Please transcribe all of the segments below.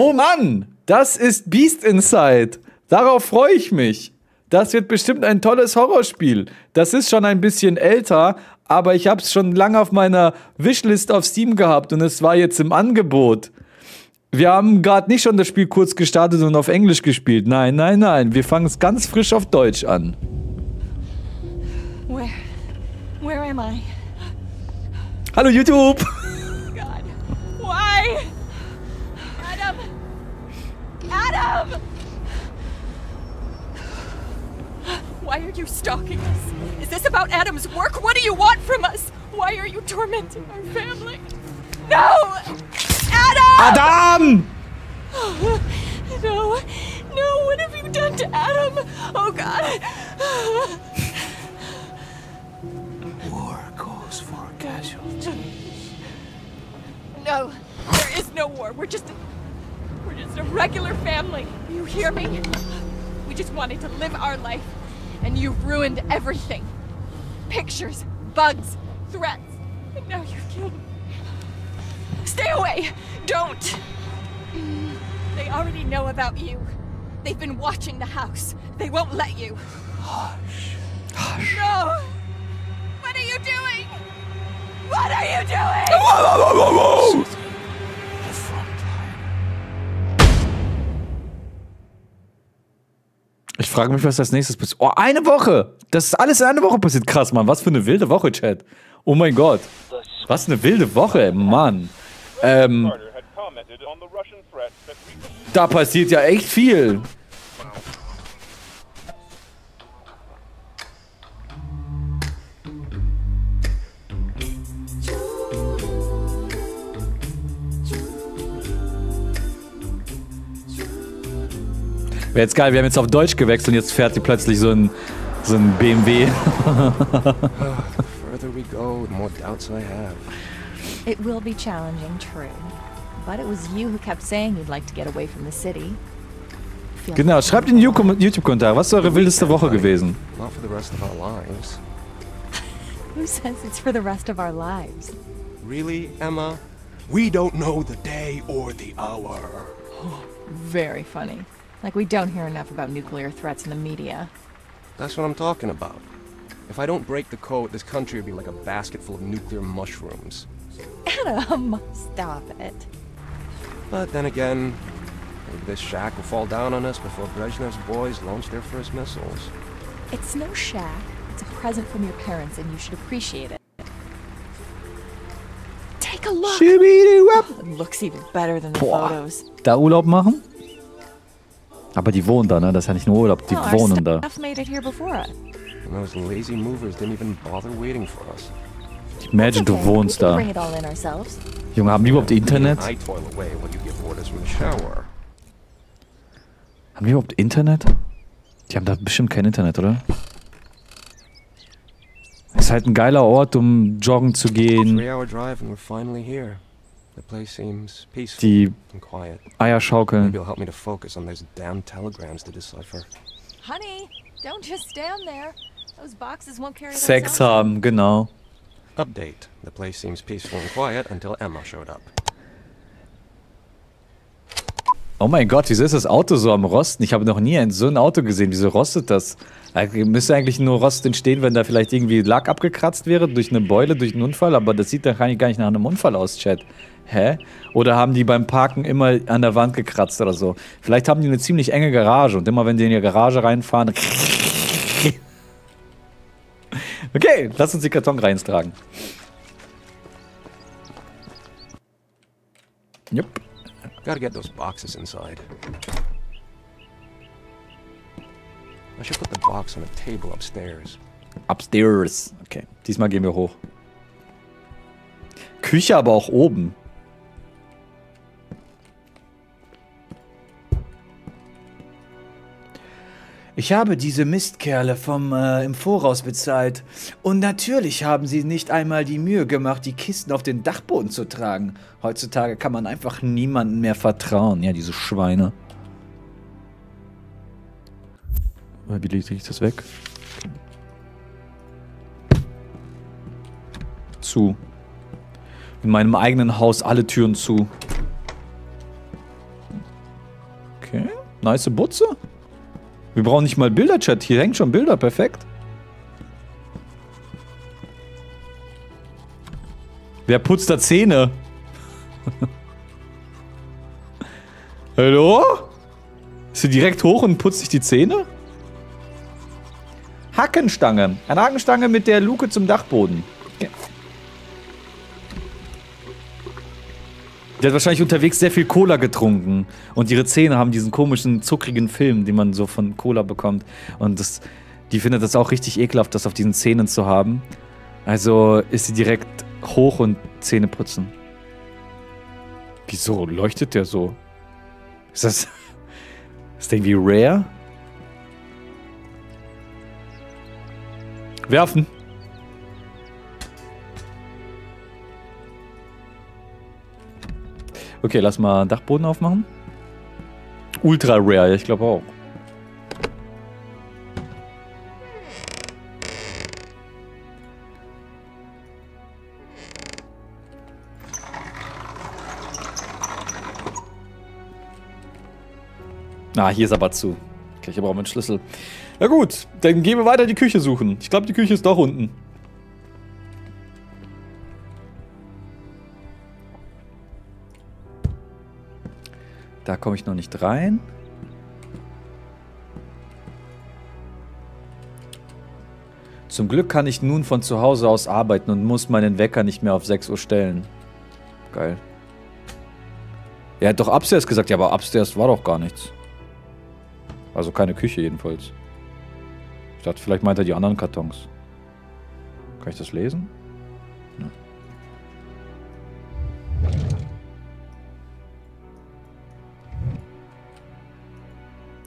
Oh Mann, das ist Beast Inside. Darauf freue ich mich. Das wird bestimmt ein tolles Horrorspiel. Das ist schon ein bisschen älter, aber ich habe es schon lange auf meiner Wishlist auf Steam gehabt und es war jetzt im Angebot. Wir haben gerade nicht schon das Spiel kurz gestartet und auf Englisch gespielt. Nein, nein, nein. Wir fangen es ganz frisch auf Deutsch an. Where am I? Hallo YouTube! God. Why? Adam! Adam! Why are you stalking us? Is this about Adam's work? What do you want from us? Why are you tormenting our family? No! Adam! Adam! Oh, no, no, what have you done to Adam? Oh God. War calls for casualties. No, there is no war. We're just a regular family. You hear me? We just wanted to live our life. And you've ruined everything. Pictures, bugs, threats. And now you've killed me. Stay away! Don't! They already know about you. They've been watching the house. They won't let you. Hush. Hush. No! What are you doing? What are you doing? Whoa, whoa, whoa, whoa, whoa. The front line. Ich frage mich, was als nächstes passiert. Oh, eine Woche! Das ist alles in einer Woche passiert. Krass, Mann. Was für eine wilde Woche, Chat. Oh mein Gott. Was eine wilde Woche, Mann. Da passiert ja echt viel. Wäre jetzt geil, wir haben jetzt auf Deutsch gewechselt und jetzt fährt die plötzlich so ein BMW. The further we go, the more doubts I have. It will be challenging, true. But it was you who kept saying you'd like to get away from the city. Genau, schreibt in YouTube-Kommentar, was ist eure wildeste Woche gewesen? Not for the rest of our lives. Who says it's for the rest of our lives? Really, Emma? We don't know the day or the hour. Oh, very funny. Like we don't hear enough about nuclear threats in the media. That's what I'm talking about. If I don't break the code, this country would be like a basket full of nuclear mushrooms. Adam, stop it. But then again, maybe this shack will fall down on us before Brezhnev's boys launch their first missiles. It's no shack. It's a present from your parents, and you should appreciate it. Take a look. It looks even better than the photos. Da Urlaub machen? Aber die wohnen da, ne? Das ist ja nicht nur Urlaub, die wohnen da. And those lazy movers didn't even bother waiting for us. Imagine, du wohnst da. Junge, haben die überhaupt Internet? Haben die überhaupt Internet? Die haben da bestimmt kein Internet, oder? Ist halt ein geiler Ort, um joggen zu gehen. Die Eier schaukeln. Sex haben, genau. Update. The place seems peaceful and quiet until Emma showed up. Oh mein Gott, wieso ist das Auto so am Rosten? Ich habe noch nie so ein Auto gesehen. Wieso rostet das? Müsste eigentlich nur Rost entstehen, wenn da vielleicht irgendwie Lack abgekratzt wäre durch eine Beule, durch einen Unfall. Aber das sieht doch eigentlich gar nicht nach einem Unfall aus, Chat. Hä? Oder haben die beim Parken immer an der Wand gekratzt oder so? Vielleicht haben die eine ziemlich enge Garage und immer wenn die in die Garage reinfahren... Okay, lass uns die Karton reintragen. Jupp. Gotta get those boxes inside. I should put the box on a table upstairs. Upstairs. Okay, diesmal gehen wir hoch. Küche aber auch oben. Ich habe diese Mistkerle im Voraus bezahlt. Und natürlich haben sie nicht einmal die Mühe gemacht, die Kisten auf den Dachboden zu tragen. Heutzutage kann man einfach niemandem mehr vertrauen. Ja, diese Schweine. Wie lege ich das weg? Zu. In meinem eigenen Haus alle Türen zu. Okay. Nice Butze. Wir brauchen nicht mal Bilderchat. Hier hängen schon Bilder. Perfekt. Wer putzt da Zähne? Hallo? Ist sie direkt hoch und putzt sich die Zähne? Hackenstange. Eine Hackenstange mit der Luke zum Dachboden. Okay. Die hat wahrscheinlich unterwegs sehr viel Cola getrunken. Und ihre Zähne haben diesen komischen, zuckrigen Film, den man so von Cola bekommt. Und das, die findet das auch richtig ekelhaft, das auf diesen Zähnen zu haben. Also ist sie direkt hoch und Zähne putzen. Wieso leuchtet der so? Ist das... Ist das irgendwie rare? Werfen. Okay, lass mal Dachboden aufmachen. Ultra rare, ich glaube auch. Na, hier ist aber zu. Okay, ich brauche meinen Schlüssel. Na gut, dann gehen wir weiter die Küche suchen. Ich glaube, die Küche ist doch unten. Da komme ich noch nicht rein. Zum Glück kann ich nun von zu Hause aus arbeiten und muss meinen Wecker nicht mehr auf 6 Uhr stellen. Geil. Er hat doch Upstairs gesagt. Ja, aber Upstairs war doch gar nichts. Also keine Küche jedenfalls. Ich dachte, vielleicht meint er die anderen Kartons. Kann ich das lesen? Ja.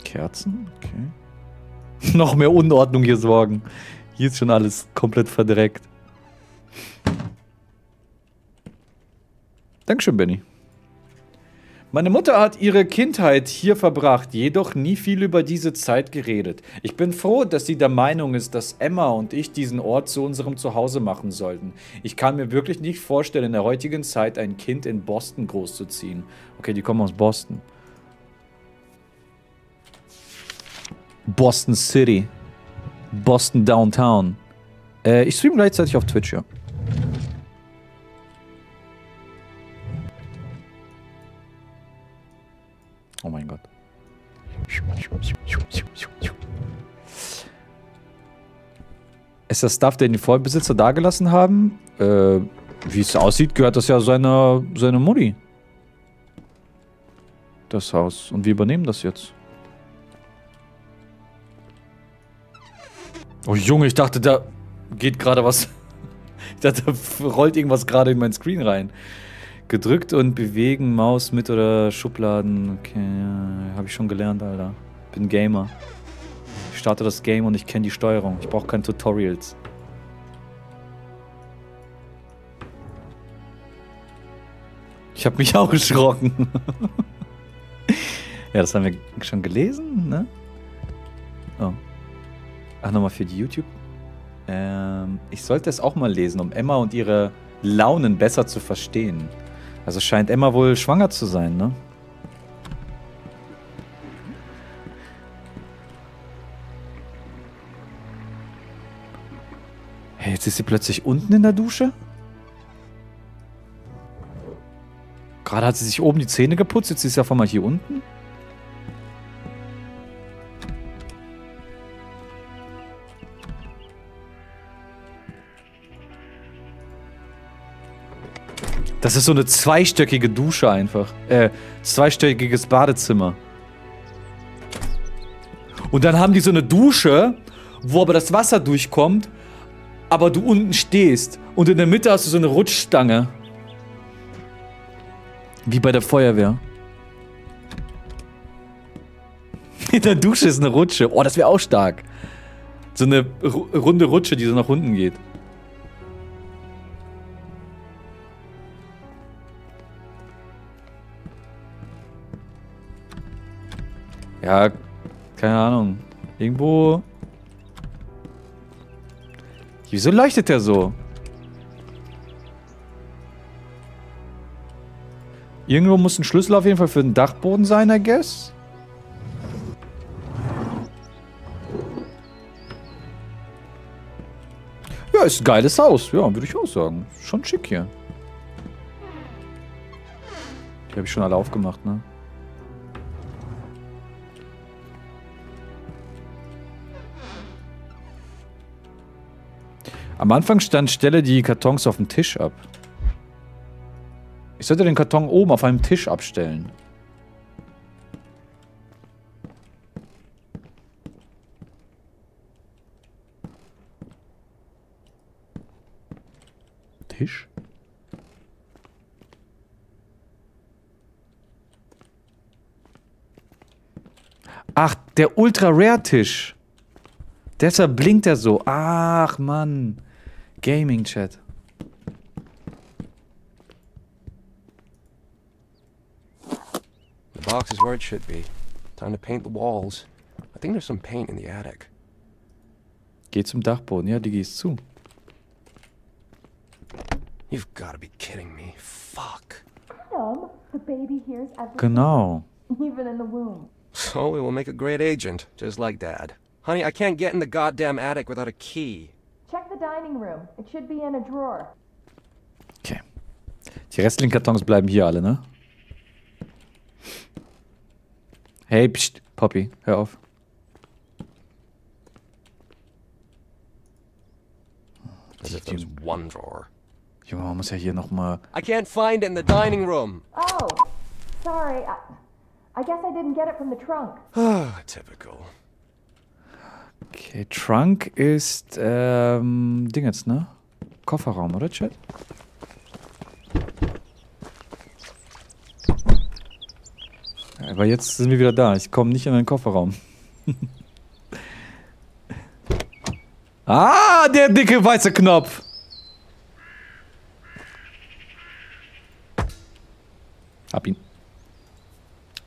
Kerzen? Okay. Noch mehr Unordnung hier sorgen. Hier ist schon alles komplett verdreckt. Dankeschön, Benny. Meine Mutter hat ihre Kindheit hier verbracht, jedoch nie viel über diese Zeit geredet. Ich bin froh, dass sie der Meinung ist, dass Emma und ich diesen Ort zu unserem Zuhause machen sollten. Ich kann mir wirklich nicht vorstellen, in der heutigen Zeit ein Kind in Boston großzuziehen. Okay, die kommen aus Boston. Boston City. Boston Downtown. Ich streame gleichzeitig auf Twitch, ja. Oh mein Gott. Ist das Stuff, den die Vollbesitzer dagelassen haben? Wie es aussieht, gehört das ja seiner Mutti. Das Haus. Und wir übernehmen das jetzt. Oh Junge, ich dachte, da geht gerade was. Ich dachte, da rollt irgendwas gerade in meinen Screen rein. Gedrückt und bewegen, Maus mit oder Schubladen. Okay, ja, habe ich schon gelernt, Alter. Bin Gamer. Ich starte das Game und ich kenne die Steuerung. Ich brauche keine Tutorials. Ich habe mich auch erschrocken. Ja, das haben wir schon gelesen, ne? Oh. Ach, nochmal für die YouTube. Ich sollte es auch mal lesen, um Emma und ihre Launen besser zu verstehen. Also scheint Emma wohl schwanger zu sein, ne? Hey, jetzt ist sie plötzlich unten in der Dusche? Gerade hat sie sich oben die Zähne geputzt, jetzt ist sie auf einmal hier unten? Das ist so eine zweistöckige Dusche einfach. Zweistöckiges Badezimmer. Und dann haben die so eine Dusche, wo aber das Wasser durchkommt, aber du unten stehst. Und in der Mitte hast du so eine Rutschstange. Wie bei der Feuerwehr. In der Dusche ist eine Rutsche. Oh, das wäre auch stark. So eine runde Rutsche, die so nach unten geht. Ja, keine Ahnung. Irgendwo... Wieso leuchtet der so? Irgendwo muss ein Schlüssel auf jeden Fall für den Dachboden sein, I guess. Ja, ist ein geiles Haus. Ja, würde ich auch sagen. Schon schick hier. Die habe ich schon alle aufgemacht, ne? Am Anfang stand, stelle die Kartons auf dem Tisch ab. Ich sollte den Karton oben auf einem Tisch abstellen. Tisch? Ach, der Ultra-Rare-Tisch. Deshalb blinkt er so. Ach, Mann. Gaming-Chat. The box is where it should be. Time to paint the walls. I think there's some paint in the attic. Geh zum Dachboden. Ja, Digi ist zu. You've got to be kidding me. Fuck. No, the baby hears everything. Genau. Even in the womb. So it will make a great agent, just like Dad. Honey, I can't get in the goddamn attic without a key. Check the dining room. It should be in a drawer. Okay. Die restlichen Kartons bleiben hier alle, ne? Hey, pst, Poppy, hör auf. Junge, man muss ja hier nochmal... I can't find it in the dining room. Oh, sorry. I guess I didn't get it from the trunk. Ah, typical. Okay, Trunk ist, Dingens, ne? Kofferraum, oder, Chat? Aber jetzt sind wir wieder da. Ich komme nicht in den Kofferraum. Ah, der dicke weiße Knopf! Hab ihn.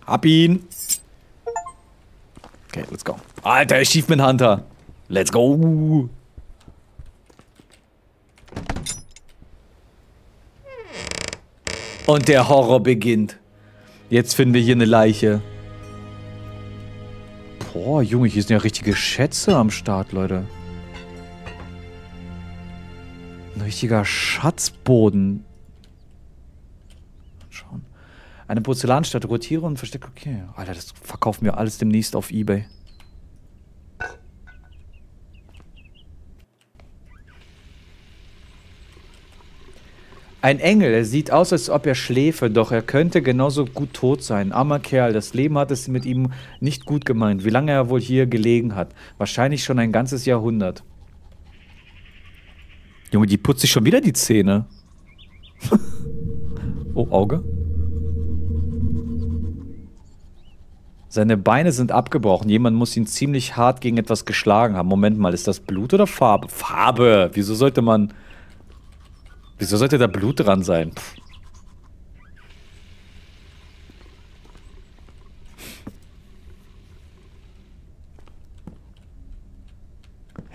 Hab ihn! Okay, let's go. Alter, Achievement Hunter! Let's go! Und der Horror beginnt. Jetzt finden wir hier eine Leiche. Boah, Junge, hier sind ja richtige Schätze am Start, Leute. Ein richtiger Schatzboden. Schauen. Eine Porzellanstatue, Tiere und Versteck. Okay. Alter, das verkaufen wir alles demnächst auf eBay. Ein Engel, er sieht aus, als ob er schläfe, doch er könnte genauso gut tot sein. Armer Kerl, das Leben hat es mit ihm nicht gut gemeint. Wie lange er wohl hier gelegen hat? Wahrscheinlich schon ein ganzes Jahrhundert. Junge, die putzt sich schon wieder die Zähne. Oh, Auge. Seine Beine sind abgebrochen. Jemand muss ihn ziemlich hart gegen etwas geschlagen haben. Moment mal, ist das Blut oder Farbe? Farbe! Wieso sollte man... Wieso sollte da Blut dran sein? Pff.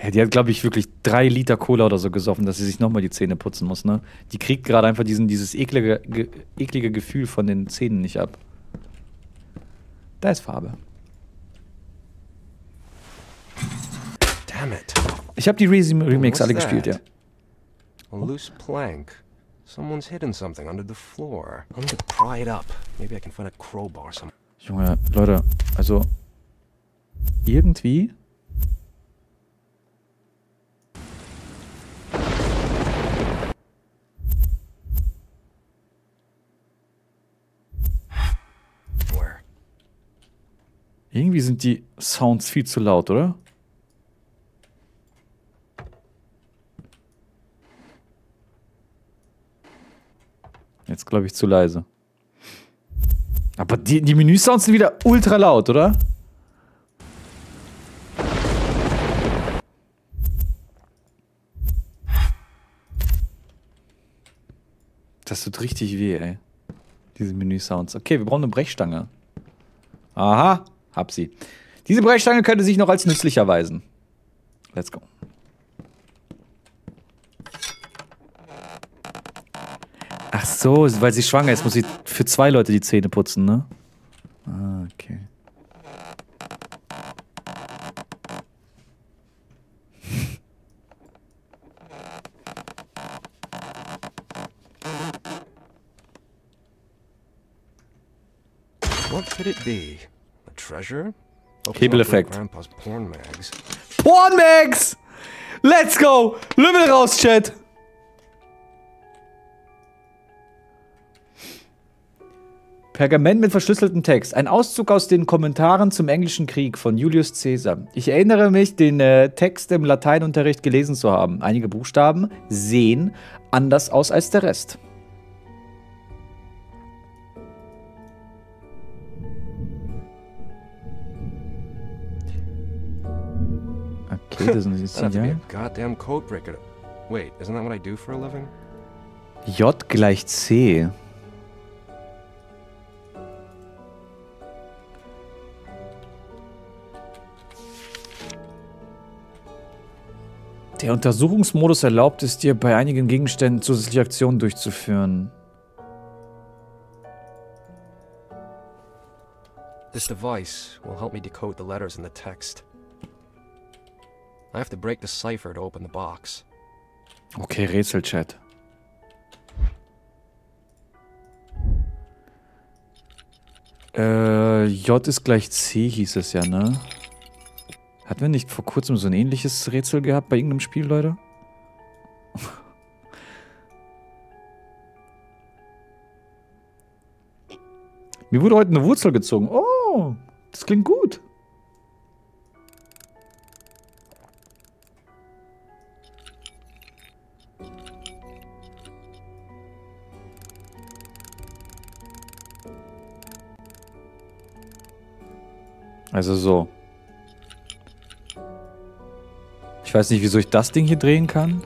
Ja, die hat, glaube ich, wirklich 3 Liter Cola oder so gesoffen, dass sie sich nochmal die Zähne putzen muss, ne? Die kriegt gerade einfach dieses eklige Gefühl von den Zähnen nicht ab. Da ist Farbe. Damn it. Ich habe die Remakes alle gespielt, ja. A loose plank. Someone's hidden something under the floor. I'm gonna pry it up. Maybe I can find a crowbar somewhere. Junge, Leute, also irgendwie. Irgendwie sind die Sounds viel zu laut, oder? Jetzt glaube ich zu leise. Aber die Menüsounds sind wieder ultra laut, oder? Das tut richtig weh, ey. Diese Menüsounds. Okay, wir brauchen eine Brechstange. Aha, hab sie. Diese Brechstange könnte sich noch als nützlich erweisen. Let's go. Ach so, weil sie schwanger ist, muss sie für 2 Leute die Zähne putzen, ne? Ah, okay. What could it be? A treasure? Hebeleffekt. Pornmags! Let's go! Lümmel raus, Chat! Pergament mit verschlüsseltem Text. Ein Auszug aus den Kommentaren zum Englischen Krieg von Julius Caesar. Ich erinnere mich, den Text im Lateinunterricht gelesen zu haben. Einige Buchstaben sehen anders aus als der Rest. Okay, das ist ein J gleich C. Der Untersuchungsmodus erlaubt es dir, bei einigen Gegenständen zusätzliche Aktionen durchzuführen. This device will help me decode the letters in the text. I have to break the cipher to open the box. Okay, Rätselchat. J ist gleich C hieß es ja, ne? Hatten wir nicht vor kurzem so ein ähnliches Rätsel gehabt bei irgendeinem Spiel, Leute? Mir wurde heute eine Wurzel gezogen. Oh, das klingt gut. Also so. Ich weiß nicht, wieso ich das Ding hier drehen kann.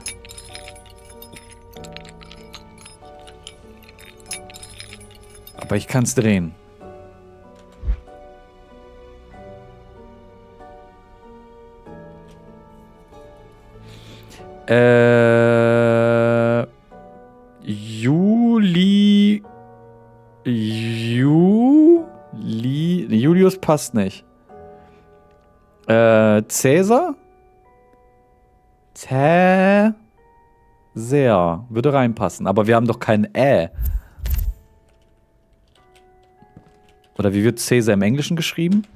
Aber ich kann es drehen. Julius passt nicht. Cäsar? Sehr. Würde reinpassen. Aber wir haben doch kein Ä. Oder wie wird Cäsar im Englischen geschrieben?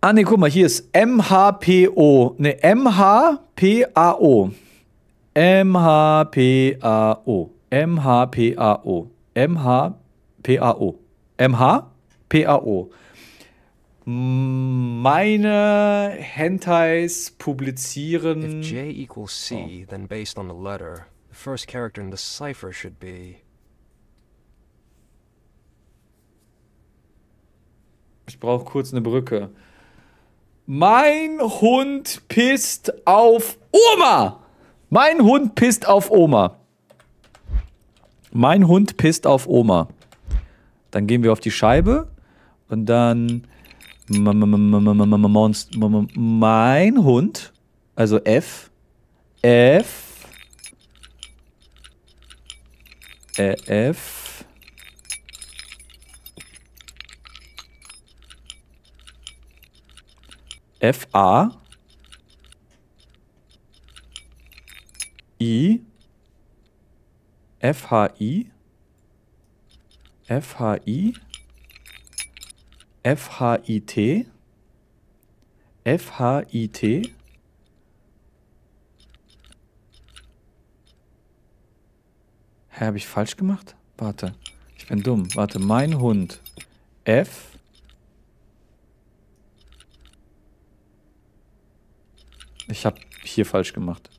Ah, ne, guck mal, hier ist M-H-P-O. Ne, M-H-P-A-O. M-H-P-A-O. M-H-P-A-O. M-H-P-A-O. M-H-P-A-O. Meine Hentais publizieren. If J equals C, then based on the letter, the first character in the cipher should be. Ich brauche kurz eine Brücke. Mein Hund pisst auf Oma. Mein Hund pisst auf Oma. Mein Hund pisst auf Oma. Dann gehen wir auf die Scheibe und dann. Mein Hund, also F, A, I, F, H, I, F-H-I-T, F-H-I-T, hä, habe ich falsch gemacht? Warte, ich bin dumm. Warte, mein Hund. F. Ich habe hier falsch gemacht.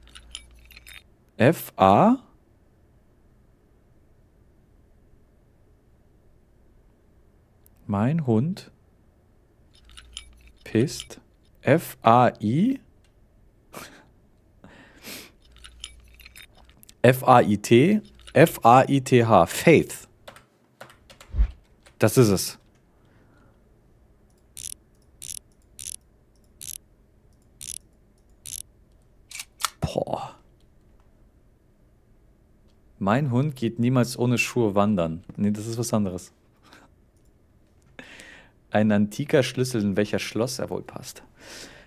F-A. Mein Hund pisst F-A-I F-A-I-T F-A-I-T-H Faith. Das ist es. Boah. Mein Hund geht niemals ohne Schuhe wandern. Nee, das ist was anderes. Ein antiker Schlüssel, in welcher Schloss er wohl passt.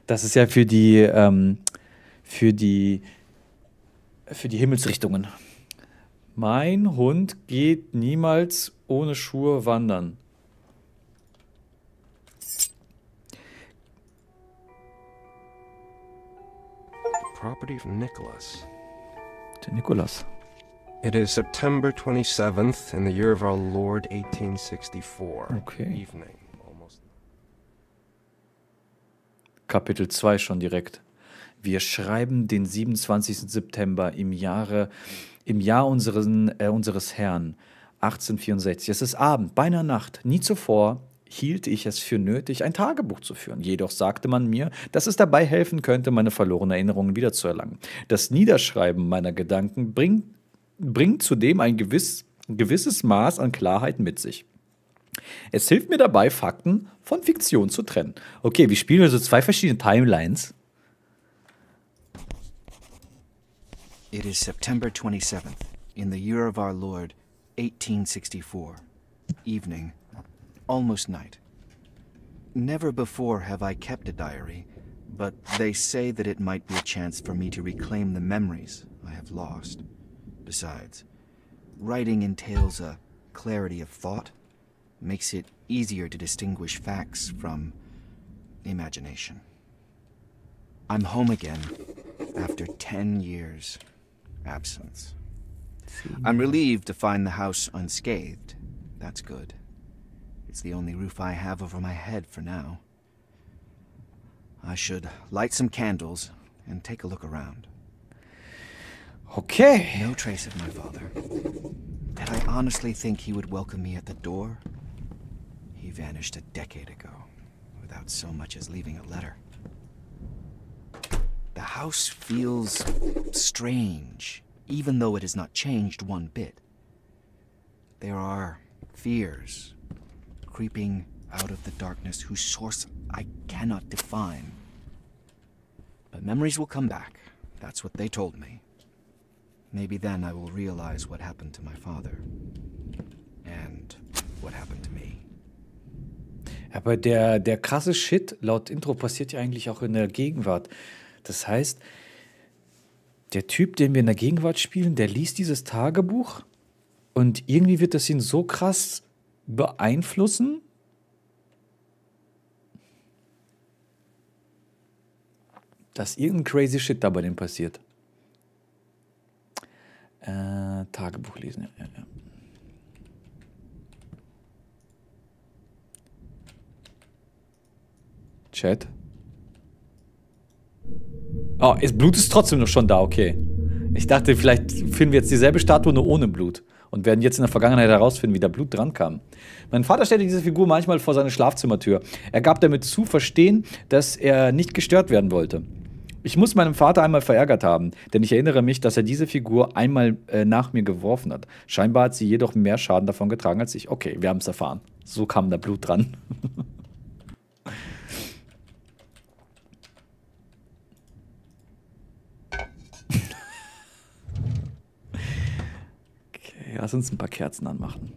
Das ist ja für die Himmelsrichtungen. Mein Hund geht niemals ohne Schuhe wandern. Property of Nicholas. Der Nicholas. It is September 27th in the year of our Lord 1864. Okay. Evening. Kapitel 2 schon direkt. Wir schreiben den 27. September im Jahr unseres Herrn 1864. Es ist Abend, beinahe Nacht. Nie zuvor hielt ich es für nötig, ein Tagebuch zu führen. Jedoch sagte man mir, dass es dabei helfen könnte, meine verlorenen Erinnerungen wiederzuerlangen. Das Niederschreiben meiner Gedanken bringt zudem ein gewisses Maß an Klarheit mit sich. Es hilft mir dabei, Fakten von Fiktion zu trennen. Okay, wir spielen also zwei verschiedene Timelines. It is September 27th in the year of our Lord 1864. Evening, almost night. Never before have I kept a diary, but they say that it might be a chance for me to reclaim the memories I have lost. Besides, writing entails a clarity of thought, makes it easier to distinguish facts from imagination. I'm home again after 10 years absence. I'm relieved to find the house unscathed. That's good. It's the only roof I have over my head for now. I should light some candles and take a look around. Okay. No trace of my father. Did I honestly think he would welcome me at the door? He vanished a decade ago, without so much as leaving a letter. The house feels strange, even though it has not changed one bit. There are fears creeping out of the darkness whose source I cannot define. But memories will come back. That's what they told me. Maybe then I will realize what happened to my father and what happened to me. Aber der krasse Shit laut Intro passiert ja eigentlich auch in der Gegenwart. Das heißt, der Typ, den wir in der Gegenwart spielen, der liest dieses Tagebuch und irgendwie wird das ihn so krass beeinflussen. Dass irgendein crazy Shit da bei dem passiert. Tagebuch lesen, ja. Chat. Oh, das Blut ist trotzdem noch schon da, okay. Ich dachte, vielleicht finden wir jetzt dieselbe Statue, nur ohne Blut. Und werden jetzt in der Vergangenheit herausfinden, wie da Blut dran kam. Mein Vater stellte diese Figur manchmal vor seine Schlafzimmertür. Er gab damit zu verstehen, dass er nicht gestört werden wollte. Ich muss meinem Vater einmal verärgert haben, denn ich erinnere mich, dass er diese Figur einmal nach mir geworfen hat. Scheinbar hat sie jedoch mehr Schaden davon getragen als ich. Okay, wir haben es erfahren. So kam da Blut dran. Okay, lass uns ein paar Kerzen anmachen.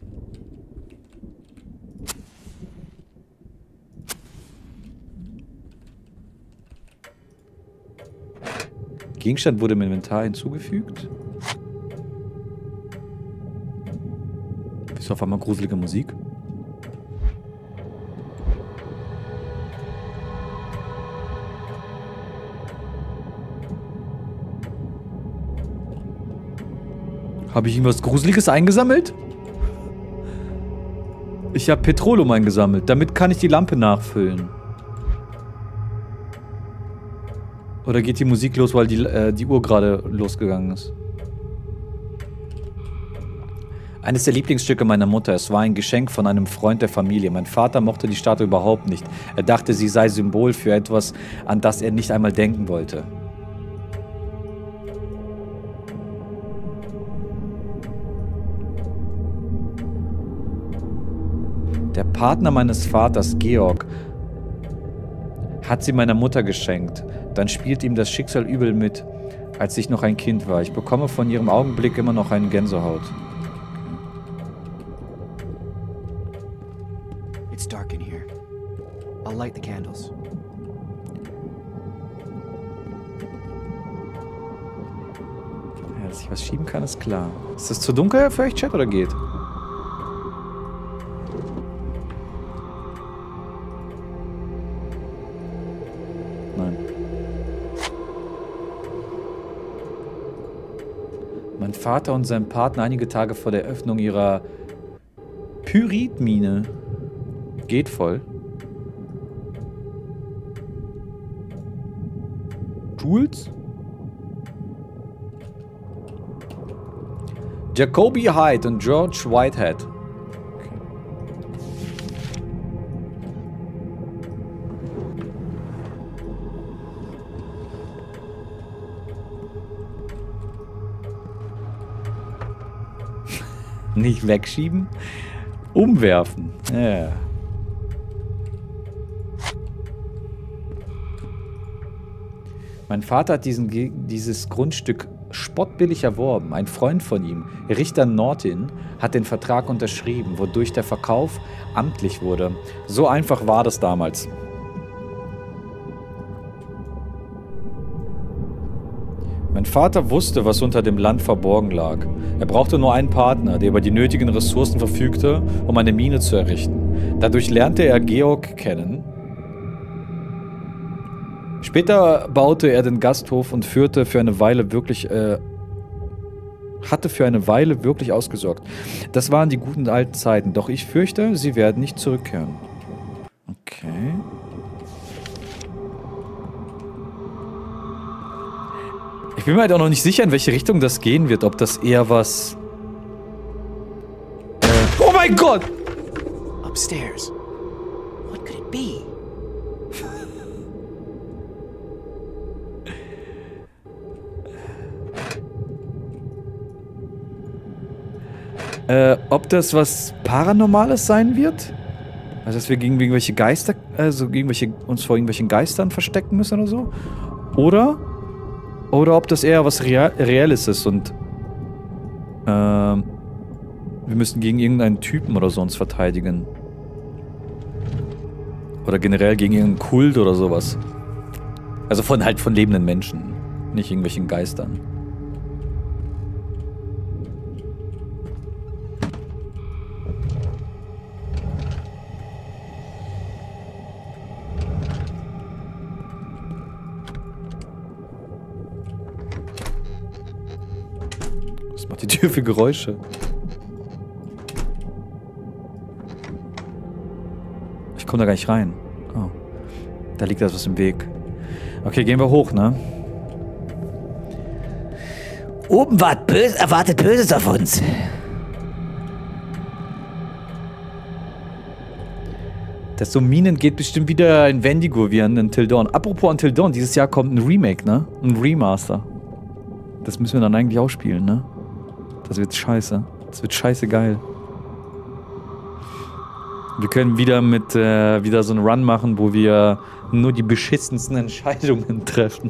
Gegenstand wurde im Inventar hinzugefügt. Ist auf einmal gruselige Musik. Habe ich irgendwas Gruseliges eingesammelt? Ich habe Petroleum eingesammelt. Damit kann ich die Lampe nachfüllen. Oder geht die Musik los, weil die Uhr gerade losgegangen ist? Eines der Lieblingsstücke meiner Mutter. Es war ein Geschenk von einem Freund der Familie. Mein Vater mochte die Statue überhaupt nicht. Er dachte, sie sei Symbol für etwas, an das er nicht einmal denken wollte. Der Partner meines Vaters, Georg, hat sie meiner Mutter geschenkt. Dann spielt ihm das Schicksal übel mit, als ich noch ein Kind war. Ich bekomme von ihrem Augenblick immer noch einen Gänsehaut. It's dark in here. I'll light the candles. Ja, Dass ich was schieben kann, ist klar. Ist das zu dunkel für euch, Chat, oder geht? Nein. Mein Vater und sein Partner einige Tage vor der Öffnung ihrer Pyritmine. Geht voll. Jules? Jacob Hyde und George Whitehead. Okay. Nicht wegschieben, umwerfen. Yeah. Mein Vater hat dieses Grundstück spottbillig erworben. Ein Freund von ihm, Richter Norton, hat den Vertrag unterschrieben, wodurch der Verkauf amtlich wurde. So einfach war das damals. Mein Vater wusste, was unter dem Land verborgen lag. Er brauchte nur einen Partner, der über die nötigen Ressourcen verfügte, um eine Mine zu errichten. Dadurch lernte er Georg kennen. Später baute er den Gasthof und hatte für eine Weile wirklich ausgesorgt. Das waren die guten alten Zeiten, doch ich fürchte, sie werden nicht zurückkehren. Okay. Ich bin mir halt auch noch nicht sicher, in welche Richtung das gehen wird, ob das eher was... Oh mein Gott! Upstairs. What could it be? Ob das was Paranormales sein wird? Also, dass wir gegen irgendwelche Geister, uns vor irgendwelchen Geistern verstecken müssen oder so? Oder ob das eher was Reelles ist und wir müssen gegen irgendeinen Typen oder so uns verteidigen. Oder generell gegen irgendeinen Kult oder sowas. Also von lebenden Menschen, nicht irgendwelchen Geistern. Die Tür für Geräusche. Ich komme da gar nicht rein. Oh. Da liegt etwas im Weg. Okay, gehen wir hoch, ne? Oben erwartet Böses auf uns. Das so Minen geht bestimmt wieder in Wendigo wie an Until Dawn. Apropos Until Dawn, dieses Jahr kommt ein Remake, ne? Ein Remaster. Das müssen wir dann eigentlich auch spielen, ne? Das wird scheiße. Das wird scheiße geil. Wir können wieder mit wieder so einen Run machen, wo wir nur die beschissensten Entscheidungen treffen.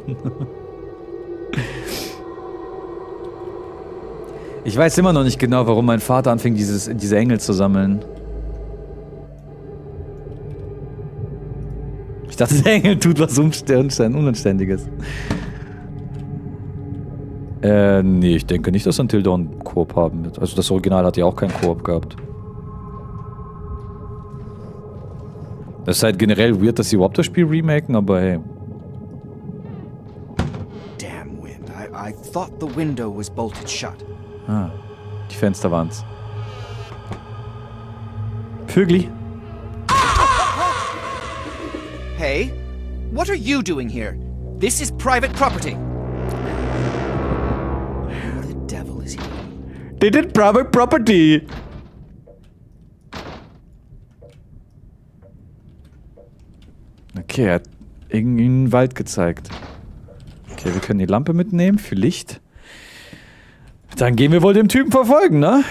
Ich weiß immer noch nicht genau, warum mein Vater anfing, diese Engel zu sammeln. Ich dachte, der Engel tut was Unanständiges. Nee, ich denke nicht, dass Until Dawn Koop haben wird. Also das Original hat ja auch keinen Koop gehabt. Das ist halt generell weird, dass sie überhaupt das Spiel remaken, aber hey. Damn wind. I thought the window was bolted shut. Ah, die Fenster waren's. Vögli. Hey, what are you doing here? This is private property. They did private property! Okay, er hat irgendwie einen Wald gezeigt. Okay, wir können die Lampe mitnehmen für Licht. Dann gehen wir wohl dem Typen verfolgen, ne?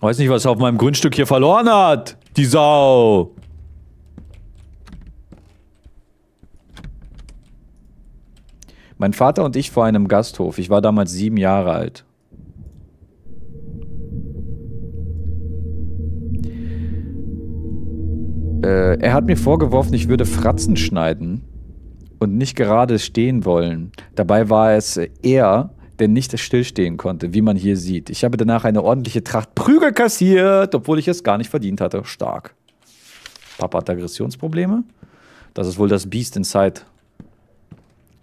Weiß nicht, was er auf meinem Grundstück hier verloren hat. Die Sau! Mein Vater und ich vor einem Gasthof. Ich war damals 7 Jahre alt. Er hat mir vorgeworfen, ich würde Fratzen schneiden und nicht gerade stehen wollen. Dabei war es er, der nicht stillstehen konnte, wie man hier sieht. Ich habe danach eine ordentliche Tracht Prügel kassiert, obwohl ich es gar nicht verdient hatte. Stark. Papa hat Aggressionsprobleme. Das ist wohl das Beast Inside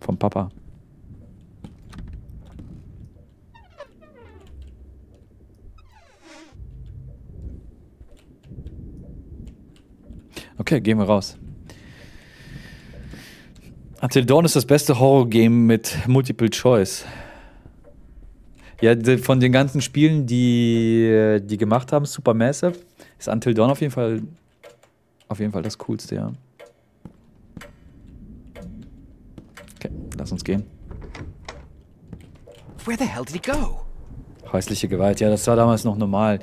vom Papa. Okay, gehen wir raus. Until Dawn ist das beste Horror-Game mit Multiple Choice. Ja, von den ganzen Spielen, die gemacht haben, Supermassive, ist Until Dawn auf jeden Fall das Coolste, ja. Okay, lass uns gehen. Where the hell did he go? Häusliche Gewalt, ja, das war damals noch normal.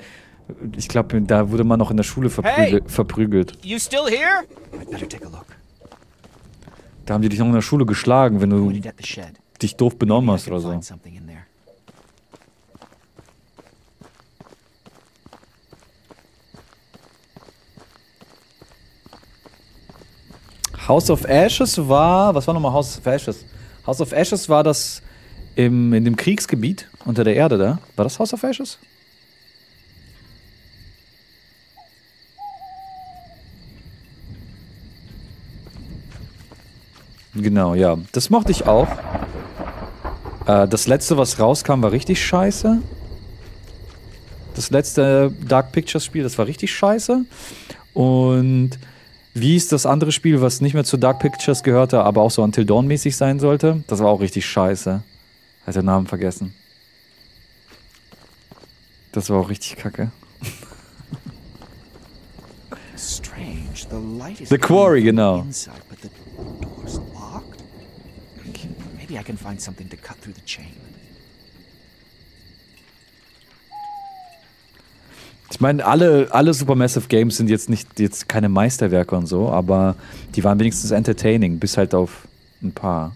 Ich glaube, da wurde man noch in der Schule verprügelt. You still here? I'd better take a look. Da haben die dich noch in der Schule geschlagen, wenn du dich doof benommen hast oder so. House of Ashes war, was war nochmal House of Ashes? House of Ashes war das in dem Kriegsgebiet unter der Erde da. War das House of Ashes? Genau, ja. Das mochte ich auch. Das letzte, was rauskam, war richtig scheiße. Das letzte Dark Pictures Spiel, das war richtig scheiße. Und wie ist das andere Spiel, was nicht mehr zu Dark Pictures gehörte, aber auch so Until Dawn mäßig sein sollte? Das war auch richtig scheiße. Hat den Namen vergessen. Das war auch richtig kacke. The Quarry, genau. Maybe I can find something to cut through the chain. Ich meine, alle Supermassive Games sind jetzt keine Meisterwerke und so, aber die waren wenigstens entertaining, bis halt auf ein paar.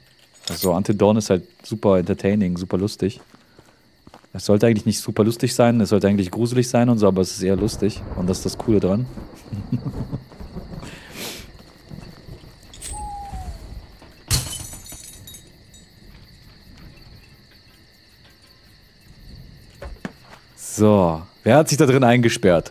Also Until Dawn ist halt super entertaining, super lustig. Es sollte eigentlich nicht super lustig sein, es sollte eigentlich gruselig sein und so, aber es ist eher lustig und das ist das Coole dran. So, wer hat sich da drin eingesperrt?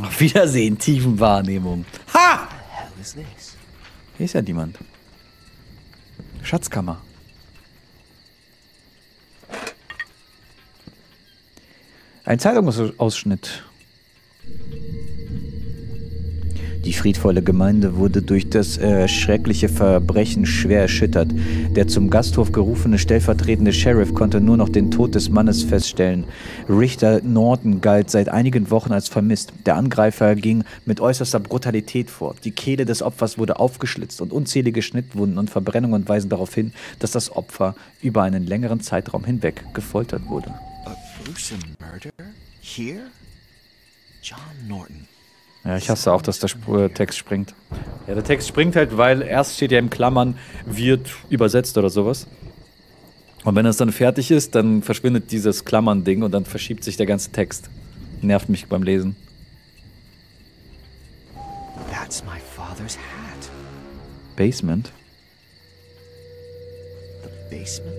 Auf Wiedersehen, Tiefenwahrnehmung. Ha! Hier ist ja niemand. Schatzkammer. Ein Zeitungsausschnitt. Die friedvolle Gemeinde wurde durch das schreckliche Verbrechen schwer erschüttert. Der zum Gasthof gerufene stellvertretende Sheriff konnte nur noch den Tod des Mannes feststellen. Richter Norton galt seit einigen Wochen als vermisst. Der Angreifer ging mit äußerster Brutalität vor. Die Kehle des Opfers wurde aufgeschlitzt und unzählige Schnittwunden und Verbrennungen weisen darauf hin, dass das Opfer über einen längeren Zeitraum hinweg gefoltert wurde. A gruesome murder? Here? John Norton. Ja, ich hasse auch, dass der Text springt. Ja, der Text springt halt, weil erst steht ja im Klammern, wird übersetzt oder sowas. Und wenn das dann fertig ist, dann verschwindet dieses Klammern-Ding und dann verschiebt sich der ganze Text. Nervt mich beim Lesen. That's my father's hat. Basement? The basement?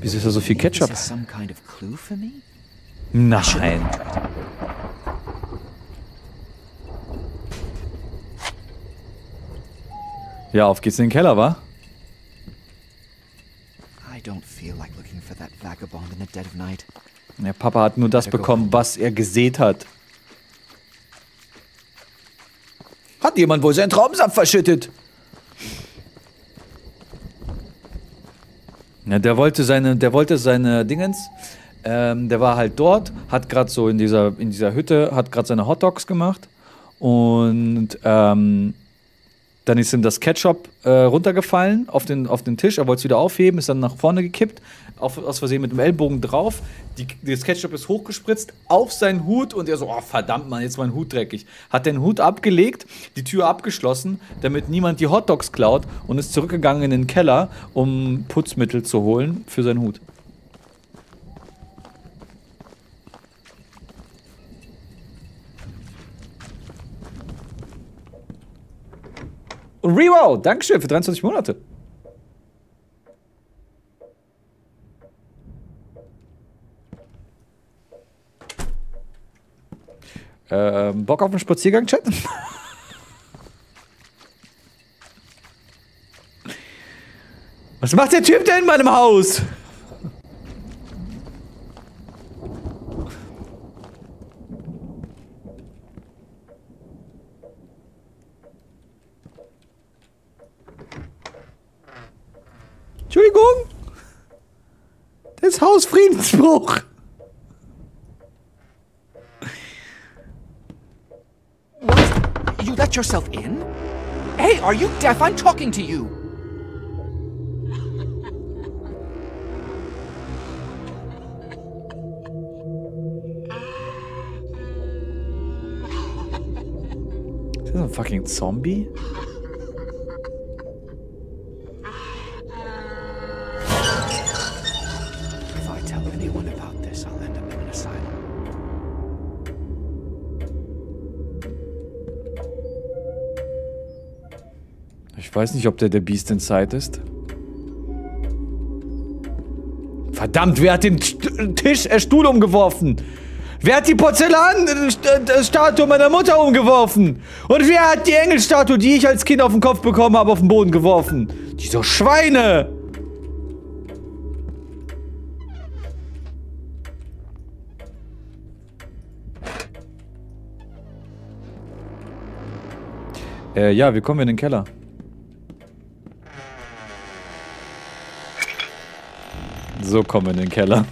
Wieso ist da so viel Ketchup? Is this some kind of clue for me? Nein. Ja, auf geht's in den Keller, wa? Der Papa hat nur das bekommen, was er gesät hat. Hat jemand wohl seinen Traubensaft verschüttet? Ja, der wollte seine Dingens. Der war halt dort, hat gerade so in dieser Hütte, hat gerade seine Hotdogs gemacht und dann ist ihm das Ketchup runtergefallen auf den Tisch. Er wollte es wieder aufheben, ist dann nach vorne gekippt, aus Versehen mit dem Ellbogen drauf. Das Ketchup ist hochgespritzt auf seinen Hut und er so, oh verdammt, Mann, jetzt ist mein Hut dreckig. Hat den Hut abgelegt, die Tür abgeschlossen, damit niemand die Hotdogs klaut und ist zurückgegangen in den Keller, um Putzmittel zu holen für seinen Hut. Und Rewow, Dankeschön für 23 Monate. Bock auf einen Spaziergang, Chat? Was macht der Typ denn in meinem Haus? Entschuldigung! Das Haus Friedensbruch! What? You let yourself in? Hey, are you deaf? I'm talking to you! Is this a fucking zombie? Ich weiß nicht, ob der Beast Inside ist. Verdammt, wer hat den Stuhl umgeworfen? Wer hat die Porzellanstatue meiner Mutter umgeworfen? Und wer hat die Engelstatue, die ich als Kind auf den Kopf bekommen habe, auf den Boden geworfen? Diese Schweine! Ja, wir kommen in den Keller. So kommen wir in den Keller.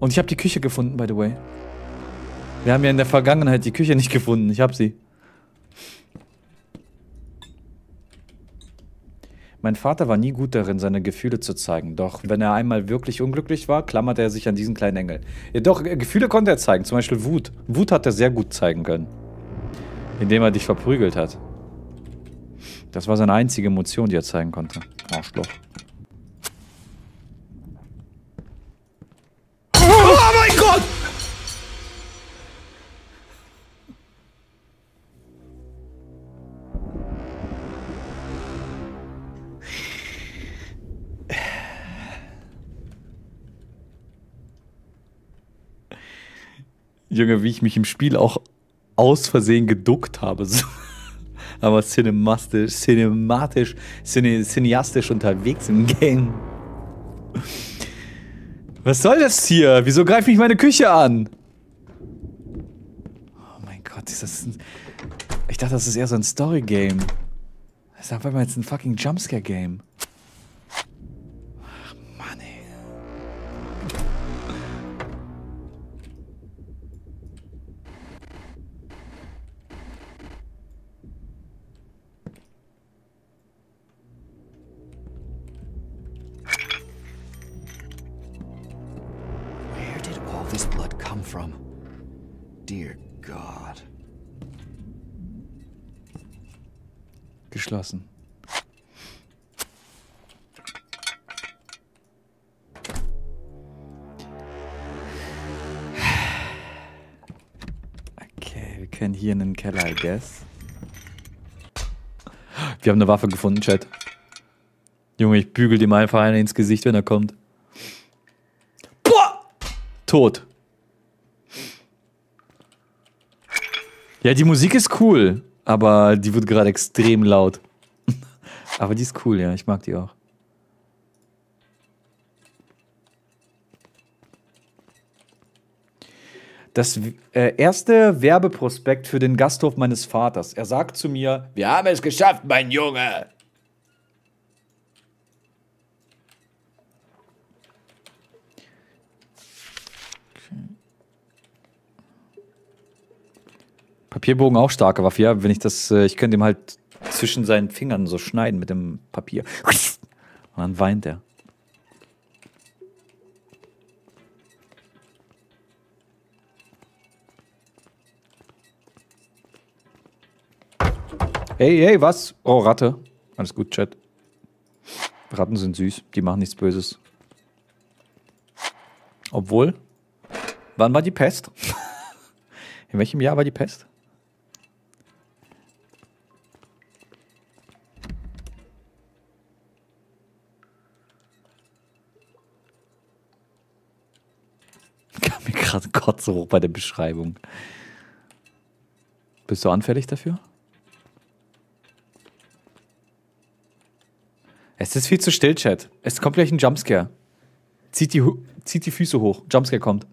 Und ich habe die Küche gefunden, by the way. Wir haben ja in der Vergangenheit die Küche nicht gefunden. Ich habe sie. Mein Vater war nie gut darin, seine Gefühle zu zeigen. Doch wenn er einmal wirklich unglücklich war, klammerte er sich an diesen kleinen Engel. Jedoch Gefühle konnte er zeigen, zum Beispiel Wut. Wut hat er sehr gut zeigen können. Indem er dich verprügelt hat. Das war seine einzige Emotion, die er zeigen konnte. Arschloch. Oh mein Gott! Junge, wie ich mich im Spiel auch aus Versehen geduckt habe. Aber cineastisch unterwegs im Game. Was soll das hier? Wieso greift mich meine Küche an? Oh mein Gott, ist das ein... Ich dachte, das ist eher so ein Story-Game. Das ist auf einmal jetzt ein fucking Jumpscare-Game. Geschlossen. Okay, wir können hier in den Keller, I guess. Wir haben eine Waffe gefunden, Chat. Junge, ich bügel dem einfach einen ins Gesicht, wenn er kommt. Boah! Tot. Ja, die Musik ist cool. Aber die wird gerade extrem laut. Aber die ist cool, ja. Ich mag die auch. Das erste Werbeprospekt für den Gasthof meines Vaters. Er sagt zu mir, wir haben es geschafft, mein Junge. Papierbogen auch starke Waffe, ja, wenn ich das, ich könnte ihm halt zwischen seinen Fingern so schneiden mit dem Papier. Und dann weint er. Hey, hey, was? Oh, Ratte. Alles gut, Chat. Ratten sind süß, die machen nichts Böses. Obwohl, Wann war die Pest? In welchem Jahr war die Pest? Kam mir gerade Kotze hoch bei der Beschreibung. Bist du anfällig dafür? Es ist viel zu still, Chat. Es kommt gleich ein Jumpscare. Zieht die Füße hoch. Jumpscare kommt.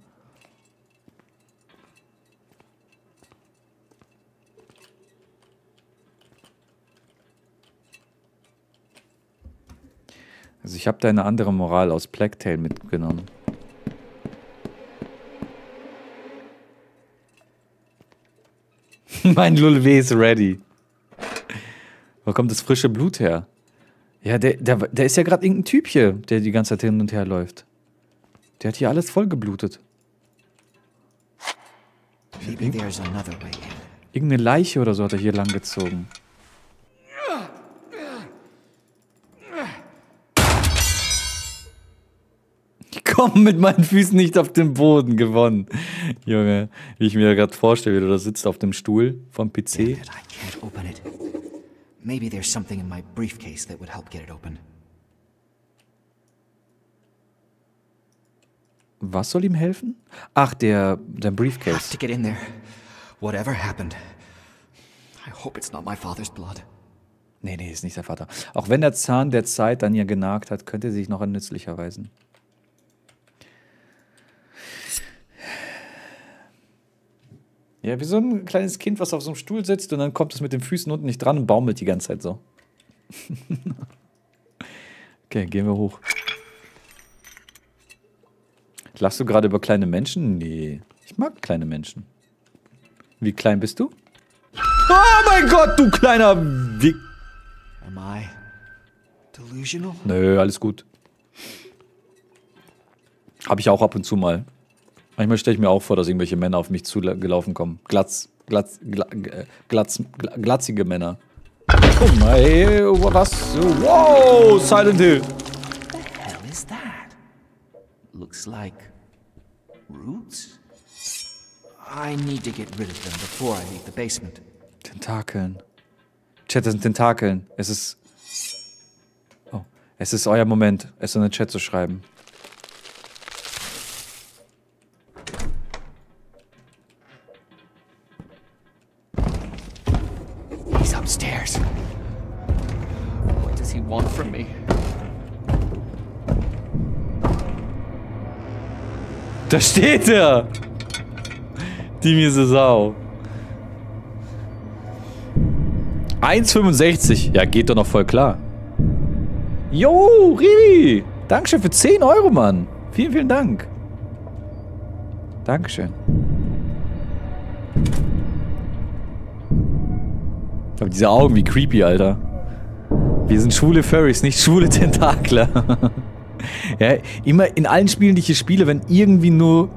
Also ich habe da eine andere Moral aus Blacktail mitgenommen. Mein Lulweh ist ready. Wo kommt das frische Blut her? Ja, der ist ja gerade irgendein Typ hier, der die ganze Zeit hin und her läuft. Der hat hier alles voll geblutet. Irgendeine Leiche oder so hat er hier lang gezogen. Ich komme mit meinen Füßen nicht auf den Boden, gewonnen. Junge, wie ich mir gerade vorstelle, wie du da sitzt auf dem Stuhl vom PC. Maybe there's something in my briefcase that would help get it open. Was soll ihm helfen? Ach, der Briefcase. I have to get in there. Whatever happened. I hope it's not my father's blood. Nee, nee, ist nicht sein Vater. Auch wenn der Zahn der Zeit an ihr genagt hat, könnte sie sich noch an nützlich erweisen. Ja, wie so ein kleines Kind, was auf so einem Stuhl sitzt und dann kommt es mit den Füßen unten nicht dran und baumelt die ganze Zeit so. Okay, gehen wir hoch. Lachst du gerade über kleine Menschen? Nee, ich mag kleine Menschen. Wie klein bist du? Oh mein Gott, du kleiner Wick. Am I delusional? Nö, alles gut. Hab ich auch ab und zu mal. Manchmal stelle ich mir auch vor, dass irgendwelche Männer auf mich zugelaufen kommen. Glatzige Männer. Oh mein, was? Wow, Silent Hill. What the hell is that? Looks like roots. I need to get rid of them before I leave the basement. Tentakeln. Chat, das sind Tentakeln. Es ist. Oh, es ist euer Moment, es in den Chat zu schreiben. Upstairs. What does he want from me? Da steht er! Die miese Sau. 1,65. Ja, geht doch noch voll klar. Jo, Rivi! Dankeschön für 10 Euro, Mann. Vielen, vielen Dank. Dankeschön. Aber diese Augen, wie creepy, Alter. Wir sind schwule Furries, nicht schwule Tentakler. Ja, immer in allen Spielen, die ich hier spiele, wenn irgendwie nur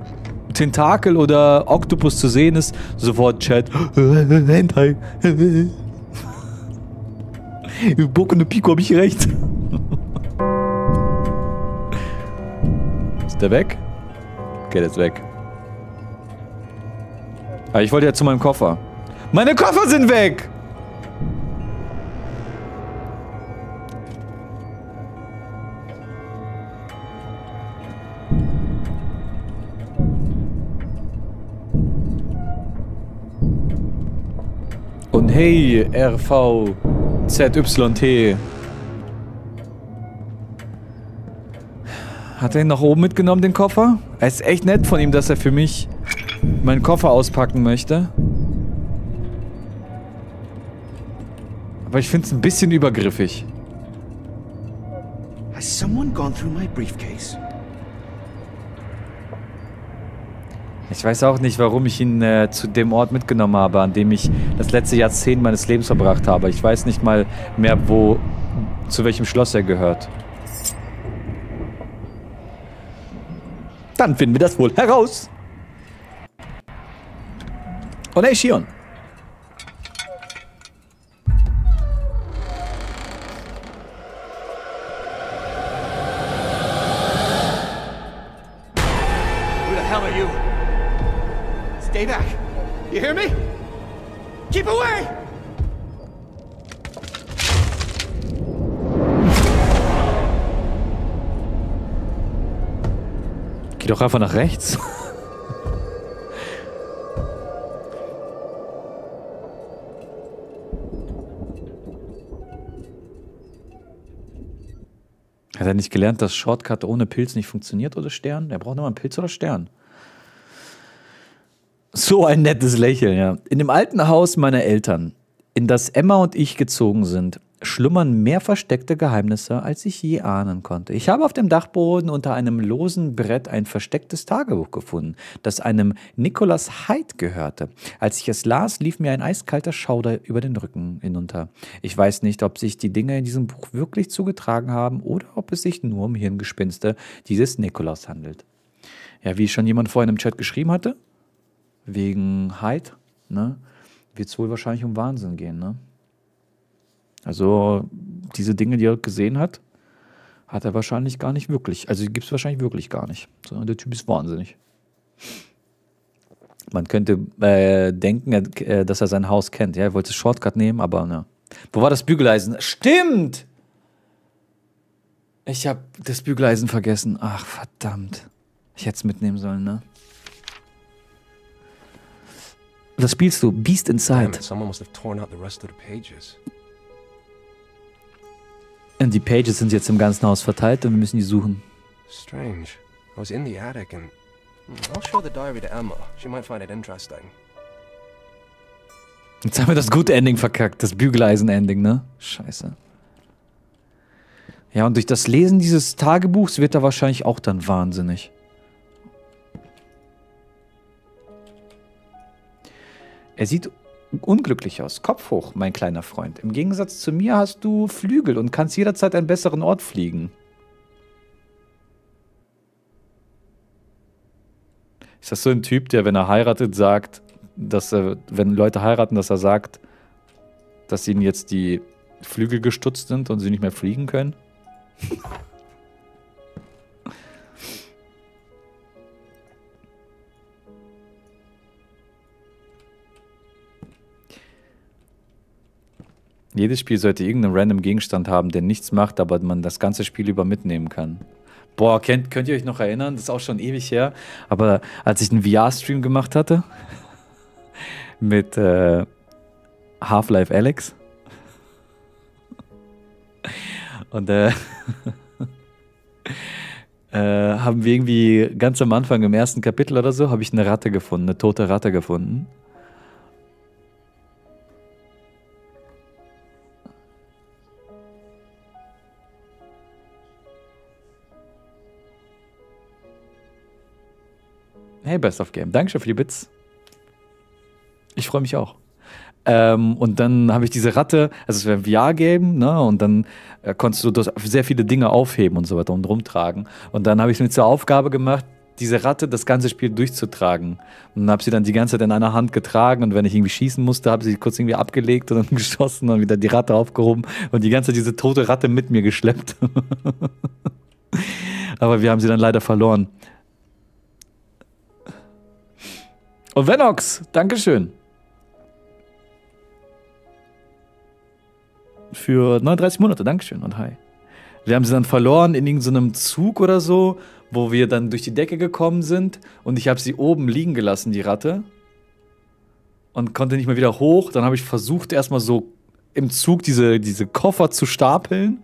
Tentakel oder Oktopus zu sehen ist, sofort Chat. Hentai. Boku no Pico, hab ich recht. Ist der weg? Okay, der ist weg. Aber ich wollte ja zu meinem Koffer. Meine Koffer sind weg! Und hey, RVZYT. Hat er ihn nach oben mitgenommen, den Koffer? Es ist echt nett von ihm, dass er für mich meinen Koffer auspacken möchte. Aber ich finde es ein bisschen übergriffig. Has someone gone through my briefcase? Ich weiß auch nicht, warum ich ihn zu dem Ort mitgenommen habe, an dem ich das letzte Jahrzehnt meines Lebens verbracht habe. Ich weiß nicht mal mehr, zu welchem Schloss er gehört. Dann finden wir das wohl heraus. Oh hey, Shion. Stay back. You hear me? Keep away! Geh doch einfach nach rechts. Hat er nicht gelernt, dass Shortcut ohne Pilz nicht funktioniert oder Stern? Er braucht immer einen Pilz oder Stern. So ein nettes Lächeln, ja. In dem alten Haus meiner Eltern, in das Emma und ich gezogen sind, schlummern mehr versteckte Geheimnisse, als ich je ahnen konnte. Ich habe auf dem Dachboden unter einem losen Brett ein verstecktes Tagebuch gefunden, das einem Nicholas Hyde gehörte. Als ich es las, lief mir ein eiskalter Schauder über den Rücken hinunter. Ich weiß nicht, ob sich die Dinge in diesem Buch wirklich zugetragen haben oder ob es sich nur um Hirngespinste dieses Nicholas handelt. Ja, wie schon jemand vorhin im Chat geschrieben hatte, wegen Hyde, ne, wird es wohl wahrscheinlich um Wahnsinn gehen, ne? Also diese Dinge, die er gesehen hat, hat er wahrscheinlich gar nicht wirklich. Also die gibt es wahrscheinlich wirklich gar nicht. Sondern der Typ ist wahnsinnig. Man könnte denken, dass er sein Haus kennt. Ja, er wollte Shortcut nehmen, aber ne. Wo war das Bügeleisen? Stimmt! Ich habe das Bügeleisen vergessen. Ach, verdammt. Ich hätte es mitnehmen sollen, ne? Was spielst du? Beast Inside. Und die Pages sind jetzt im ganzen Haus verteilt und wir müssen die suchen. Strange. I was in the attic and I'll show the diary to Emma. She might find it interesting. Jetzt haben wir das gute Ending verkackt, das Bügeleisen-Ending, ne? Scheiße. Ja, und durch das Lesen dieses Tagebuchs wird er wahrscheinlich auch dann wahnsinnig. Er sieht unglücklich aus. Kopf hoch, mein kleiner Freund. Im Gegensatz zu mir hast du Flügel und kannst jederzeit einen besseren Ort fliegen. Ist das so ein Typ, der, wenn er heiratet, sagt, dass er, wenn Leute heiraten, dass er sagt, dass ihnen jetzt die Flügel gestutzt sind und sie nicht mehr fliegen können? Jedes Spiel sollte irgendeinen random Gegenstand haben, der nichts macht, aber man das ganze Spiel über mitnehmen kann. Boah, könnt ihr euch noch erinnern? Das ist auch schon ewig her. Aber als ich einen VR-Stream gemacht hatte, mit Half-Life Alex. Und haben wir irgendwie ganz am Anfang, im ersten Kapitel oder so, habe ich eine Ratte gefunden, eine tote Ratte gefunden. Hey, Best of Game. Dankeschön für die Bits. Ich freue mich auch. Und dann habe ich diese Ratte, also es wäre ein VR-Game, ne? Und dann konntest du das sehr viele Dinge aufheben und so weiter und rumtragen. Und dann habe ich mir zur Aufgabe gemacht, diese Ratte das ganze Spiel durchzutragen. Und habe sie dann die ganze Zeit in einer Hand getragen und wenn ich irgendwie schießen musste, habe ich sie kurz irgendwie abgelegt und dann geschossen und wieder die Ratte aufgehoben und die ganze Zeit diese tote Ratte mit mir geschleppt. Aber wir haben sie dann leider verloren. Und Venox, Dankeschön. Für 39 Monate, Dankeschön und hi. Wir haben sie dann verloren in irgendeinem Zug oder so, wo wir dann durch die Decke gekommen sind und ich habe sie oben liegen gelassen, die Ratte. Und konnte nicht mehr wieder hoch. Dann habe ich versucht, erstmal so im Zug diese Koffer zu stapeln,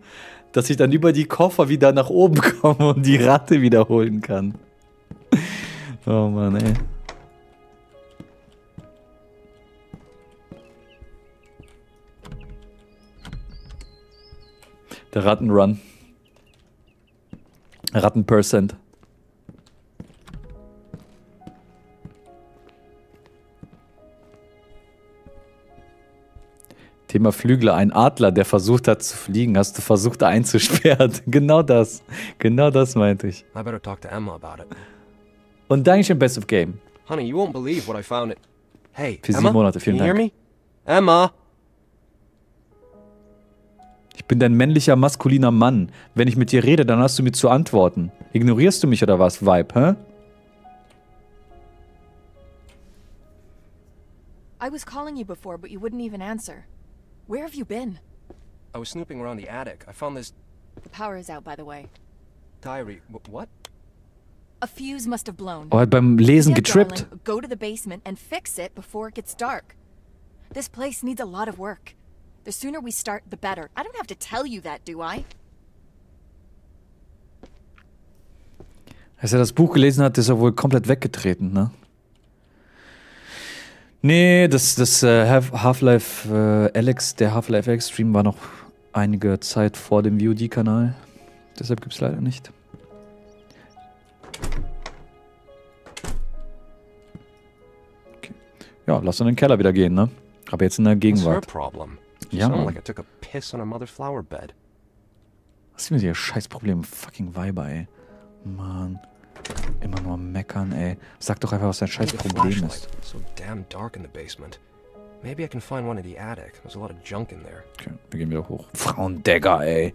dass ich dann über die Koffer wieder nach oben komme und die Ratte wiederholen kann. Oh Mann, ey. Der Rattenrun. Rattenpercent. Thema Flügel. Ein Adler, der versucht hat zu fliegen, hast du versucht einzusperren. Genau das. Genau das meinte ich. I better talk to Emma about it. Und Dankeschön, Best of Game. Honey, you won't believe what I found it. Hey, für 7 Monate, vielen Dank. Can you hear me? Emma! Ich bin dein männlicher, maskuliner Mann. Wenn ich mit dir rede, dann hast du mir zu antworten. Ignorierst du mich oder was, Vibe, hä? I was calling you before, but you wouldn't even answer. Where have you been? I was snooping around the attic. I found this... The power is out, by the way. Diary. What? A fuse must have blown. Oh, hat beim Lesen getrippt. Go to the basement and fix it before it gets dark. This place needs a lot of work. The sooner we start, the better. I don't have to tell you that, do I? Als er das Buch gelesen hat, ist er wohl komplett weggetreten, ne? Nee, das Half-Life Alex, der Half-Life Alex Stream war noch einige Zeit vor dem VOD-Kanal. Deshalb gibt's leider nicht. Okay. Ja, lass uns in den Keller wieder gehen, ne? Aber jetzt in der Gegenwart. Ja. Was ist mit ihr Scheißproblem? Fucking Weiber, ey. Mann. Immer nur meckern, ey. Sag doch einfach, was dein Scheißproblem ist. Okay, wir gehen wieder hoch. Frauendegger, ey.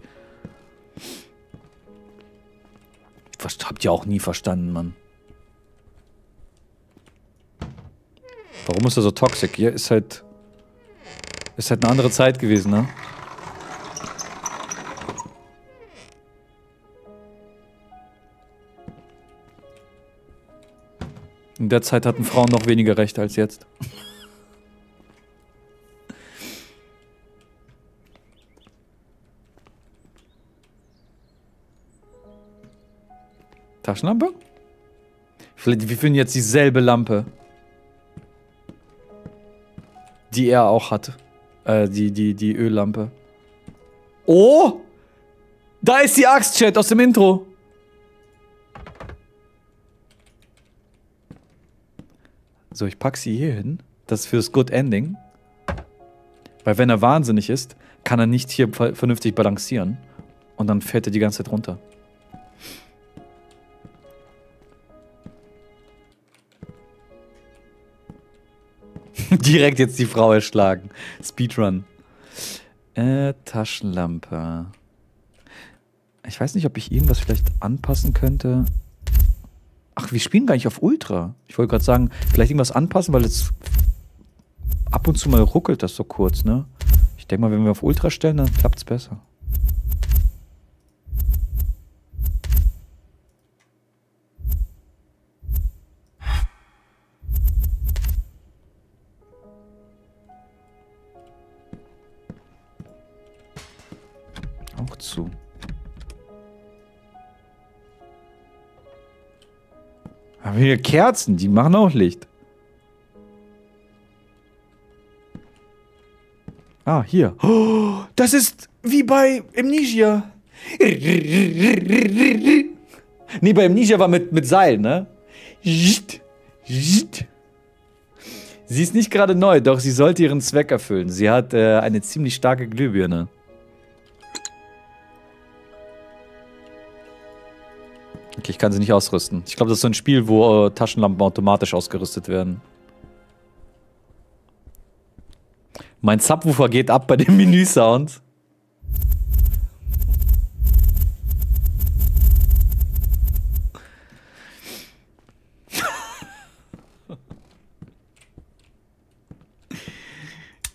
Was habt ihr auch nie verstanden, Mann. Warum ist er so toxisch? Hier ist halt... Ist halt eine andere Zeit gewesen, ne? In der Zeit hatten Frauen noch weniger Rechte als jetzt. Taschenlampe? Vielleicht, wir finden jetzt dieselbe Lampe. Die er auch hatte. Die Öllampe. Oh! Da ist die Axt, Chat, aus dem Intro. So, ich pack sie hier hin. Das ist fürs Good Ending. Weil wenn er wahnsinnig ist, kann er nicht hier vernünftig balancieren. Und dann fällt er die ganze Zeit runter. Direkt jetzt die Frau erschlagen. Speedrun. Taschenlampe. Ich weiß nicht, ob ich irgendwas vielleicht anpassen könnte. Ach, wir spielen gar nicht auf Ultra. Ich wollte gerade sagen, vielleicht irgendwas anpassen, weil jetzt ab und zu mal ruckelt das so kurz, ne? Ich denke mal, wenn wir auf Ultra stellen, dann klappt's besser. Auch zu. Aber hier Kerzen, die machen auch Licht. Ah, hier. Oh, das ist wie bei Amnesia. Nee, bei Amnesia war mit Seil, ne? Sie ist nicht gerade neu, doch sie sollte ihren Zweck erfüllen. Sie hat eine ziemlich starke Glühbirne. Okay, ich kann sie nicht ausrüsten. Ich glaube, das ist so ein Spiel, wo Taschenlampen automatisch ausgerüstet werden. Mein Subwoofer geht ab bei dem Menü-Sound.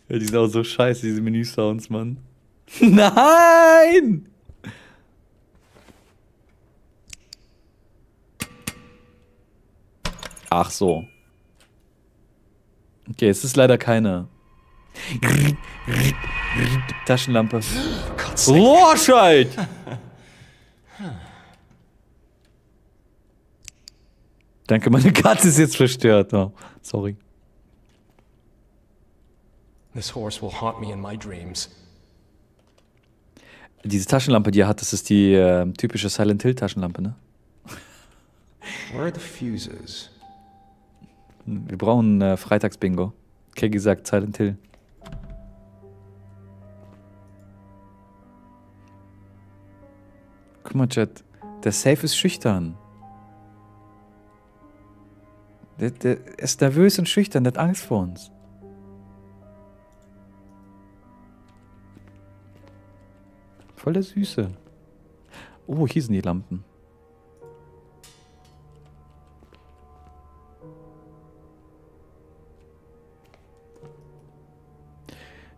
Ja, die sind auch so scheiße, diese Menü-Sounds, Mann. Nein! Ach so. Okay, es ist leider keine Taschenlampe. Lorscheid! Danke, meine Katze ist jetzt verstört. Oh, sorry. Diese Taschenlampe, die er hat, das ist die typische Silent Hill Taschenlampe, ne? Where are the fuses? Wir brauchen Freitagsbingo. Keggy sagt Silent Hill. Guck mal, Chat. Der Safe ist schüchtern. Der ist nervös und schüchtern. Der hat Angst vor uns. Voll der Süße. Oh, hier sind die Lampen.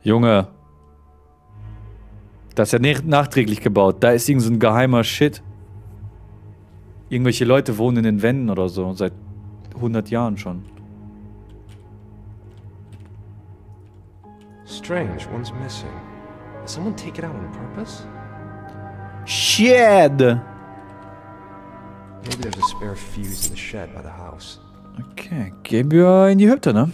Junge. Das ist ja nicht nachträglich gebaut. Da ist irgend so ein geheimer Shit. Irgendwelche Leute wohnen in den Wänden oder so. Seit 100 Jahren schon. Strange, one's missing. Did someone take it out on purpose? Shed! Maybe there's a spare fuse in the shed by the house. Okay, gehen wir in die Hütte, ne?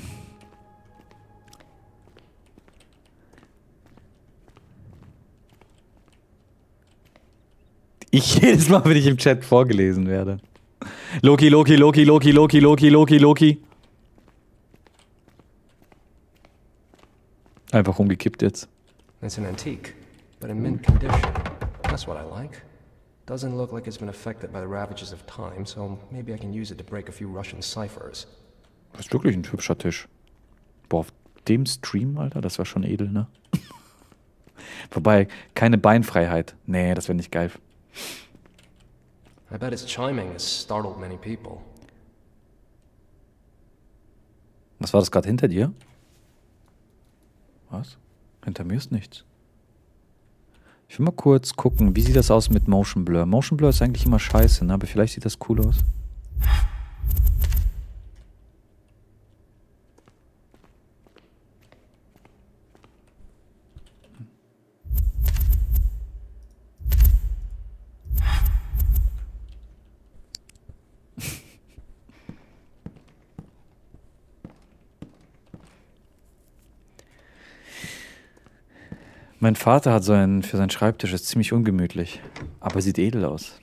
Ich jedes Mal, wenn ich im Chat vorgelesen werde. Loki, Loki, Loki, Loki, Loki, Loki, Loki, Loki. Einfach umgekippt jetzt. It's an antique, but in mint condition. That's what I like. Doesn't look like it's been affected by the ravages of time, so maybe I can use it to break a few Russian ciphers. Das ist wirklich ein hübscher Tisch. Boah, auf dem Stream, Alter, das war schon edel, ne? Wobei, keine Beinfreiheit. Nee, das wäre nicht geil. I bet its chiming has startled many people. Was war das gerade hinter dir? Was? Hinter mir ist nichts. Ich will mal kurz gucken, wie sieht das aus mit Motion Blur? Motion Blur ist eigentlich immer scheiße, ne? Aber vielleicht sieht das cool aus. Mein Vater hat so einen für seinen Schreibtisch, ist ziemlich ungemütlich, aber sieht edel aus.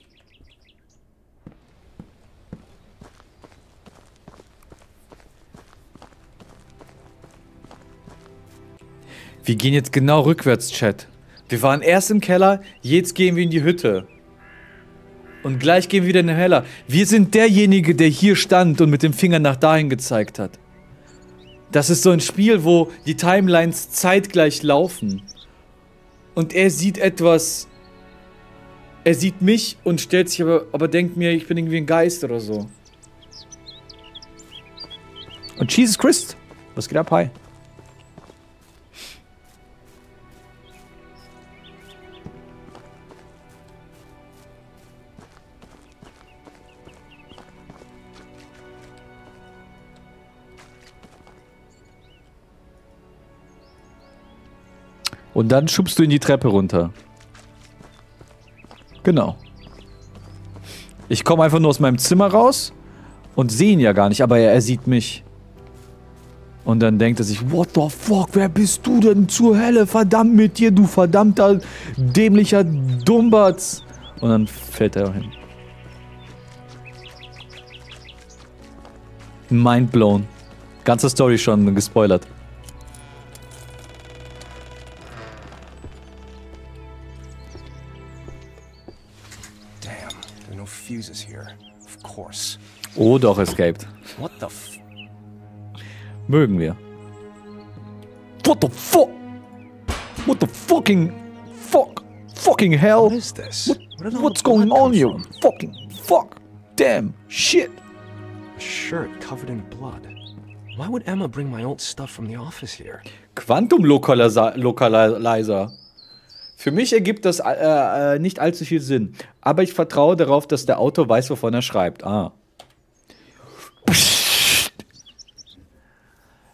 Wir gehen jetzt genau rückwärts, Chat. Wir waren erst im Keller, jetzt gehen wir in die Hütte. Und gleich gehen wir wieder in den Keller. Wir sind derjenige, der hier stand und mit dem Finger nach dahin gezeigt hat. Das ist so ein Spiel, wo die Timelines zeitgleich laufen. Und er sieht etwas, er sieht mich und stellt sich aber denkt mir, ich bin irgendwie ein Geist oder so. Und Jesus Christ, was geht ab, hi. Und dann schubst du ihn die Treppe runter. Genau. Ich komme einfach nur aus meinem Zimmer raus und sehe ihn ja gar nicht, aber er sieht mich. Und dann denkt er sich, what the fuck, wer bist du denn zur Hölle? Verdammt mit dir, du verdammter, dämlicher Dumbatz. Und dann fällt er hin. Mindblown. Ganze Story schon gespoilert. Oh, doch, escaped. What the f... Mögen wir. What the fuck? What the fucking... Fuck. Fucking hell. What is this? What's going on here? Fucking... Fuck. Damn. Shit. A shirt covered in blood. Why would Emma bring my old stuff from the office here? Quantum Localizer. Für mich ergibt das nicht allzu viel Sinn. Aber ich vertraue darauf, dass der Autor weiß, wovon er schreibt. Ah.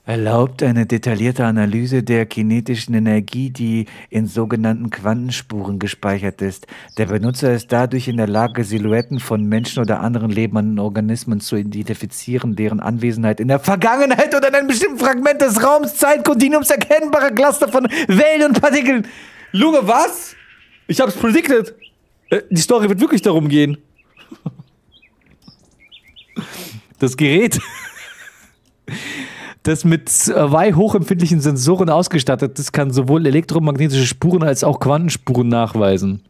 Erlaubt eine detaillierte Analyse der kinetischen Energie, die in sogenannten Quantenspuren gespeichert ist. Der Benutzer ist dadurch in der Lage, Silhouetten von Menschen oder anderen lebenden Organismen zu identifizieren, deren Anwesenheit in der Vergangenheit oder in einem bestimmten Fragment des Raums, Zeitkontinuums erkennbare Cluster von Wellen und Partikeln. Lunge, was? Ich hab's predicted. Die Story wird wirklich darum gehen. Das Gerät, das mit 2 hochempfindlichen Sensoren ausgestattet ist, kann sowohl elektromagnetische Spuren als auch Quantenspuren nachweisen.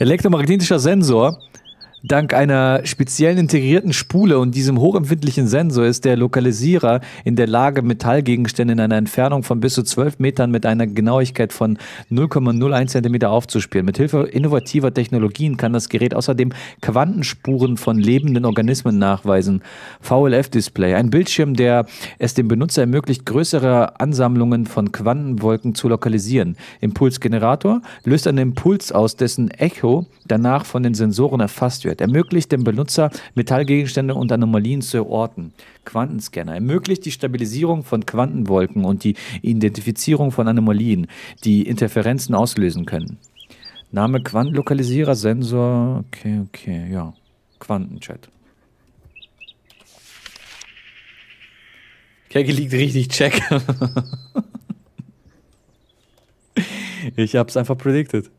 Elektromagnetischer Sensor Dank einer speziellen integrierten Spule und diesem hochempfindlichen Sensor ist der Lokalisierer in der Lage, Metallgegenstände in einer Entfernung von bis zu 12 Metern mit einer Genauigkeit von 0,01 cm aufzuspüren. Mit Hilfe innovativer Technologien kann das Gerät außerdem Quantenspuren von lebenden Organismen nachweisen. VLF-Display, ein Bildschirm, der es dem Benutzer ermöglicht, größere Ansammlungen von Quantenwolken zu lokalisieren. Impulsgenerator löst einen Impuls aus, dessen Echo danach von den Sensoren erfasst wird. Ermöglicht dem Benutzer, Metallgegenstände und Anomalien zu orten. Quantenscanner ermöglicht die Stabilisierung von Quantenwolken und die Identifizierung von Anomalien, die Interferenzen auslösen können. Name Quantenlokalisierer, Sensor, okay, ja. Quantenchat. Kegel liegt richtig, check. Ich hab's einfach predicted.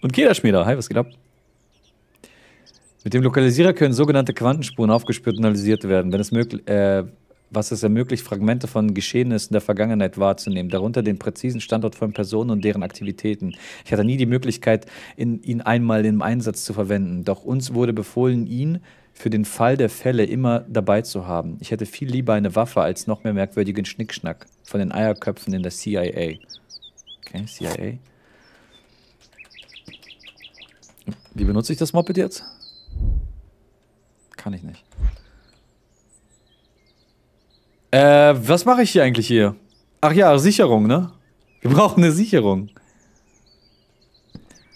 Und Kederschmieder, hi, was geht ab? Mit dem Lokalisierer können sogenannte Quantenspuren aufgespürt und analysiert werden, wenn es was es ermöglicht, Fragmente von Geschehnissen der Vergangenheit wahrzunehmen, darunter den präzisen Standort von Personen und deren Aktivitäten. Ich hatte nie die Möglichkeit, ihn einmal im Einsatz zu verwenden, doch uns wurde befohlen, ihn für den Fall der Fälle immer dabei zu haben. Ich hätte viel lieber eine Waffe als noch mehr merkwürdigen Schnickschnack von den Eierköpfen in der CIA. Okay, CIA. Wie benutze ich das Moped jetzt? Kann ich nicht. Was mache ich hier eigentlich hier? Ach ja, Sicherung, ne? Wir brauchen eine Sicherung.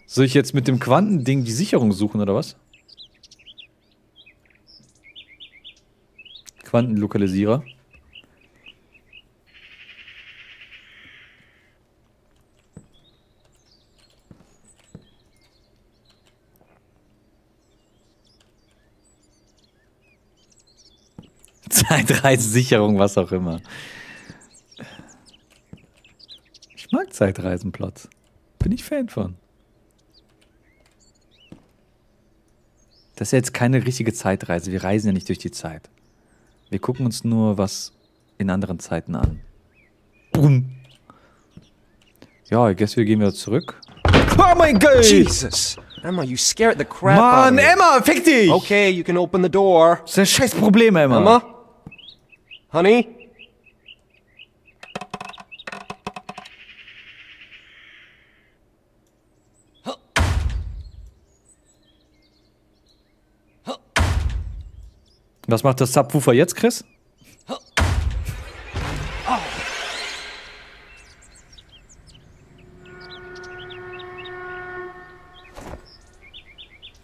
Soll ich jetzt mit dem Quantending die Sicherung suchen, oder was? Quantenlokalisierer. Zeitreisen-Sicherung, was auch immer. Ich mag Zeitreisenplots. Bin ich Fan von. Das ist ja jetzt keine richtige Zeitreise. Wir reisen ja nicht durch die Zeit. Wir gucken uns nur was in anderen Zeiten an. Boom. Ja, ich guess wir gehen wieder zurück. Oh mein Gott! Jesus! Emma, you scared the crap out of me. Mann, Emma, fick dich! Okay, you can open the door. Das ist ein scheiß Problem, Emma. Emma? Honey? Was macht das Subwoofer jetzt, Chris?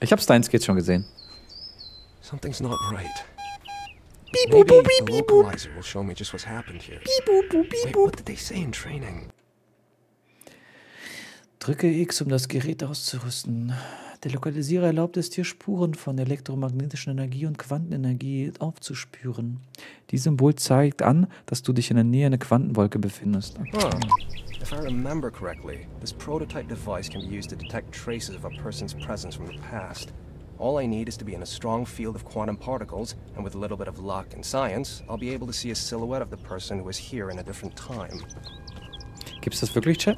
Ich hab Steins Gate schon gesehen. Something's not right. Beep boop boop beep beep boop. Will show me just what's happened here. Beep boop boop beep boop. What did they say in training? Drücke X, um das Gerät auszurüsten. Der Lokalisierer erlaubt es dir, Spuren von elektromagnetischer Energie und Quantenenergie aufzuspüren. Dieses Symbol zeigt an, dass du dich in der Nähe einer Quantenwolke befindest. Okay. If I remember correctly, this prototype device can be used to detect traces of a person's presence from the past. All I need is to be in a strong field of quantum particles, and with a little bit of luck and science, I'll be able to see a silhouette of the person who is here in a different time. Gibt's das wirklich, Chat?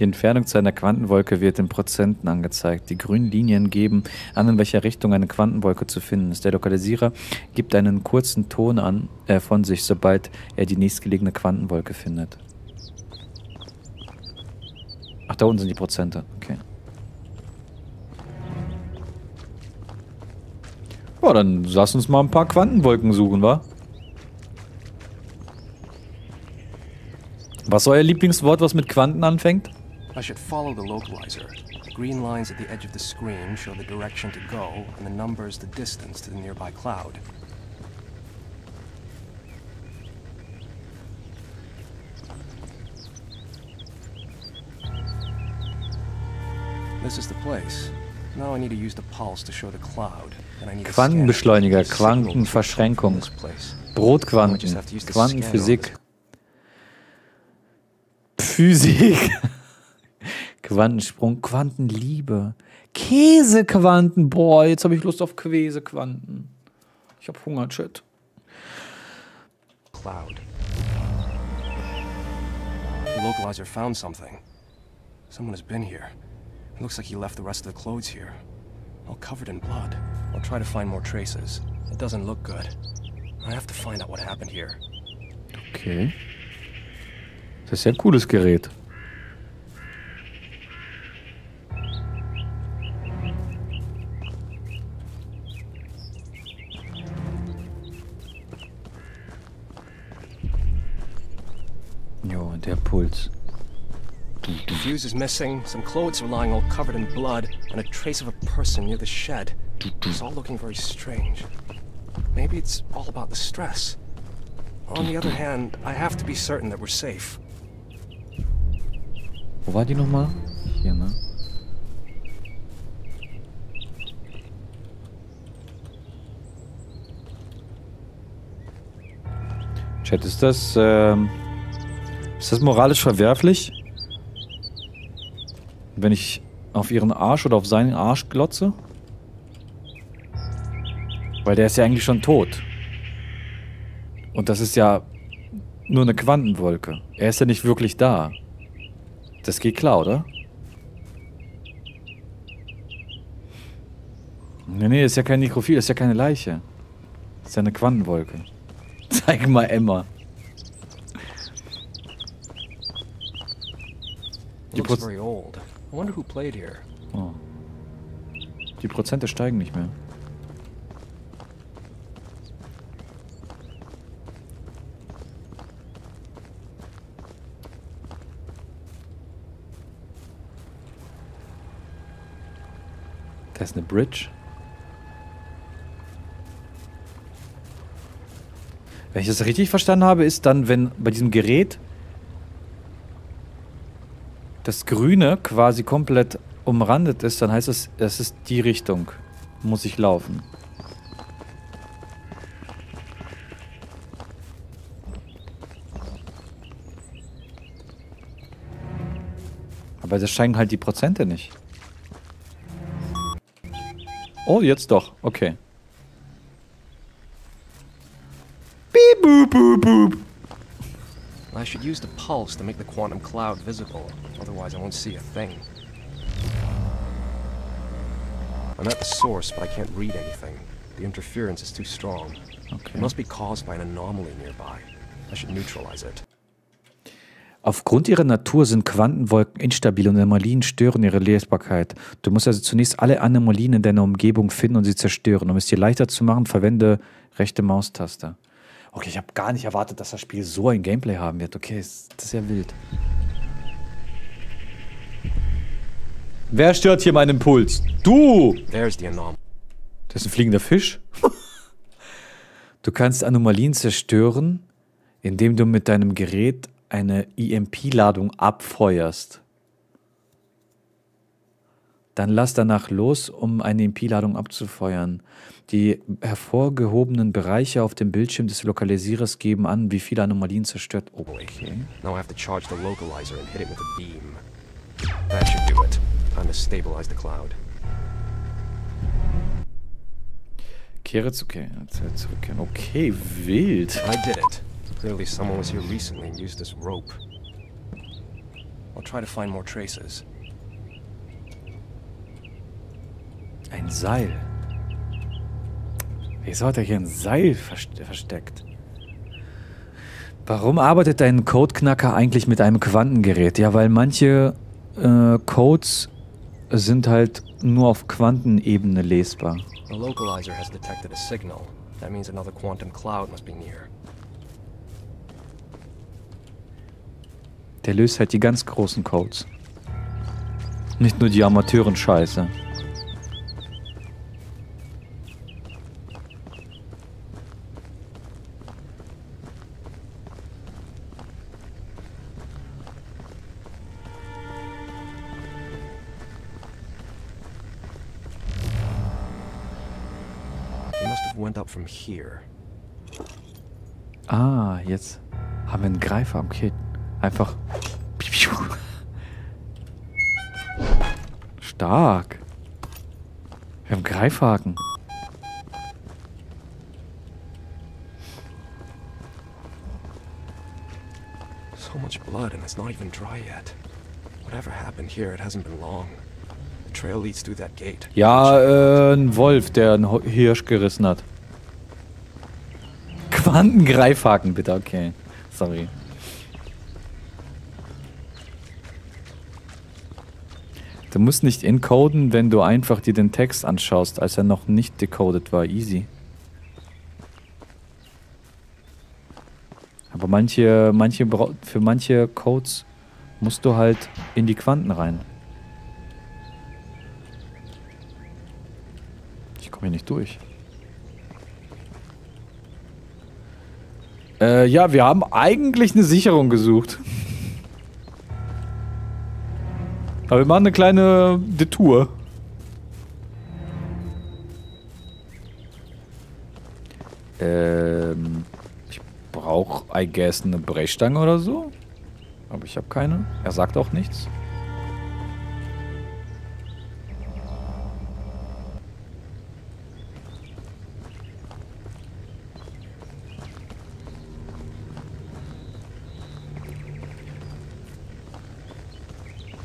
Die Entfernung zu einer Quantenwolke wird in Prozenten angezeigt. Die grünen Linien geben an, in welcher Richtung eine Quantenwolke zu finden ist. Der Lokalisierer gibt einen kurzen Ton an von sich, sobald er die nächstgelegene Quantenwolke findet. Ach, da unten sind die Prozente. Okay. Ja, dann lass uns mal ein paar Quantenwolken suchen, wa? Was ist euer Lieblingswort, was mit Quanten anfängt? I should follow the localizer. The green lines at the edge of the screen show the direction to go and the numbers the distance to the nearby cloud. This is the place. Now I need to use the pulse to show the cloud. Quantenbeschleuniger, Quantenverschränkung, Brotquanten, Quantenphysik. Physik. Quantensprung, Quantenliebe, Käsequanten, boah, jetzt habe ich Lust auf Käsequanten. Ich habe Hunger, Chat. Cloud. The localizer found something. Someone has been here. It looks like he left the rest of the clothes here. all covered in blood. I'll try to find more traces. It doesn't look good. I have to find out what happened here. Okay. Das ist ja ein cooles Gerät. Jo, der Puls. The fuse is missing, some clothes are lying all covered in blood, and a trace of a person near the shed. It's all looking very strange. Maybe it's all about the stress. On the other hand, I have to be certain that we're safe. Wo war die nochmal? Hier, ne? Chat, ist das moralisch verwerflich? Wenn ich auf ihren Arsch oder auf seinen Arsch glotze? Weil der ist ja eigentlich schon tot. Und das ist ja nur eine Quantenwolke. Er ist ja nicht wirklich da. Das geht klar, oder? Nee, nee, ist ja kein Nekrophil, ist ja keine Leiche. Ist ja eine Quantenwolke. Zeig mal Emma. Die Prozente steigen nicht mehr. Das ist eine Bridge. Wenn ich das richtig verstanden habe, ist dann, wenn bei diesem Gerät das Grüne quasi komplett umrandet ist, dann heißt es, das ist die Richtung. Muss ich laufen. Aber das steigen halt die Prozente nicht. Oh, jetzt doch. Okay. Beep, boop, boop, boop. I should use the pulse to make the quantum cloud visible. Otherwise, I won't see a thing. I'm at the source, but I can't read anything. The interference is too strong. Okay. It must be caused by an anomaly nearby. I should neutralize it. Aufgrund ihrer Natur sind Quantenwolken instabil und Anomalien stören ihre Lesbarkeit. Du musst also zunächst alle Anomalien in deiner Umgebung finden und sie zerstören. Um es dir leichter zu machen, verwende rechte Maustaste. Okay, ich habe gar nicht erwartet, dass das Spiel so ein Gameplay haben wird. Okay, das ist ja wild. Wer stört hier meinen Puls? Du! Das ist ein fliegender Fisch. Du kannst Anomalien zerstören, indem du mit deinem Gerät eine EMP-Ladung abfeuerst. Dann lass danach los, um eine EMP-Ladung abzufeuern. Die hervorgehobenen Bereiche auf dem Bildschirm des Lokalisierers geben an, wie viele Anomalien zerstört. Okay. Now I have to charge the localizer and hit it with a beam. That should do it. Time to stabilize the cloud. Kehre zurück. Okay, wild. I did it. Clearly someone was here recently and used this rope. I'll try to find more traces. Ein Seil. Wieso hat er hier ein Seil versteckt? Warum arbeitet dein Codeknacker eigentlich mit einem Quantengerät? Ja, weil manche Codes sind halt nur auf Quantenebene lesbar. The localizer has detected a signal. That means another quantum cloud must be near. Der löst halt die ganz großen Codes. Nicht nur die Amateuren-Scheiße. Ah, jetzt haben wir einen Greifer. Okay, einfach... Stark. Wir haben Greifhaken. So much blood and it's not even dry yet. Whatever happened here, it hasn't been long. Ja, ein Wolf, der einen Hirsch gerissen hat. Quantengreifhaken, bitte, okay. Sorry. Du musst nicht encoden, wenn du einfach dir den Text anschaust, als er noch nicht decoded war. Easy. Aber für manche Codes musst du halt in die Quanten rein. Ich komme hier nicht durch. Ja, wir haben eigentlich eine Sicherung gesucht. Aber wir machen eine kleine Detour. Brauche, I guess, eine Brechstange oder so. Aber ich habe keine. Er sagt auch nichts.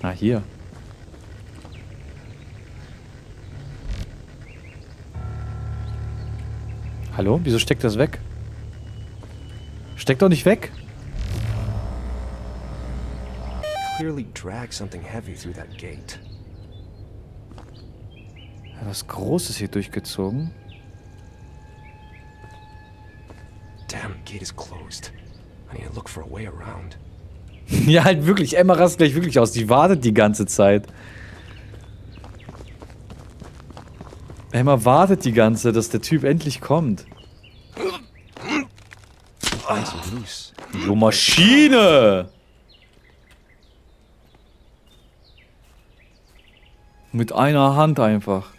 Ah, hier. Hallo? Wieso steckt das weg? Steckt doch nicht weg. Was Großes hier durchgezogen. Ja, halt wirklich. Emma rast gleich wirklich aus. Die wartet die ganze Zeit. Emma wartet die ganze Zeit, dass der Typ endlich kommt. Du Maschine! Mit einer Hand einfach.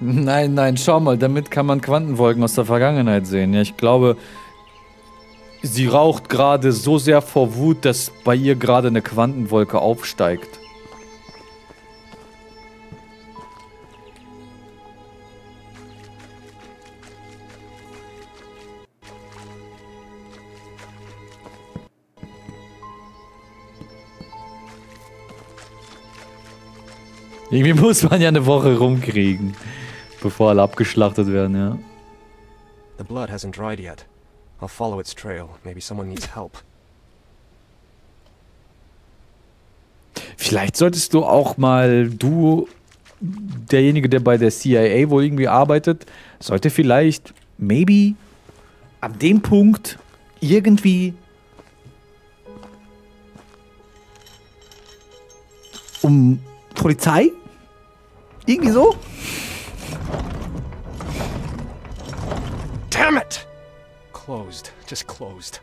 Nein, nein, schau mal, damit kann man Quantenwolken aus der Vergangenheit sehen. Ja, ich glaube, sie raucht gerade so sehr vor Wut, dass bei ihr gerade eine Quantenwolke aufsteigt. Irgendwie muss man ja eine Woche rumkriegen, bevor alle abgeschlachtet werden, ja. The blood hasn't dried yet. I'll follow its trail. Maybe someone needs help. Vielleicht solltest du auch mal, du, derjenige, der bei der CIA wohl irgendwie arbeitet, sollte vielleicht, maybe, ab dem Punkt irgendwie um Polizei? Irgendwie so? Damn it! Closed, just closed.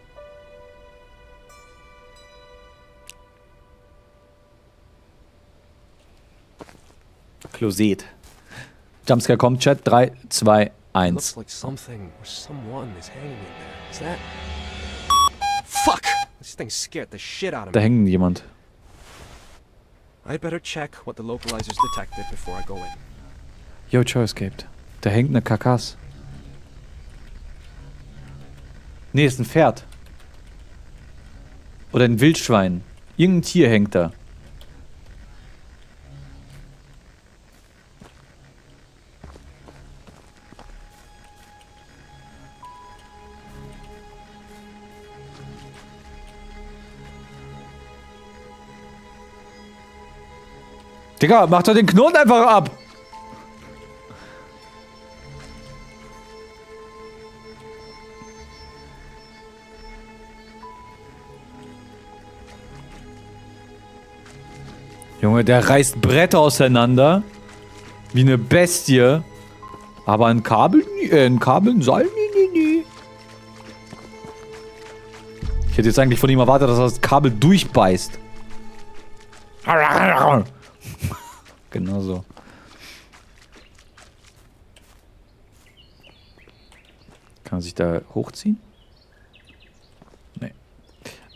Closet. Jumpscare kommt, Chat. 3, 2, 1. Fuck! Da hängt jemand. I'd better check what the localizers detected before I go in. Yo, Joe escaped. Da hängt eine Karkasse. Nee, ist ein Pferd. Oder ein Wildschwein. Irgendein Tier hängt da. Digga, mach doch den Knoten einfach ab! Junge, der reißt Bretter auseinander. Wie eine Bestie. Aber ein Kabel, ein Seil, nee. Ich hätte jetzt eigentlich von ihm erwartet, dass er das Kabel durchbeißt. Genau so. Kann man sich da hochziehen? Nee.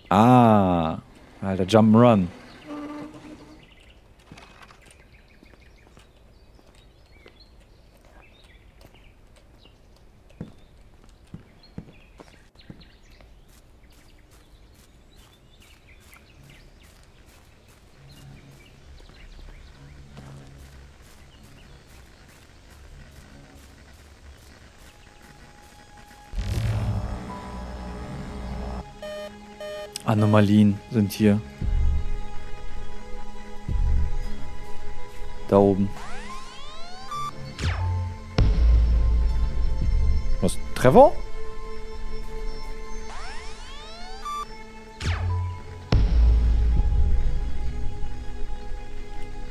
Ah. Alter, Jump'n'Run. Anomalien sind hier. Da oben. Was? Trevor?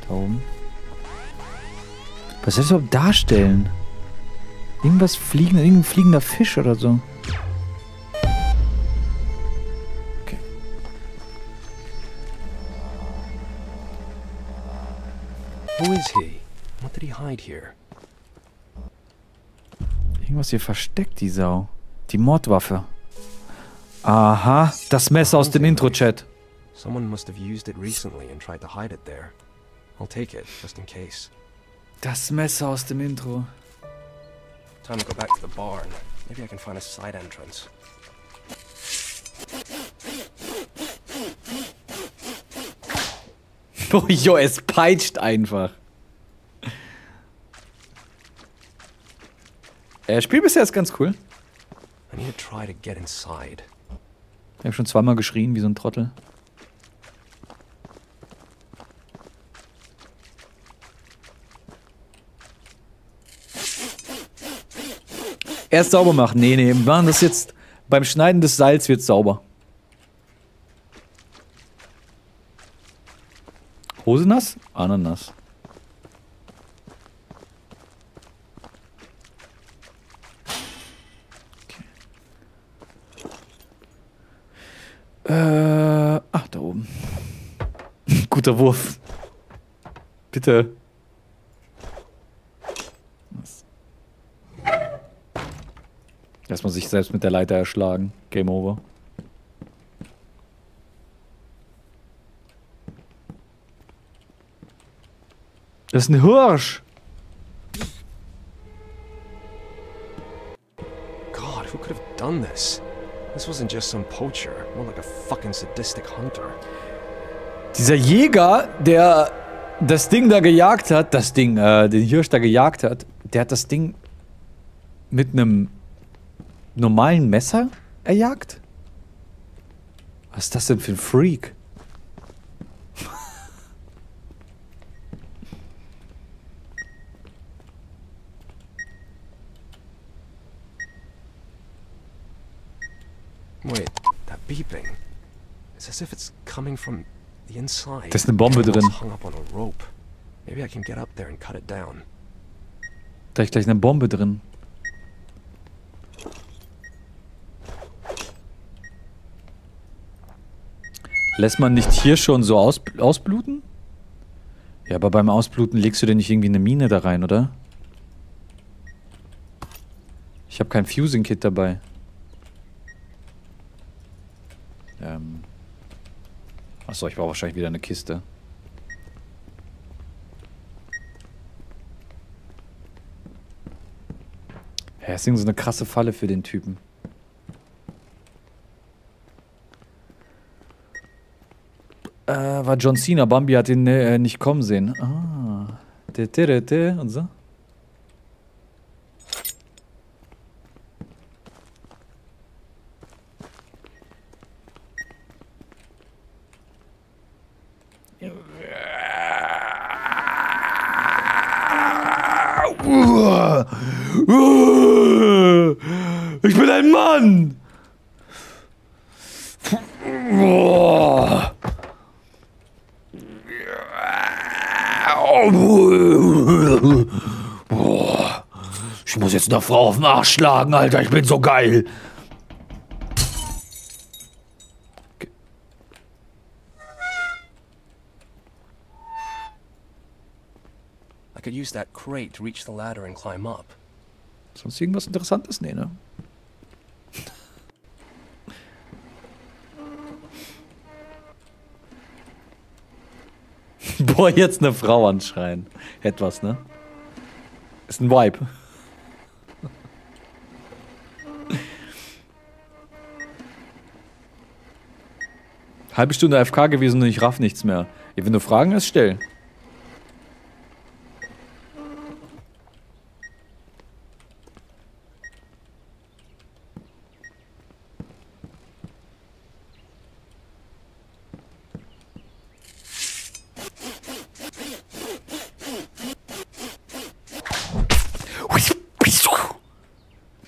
Da oben. Was soll das überhaupt darstellen? Irgendwas fliegen, irgendein fliegender Fisch oder so. Okay. Who is he? What did he hide here? Irgendwas hier versteckt, die Sau. Die Mordwaffe. Aha, das Messer aus dem Intro-Chat. Someone must have used it recently and tried to hide it there. I'll take it, just in case. Das Messer aus dem Intro. Time to go back to the barn. Maybe I can find a side entrance. Oh jo, es peitscht einfach. Das Spiel bisher ist ganz cool. Ich habe schon zweimal geschrien wie so ein Trottel. Erst sauber machen. Nee, nee, wir machen das jetzt. Beim Schneiden des Seils wird sauber. Hose nass? Ananas. Okay. Ach, da oben. Guter Wurf. Bitte. Dass man sich selbst mit der Leiter erschlagen. Game over. Das ist ein Hirsch! God, who could have done this? This wasn't just some poacher, more like a fucking sadistic hunter. Dieser Jäger, der das Ding da gejagt hat, den Hirsch da gejagt hat, der hat das Ding mit einem normalen Messer erjagt? Was ist das denn für ein Freak? Wait, that beeping. It's as if it's coming from the inside. Da ist eine Bombe drin. Maybe I can get up there and cut it down. Da ist gleich eine Bombe drin. Lässt man nicht hier schon so ausbluten? Ja, aber beim Ausbluten legst du dir nicht irgendwie eine Mine da rein, oder? Ich habe kein Fusing-Kit dabei. Achso, ich brauche wahrscheinlich wieder eine Kiste. Ja, das ist irgendwie so eine krasse Falle für den Typen. War John Cena, Bambi hat ihn nicht kommen sehen. Ah. Und so. Ich bin ein Mann! Ich muss jetzt eine Frau auf den Arsch schlagen, Alter, ich bin so geil. I could use that crate to reach the ladder and climb up. Sonst irgendwas Interessantes? Nee, ne? Boah, jetzt eine Frau anschreien. Etwas, ne? Ist ein Vibe. Halbe Stunde AFK gewesen und ich raff nichts mehr. Wenn du Fragen hast, stell.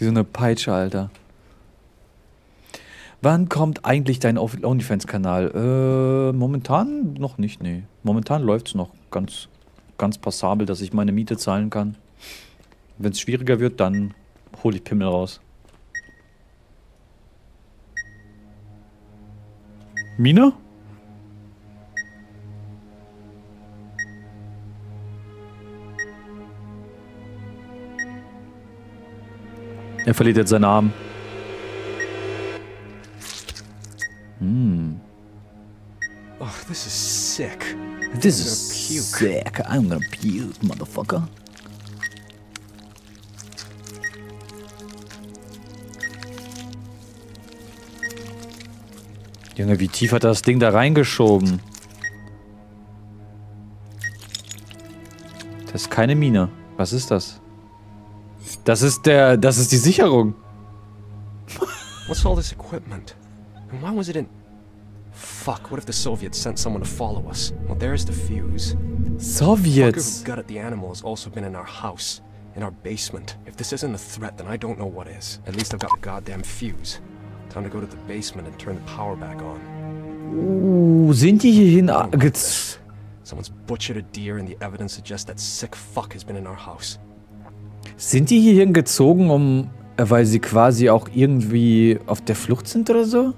Wie so eine Peitsche, Alter. Wann kommt eigentlich dein OnlyFans-Kanal? Momentan noch nicht, nee. Momentan läuft es noch ganz passabel, dass ich meine Miete zahlen kann. Wenn es schwieriger wird, dann hole ich Pimmel raus. Mina? Er verliert jetzt seinen Arm. Oh, this is sick. This is sick. I'm gonna puke, motherfucker. Junge, wie tief hat das Ding da reingeschoben? Das ist keine Mine. Was ist das? Das ist die Sicherung. What's all this equipment? And why was it in... Fuck, what if the Soviets sent someone to follow us? Well, there's the fuse. Soviets? The fucker who gutted the animal has also been in our house, in our basement. If this isn't a threat, then I don't know what is. At least I've got the goddamn fuse. Time to go to the basement and turn the power back on. Sind die hierhin gezogen? Someone's butchered a deer and the evidence suggests that sick fuck has been in our house. Sind die hierhin gezogen, weil sie quasi auch irgendwie auf der Flucht sind oder so?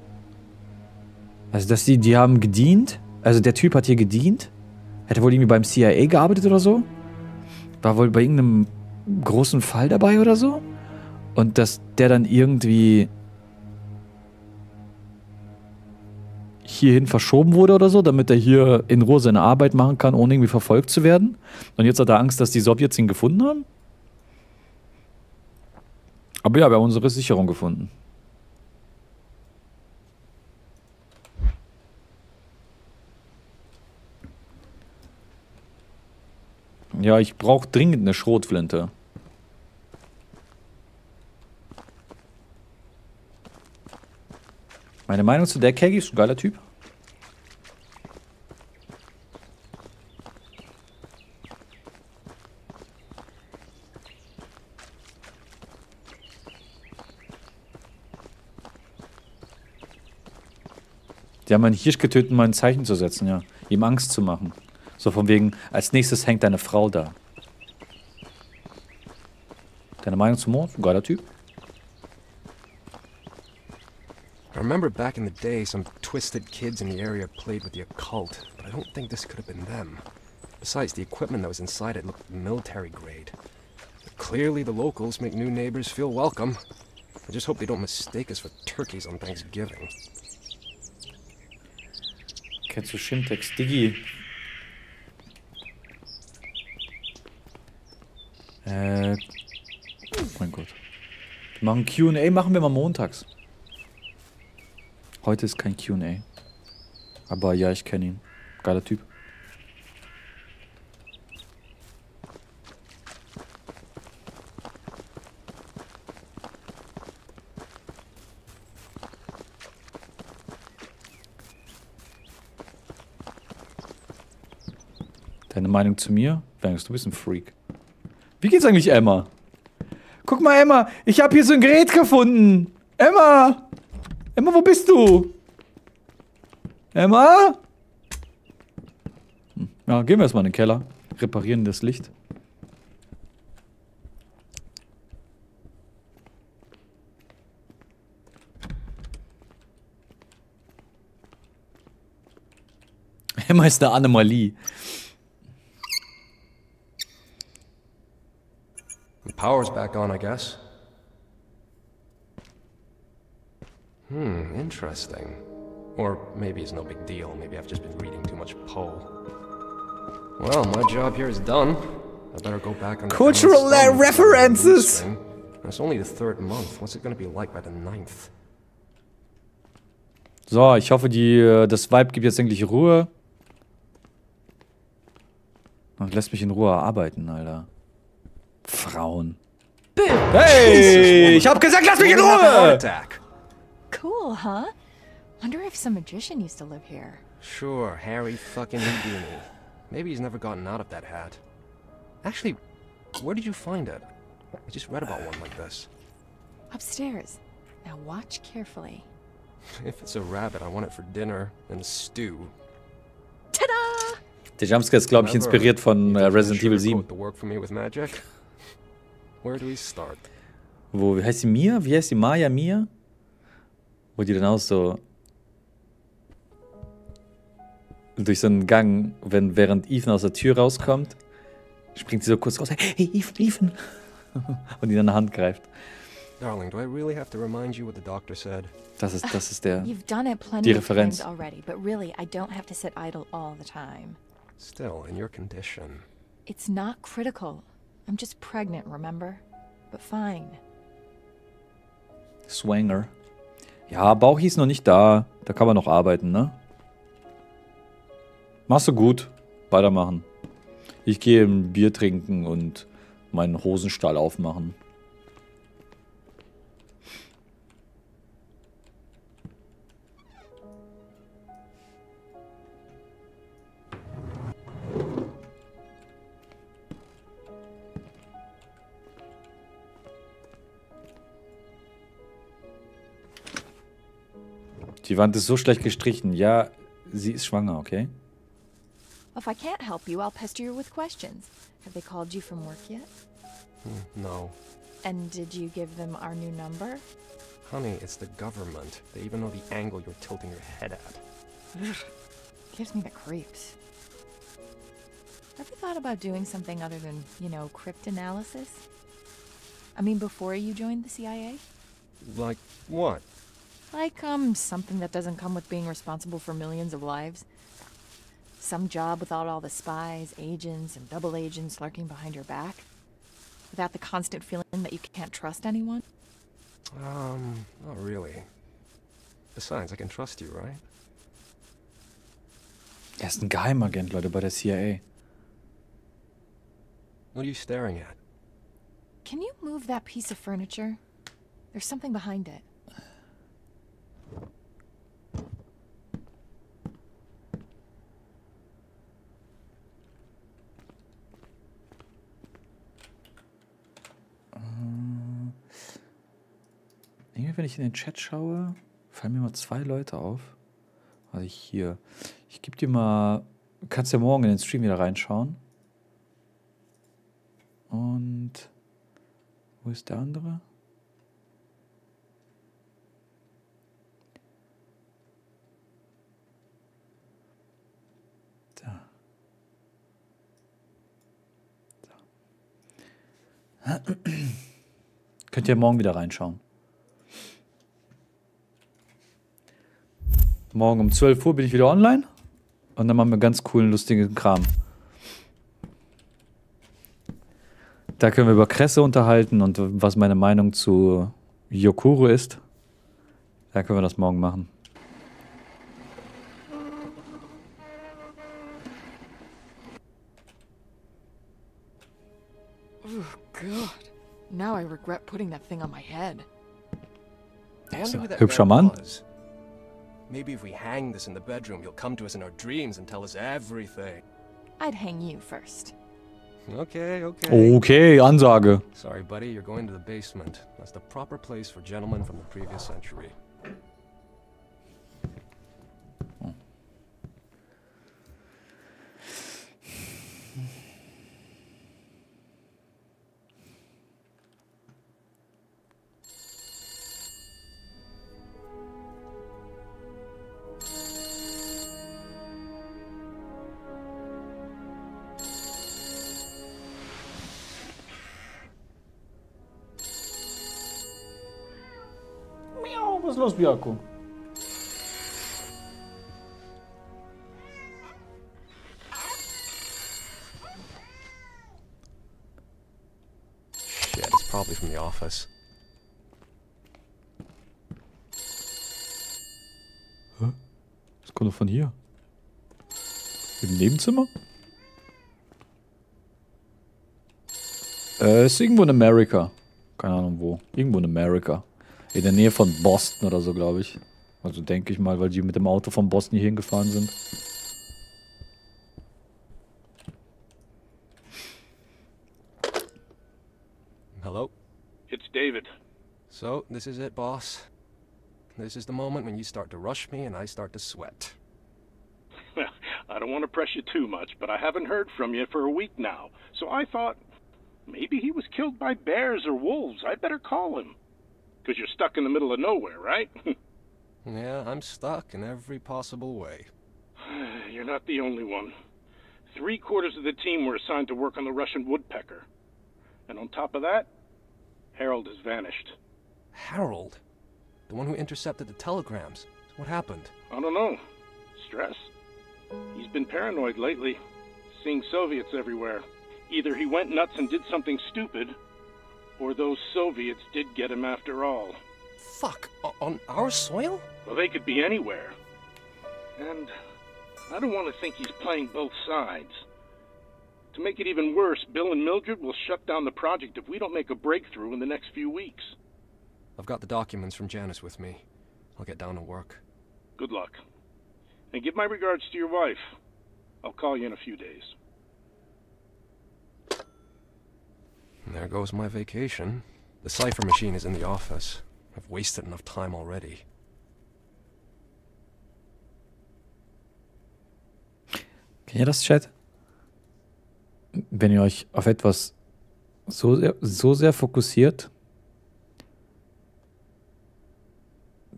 Also, dass die haben gedient? Also, der Typ hat hier gedient? Hätte wohl irgendwie beim CIA gearbeitet oder so? War wohl bei irgendeinem großen Fall dabei oder so? Und dass der dann irgendwie hierhin verschoben wurde oder so, damit er hier in Ruhe seine Arbeit machen kann, ohne irgendwie verfolgt zu werden. Und jetzt hat er Angst, dass die Sowjets ihn gefunden haben? Aber ja, wir haben unsere Sicherung gefunden. Ja, ich brauche dringend eine Schrotflinte. Meine Meinung zu der Keggy ist ein geiler Typ. Die haben einen Hirsch getötet, um ein Zeichen zu setzen, ja. Ihm Angst zu machen. So von wegen, als nächstes hängt deine Frau da. Deine Meinung zum Mord? Geiler Typ. I remember back in the day some twisted kids in the area played with the occult, but I don't think this could have been them. Besides, the equipment that was inside it looked military grade. But clearly the locals make new neighbors feel welcome. I just hope they don't mistake us for turkeys on Thanksgiving. Kennst du Shimtex, Diggi? Oh mein Gott. Wir machen Q&A, machen wir mal montags. Heute ist kein Q&A. Aber ja, ich kenne ihn. Geiler Typ. Deine Meinung zu mir? Denkst du, bist ein Freak. Wie geht's eigentlich Emma? Guck mal, Emma, ich habe hier so ein Gerät gefunden. Emma! Emma, wo bist du? Emma? Ja, gehen wir erstmal in den Keller. Reparieren das Licht. Emma ist eine Anomalie. The power's back on, I guess. Interesting. Or maybe it's no big deal. Maybe I've just been reading too much Poe. Well, my job here is done. I better go back on the cultural references. It's only the third month. What's it gonna be like by the 9th? So, ich hoffe, das Vibe gibt jetzt endlich Ruhe. Und lässt mich in Ruhe arbeiten, Alter. Frauen. Boom. Hey, ich hab gesagt, lass mich in Ruhe! Cool, huh? Wonder if some magician used to live here. Sure, Harry fucking Houdini. Maybe he's never gotten out of that hat. Actually, where did you find it? I just read about one like this. Upstairs. Now watch carefully. If it's a rabbit, I want it for dinner and stew. Ta-da! Der Jumpscare ist, glaube ich, inspiriert von Resident Evil 7. Where do we start? Wo, wie heißt die Mia? Wie heißt die Maya Mia? Wo die dann auch so durch so einen Gang, wenn während Ethan aus der Tür rauskommt, springt sie so kurz raus. Hey, Ethan! Und ihn an der Hand greift. Darling, do I really have to remind you what the doctor said? Das ist der. You've done it plenty of times already, but really I don't have to sit idle all the time. Still, in your condition. It's not critical. I'm just pregnant, remember? But fine. Swanger. Ja, Bauchi ist noch nicht da. Da kann man noch arbeiten, ne? Machst du gut. Weitermachen. Ich gehe ein Bier trinken und meinen Hosenstall aufmachen. Die Wand ist so schlecht gestrichen. Ja, sie ist schwanger, okay? If I can't help you, I'll pester you with questions. Have they called you from work yet? No. And did you give them our new number? Honey, it's the government. They even know the angle you're tilting your head at. Gives me the creeps. Have you thought about doing something other than, you know, cryptanalysis? I mean, before you joined the CIA? Like what? Like, something that doesn't come with being responsible for millions of lives. Some job without all the spies, agents, and double agents lurking behind your back. Without the constant feeling that you can't trust anyone. Not really. Besides, I can trust you, right? Ist ein Geheimagent, Leute, bei der CIA. What are you staring at? Can you move that piece of furniture? There's something behind it. Irgendwie, wenn ich in den Chat schaue, fallen mir mal zwei Leute auf. Also hier. Ich gebe dir mal. Kannst ja morgen in den Stream wieder reinschauen. Und wo ist der andere? Da. Da. Könnt ihr morgen wieder reinschauen. Morgen um 12 Uhr bin ich wieder online und dann machen wir ganz coolen, lustigen Kram. Da können wir über Kresse unterhalten und was meine Meinung zu Yokuru ist. Da können wir das morgen machen. Oh Gott, now I regret putting that thing on my head. Hübscher Mann. Maybe if we hang this in the bedroom, you'll come to us in our dreams and tell us everything. I'd hang you first. Okay, Ansage. Sorry, buddy, you're going to the basement. That's the proper place for gentlemen from the previous century. Was ist los, Biako? Shit, it's probably from the office. Hä? Das kommt doch von hier. Im Nebenzimmer? Ist irgendwo in Amerika. Keine Ahnung wo. Irgendwo in Amerika. In der Nähe von Boston oder so, glaube ich. Also denke ich mal, weil die mit dem Auto von Boston hierhin gefahren sind. Hello? It's David. So, this is it, boss. This is the moment when you start to rush me and I start to sweat. Well, I don't want to press you too much, but I haven't heard from you for a week now. So I thought, maybe he was killed by bears or wolves. I'd better call him. Because you're stuck in the middle of nowhere, right? Yeah, I'm stuck in every possible way. You're not the only one. 3/4 of the team were assigned to work on the Russian woodpecker. And on top of that, Harold has vanished. Harold? The one who intercepted the telegrams? What happened? I don't know. Stress? He's been paranoid lately, seeing Soviets everywhere. Either he went nuts and did something stupid, or those Soviets did get him after all. Fuck! On our soil? Well, they could be anywhere. And I don't want to think he's playing both sides. To make it even worse, Bill and Mildred will shut down the project if we don't make a breakthrough in the next few weeks. I've got the documents from Janice with me. I'll get down to work. Good luck. And give my regards to your wife. I'll call you in a few days. And there goes my vacation. The cipher machine is in the office. I've wasted enough time already. Kennt ihr das, Chat? Wenn ihr euch auf etwas so sehr fokussiert,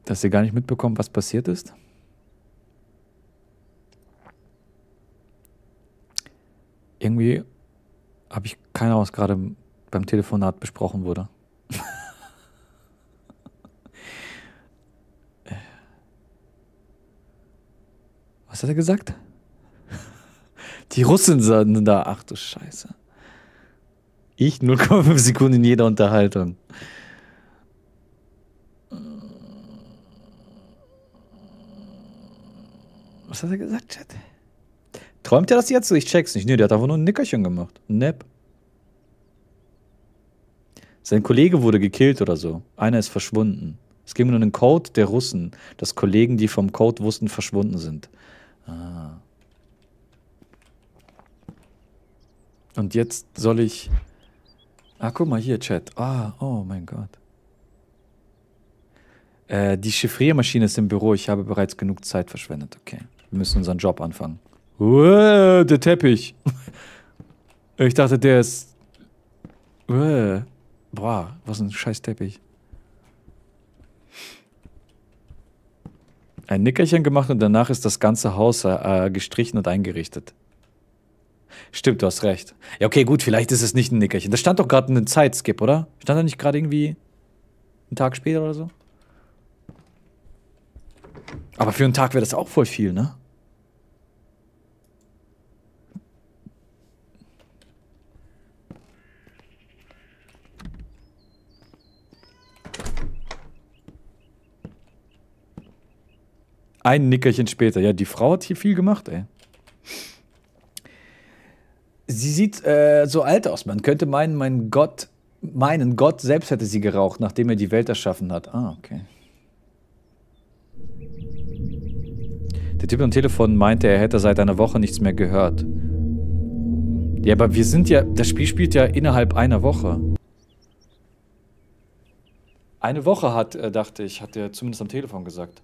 dass ihr gar nicht mitbekommt, was passiert ist. Irgendwie habe ich keine Ahnung, was gerade beim Telefonat besprochen wurde. Was hat er gesagt? Die Russen sind da. Ach du Scheiße. Ich 0,5 Sekunden in jeder Unterhaltung. Was hat er gesagt, Chat? Träumt er das jetzt? Ich check's nicht. Nee, der hat einfach nur ein Nickerchen gemacht. Ein Nap. Sein Kollege wurde gekillt oder so. Einer ist verschwunden. Es ging nur um den Code der Russen, dass Kollegen, die vom Code wussten, verschwunden sind. Ah. Und jetzt soll ich... Ah, guck mal hier, Chat. Ah, oh mein Gott. Die Chiffriermaschine ist im Büro. Ich habe bereits genug Zeit verschwendet. Okay, wir müssen unseren Job anfangen. Uah, der Teppich. Ich dachte, der ist... Uah. Boah, was ein scheiß Teppich. Ein Nickerchen gemacht und danach ist das ganze Haus gestrichen und eingerichtet. Stimmt, du hast recht. Ja, okay, gut, vielleicht ist es nicht ein Nickerchen. Das stand doch gerade in einem Zeitskip, oder? Stand da nicht gerade irgendwie einen Tag später oder so? Aber für einen Tag wäre das auch voll viel, ne? Ein Nickerchen später. Ja, die Frau hat hier viel gemacht, ey. Sie sieht so alt aus. Man könnte meinen, meinen Gott selbst hätte sie geraucht, nachdem er die Welt erschaffen hat. Ah, okay. Der Typ am Telefon meinte, er hätte seit einer Woche nichts mehr gehört. Ja, aber wir sind ja... Das Spiel spielt ja innerhalb einer Woche. Eine Woche hat, dachte ich, hat er zumindest am Telefon gesagt.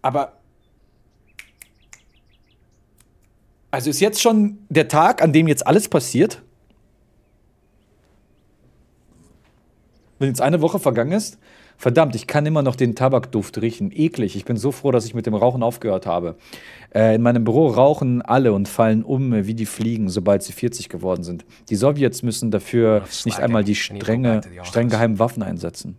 Aber... Also ist jetzt schon der Tag, an dem jetzt alles passiert? Wenn jetzt eine Woche vergangen ist? Verdammt, ich kann immer noch den Tabakduft riechen. Eklig. Ich bin so froh, dass ich mit dem Rauchen aufgehört habe. In meinem Büro rauchen alle und fallen um wie die Fliegen, sobald sie 40 geworden sind. Die Sowjets müssen dafür nicht einmal die streng geheimen Waffen einsetzen.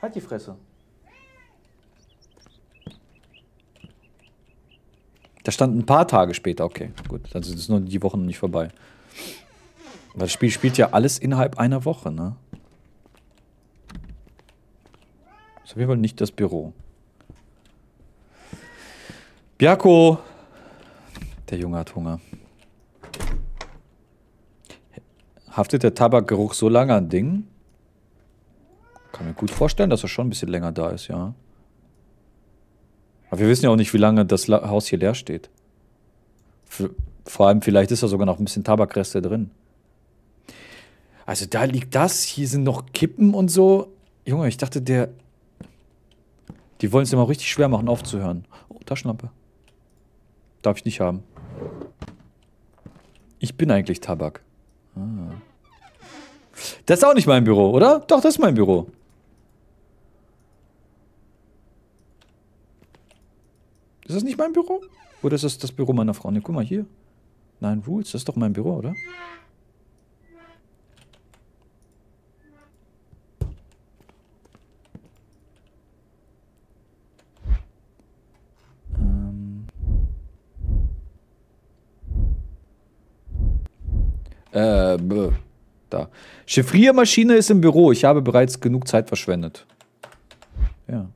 Halt die Fresse. Da stand ein paar Tage später, okay, gut. Dann sind es nur die Wochen nicht vorbei. Weil das Spiel spielt ja alles innerhalb einer Woche, ne? Das ist auf jeden Fall nicht das Büro. Biako! Der Junge hat Hunger. Haftet der Tabakgeruch so lange an Dingen? Kann mir gut vorstellen, dass er schon ein bisschen länger da ist, ja. Aber wir wissen ja auch nicht, wie lange das Haus hier leer steht. Vor allem, vielleicht ist da sogar noch ein bisschen Tabakreste drin. Also da liegt das, hier sind noch Kippen und so. Junge, ich dachte, die wollen es ja mal richtig schwer machen, aufzuhören. Oh, Taschenlampe. Darf ich nicht haben. Ich bin eigentlich Tabak. Ah. Das ist auch nicht mein Büro, oder? Doch, das ist mein Büro. Ist das nicht mein Büro? Oder ist das das Büro meiner Frau? Ne, guck mal hier. Nein, Rules, das ist doch mein Büro, oder? Da. Chiffriermaschine ist im Büro. Ich habe bereits genug Zeit verschwendet. Ja.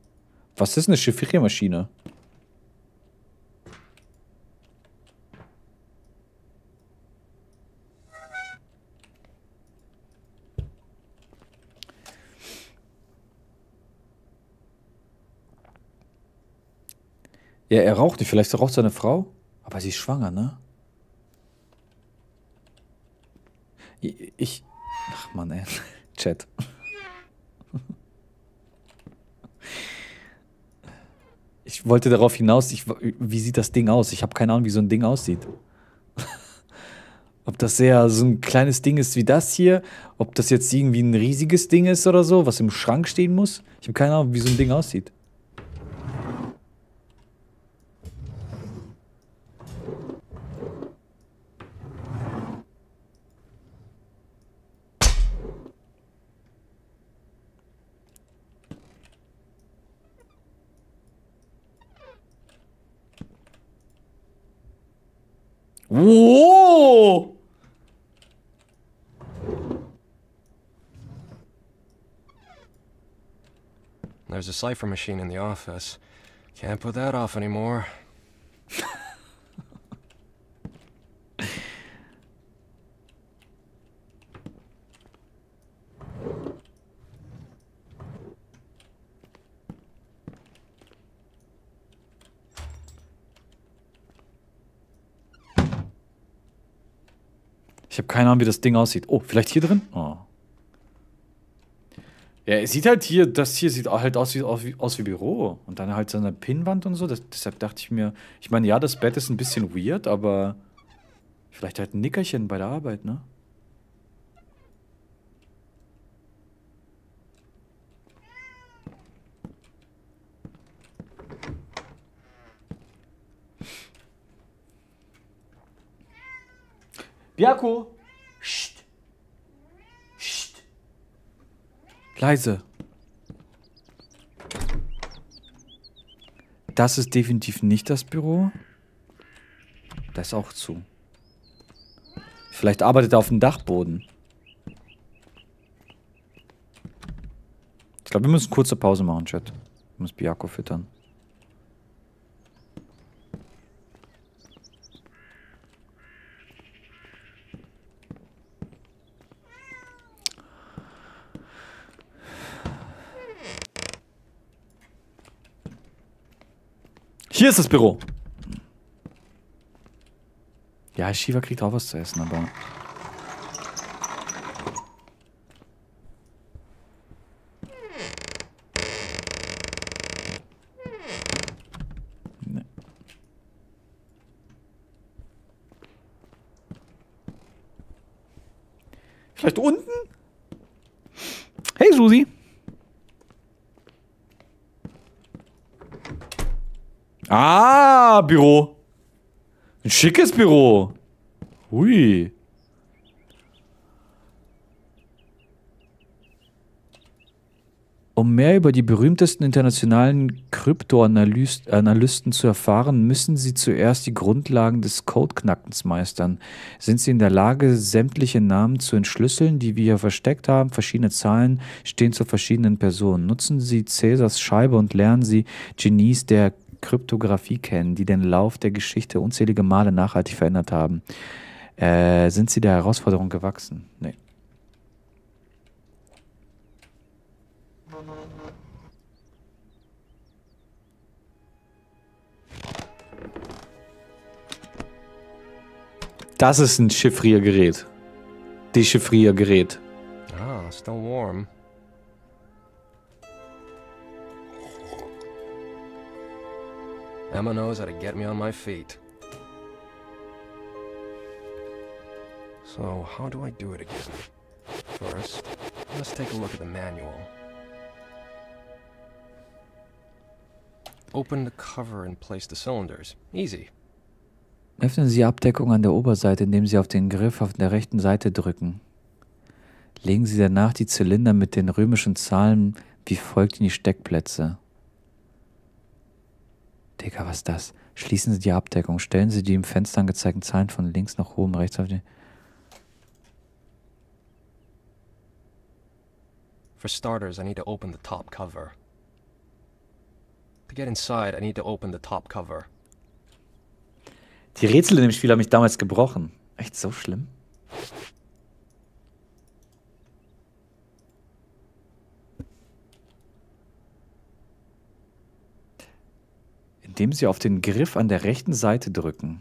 Was ist eine Chiffriermaschine? Ja, er raucht nicht. Vielleicht raucht seine Frau. Aber sie ist schwanger, ne? Ach Mann, ey. Chat. Ich wollte darauf hinaus, wie sieht das Ding aus? Ich habe keine Ahnung, wie so ein Ding aussieht. Ob das eher so ein kleines Ding ist wie das hier, ob das jetzt irgendwie ein riesiges Ding ist oder so, was im Schrank stehen muss. Ich habe keine Ahnung, wie so ein Ding aussieht. Wow! There's a cipher machine in the office. Can't put that off anymore. Ich habe keine Ahnung, wie das Ding aussieht. Oh, vielleicht hier drin? Oh. Ja, es sieht halt hier, das hier sieht halt aus wie Büro. Und dann halt so eine Pinnwand und so. Deshalb dachte ich mir, ich meine, ja, das Bett ist ein bisschen weird, aber vielleicht halt ein Nickerchen bei der Arbeit, ne? Biako! Psst! Psst! Leise. Das ist definitiv nicht das Büro. Das ist auch zu. Vielleicht arbeitet er auf dem Dachboden. Ich glaube, wir müssen kurze Pause machen, Chat. Wir müssen Biako füttern. Hier ist das Büro. Ja, Shiva kriegt auch was zu essen, aber... Nee. Vielleicht unten? Hey, Susi. Ah, Büro. Ein schickes Büro. Hui. Um mehr über die berühmtesten internationalen Kryptoanalysten zu erfahren, müssen Sie zuerst die Grundlagen des Codeknackens meistern. Sind Sie in der Lage, sämtliche Namen zu entschlüsseln, die wir hier versteckt haben? Verschiedene Zahlen stehen zu verschiedenen Personen. Nutzen Sie Cäsars Scheibe und lernen Sie Genies der Kryptographie kennen, die den Lauf der Geschichte unzählige Male nachhaltig verändert haben. Sind sie der Herausforderung gewachsen? Nee. Das ist ein Chiffriergerät. Dechiffriergerät. Ah, still warm. Emma knows how to get me on my feet. So, how do I do it again? First, let's take a look at the manual. Open the cover and place the cylinders. Easy. Öffnen Sie die Abdeckung an der Oberseite, indem Sie auf den Griff auf der rechten Seite drücken. Legen Sie danach die Zylinder mit den römischen Zahlen wie folgt in die Steckplätze. Digga, was ist das? Schließen Sie die Abdeckung. Stellen Sie die im Fenster angezeigten Zahlen von links nach oben, rechts auf die... For starters, I need to open the top cover. To get inside, I need to open the top cover. Die Rätsel in dem Spiel haben mich damals gebrochen. Echt so schlimm? Indem Sie auf den Griff an der rechten Seite drücken.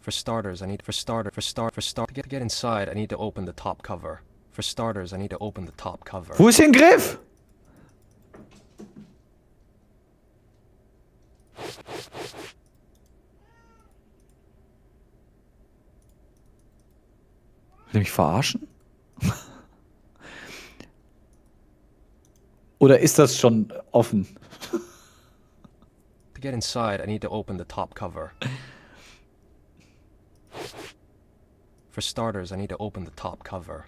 For starters, I need to get inside, I need to open the top cover. For starters, I need to open the top cover. Wo ist denn Griff? Will mich verarschen? Oder ist das schon offen? To get inside, I need to open the top cover. For starters, I need to open the top cover.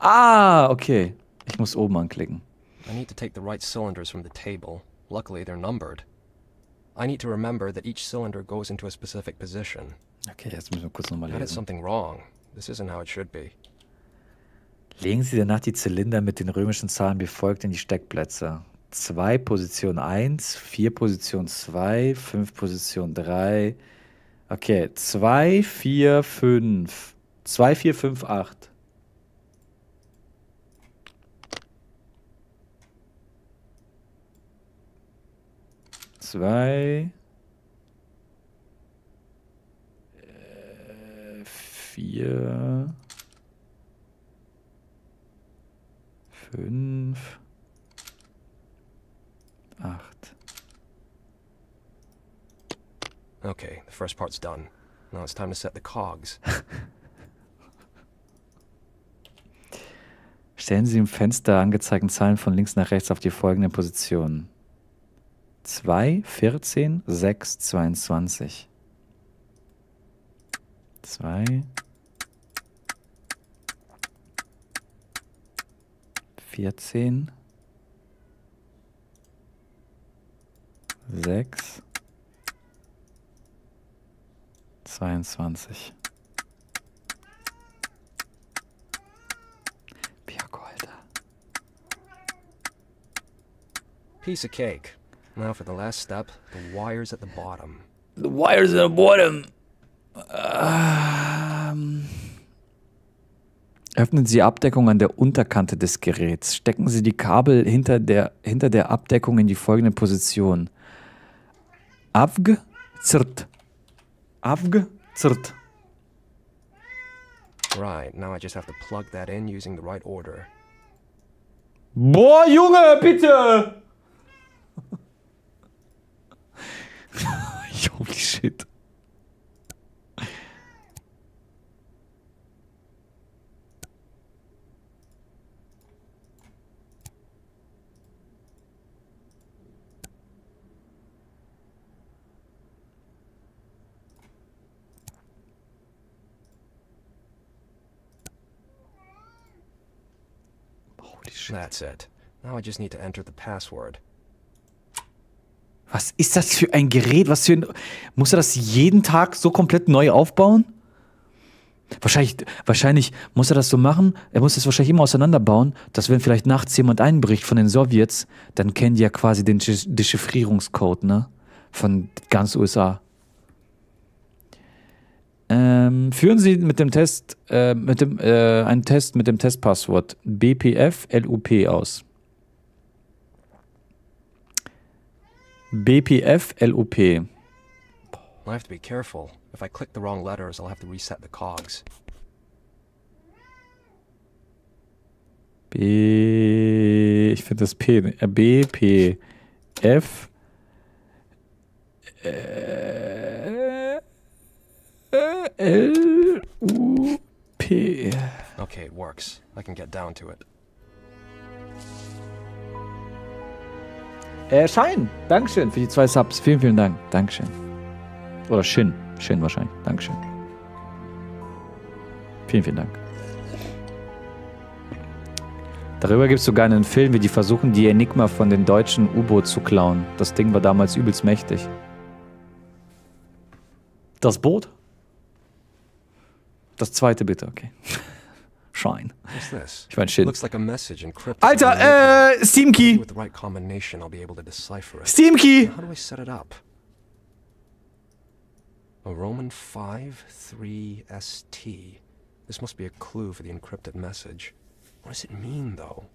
Ah, okay. Ich muss oben anklicken. I need to take the right cylinders from the table. Luckily, they're numbered. I need to remember that each cylinder goes into a specific position. Okay, jetzt müssen wir kurz nochmal lesen. Legen Sie danach die Zylinder mit den römischen Zahlen wie folgt in die Steckplätze. 2 Position 1, 4 Position 2, 5 Position 3. Okay, 2, 4, 5. 2, 4, 5, 8. Zwei, 4, 5, 8. Okay, the first part's done. Now it's time to set the cogs. Stellen Sie im Fenster angezeigten Zahlen von links nach rechts auf die folgenden Positionen. 2, 14, 6, 22. 2, 14, 6, 22. Biako, Alter. Piece of cake. Now for the last step, the wires at the bottom. The wires at the bottom. Öffnen Sie die Abdeckung an der Unterkante des Geräts. Stecken Sie die Kabel hinter der Abdeckung in die folgende Position. Abgezirrt. Abgezirrt. Right, now I just have to plug that in using the right order. Boah, Junge, bitte! Holy shit. Holy shit. That's it. Now I just need to enter the password. Was ist das für ein Gerät? Was für ein... Muss er das jeden Tag so komplett neu aufbauen? Wahrscheinlich muss er das so machen. Er muss das wahrscheinlich immer auseinanderbauen, dass wenn vielleicht nachts jemand einbricht von den Sowjets, dann kennen die ja quasi den Dechiffrierungscode, ne? Von ganz USA. Führen Sie mit dem Test, einen Test mit dem Testpasswort BPFLUP aus. BPFLOP. I have to be careful. If I click the wrong letters, I'll have to reset the cogs. B. Ich finde das P. B, P, F. L, U, P. Okay, it works. I can get down to it. Schein, Dankeschön für die 2 Subs. Vielen, vielen Dank. Dankeschön. Oder Shin. Shin wahrscheinlich. Dankeschön. Vielen, vielen Dank. Darüber gibt es sogar einen Film, wie die versuchen, die Enigma von den deutschen U-Boot zu klauen. Das Ding war damals übelst mächtig. Das Boot? Das zweite bitte, okay. Schein. Ich meine, Shin. Alter, Steam Key! Steam Key! Roman 53ST. This must be a clue for the encrypted message. What does it mean though?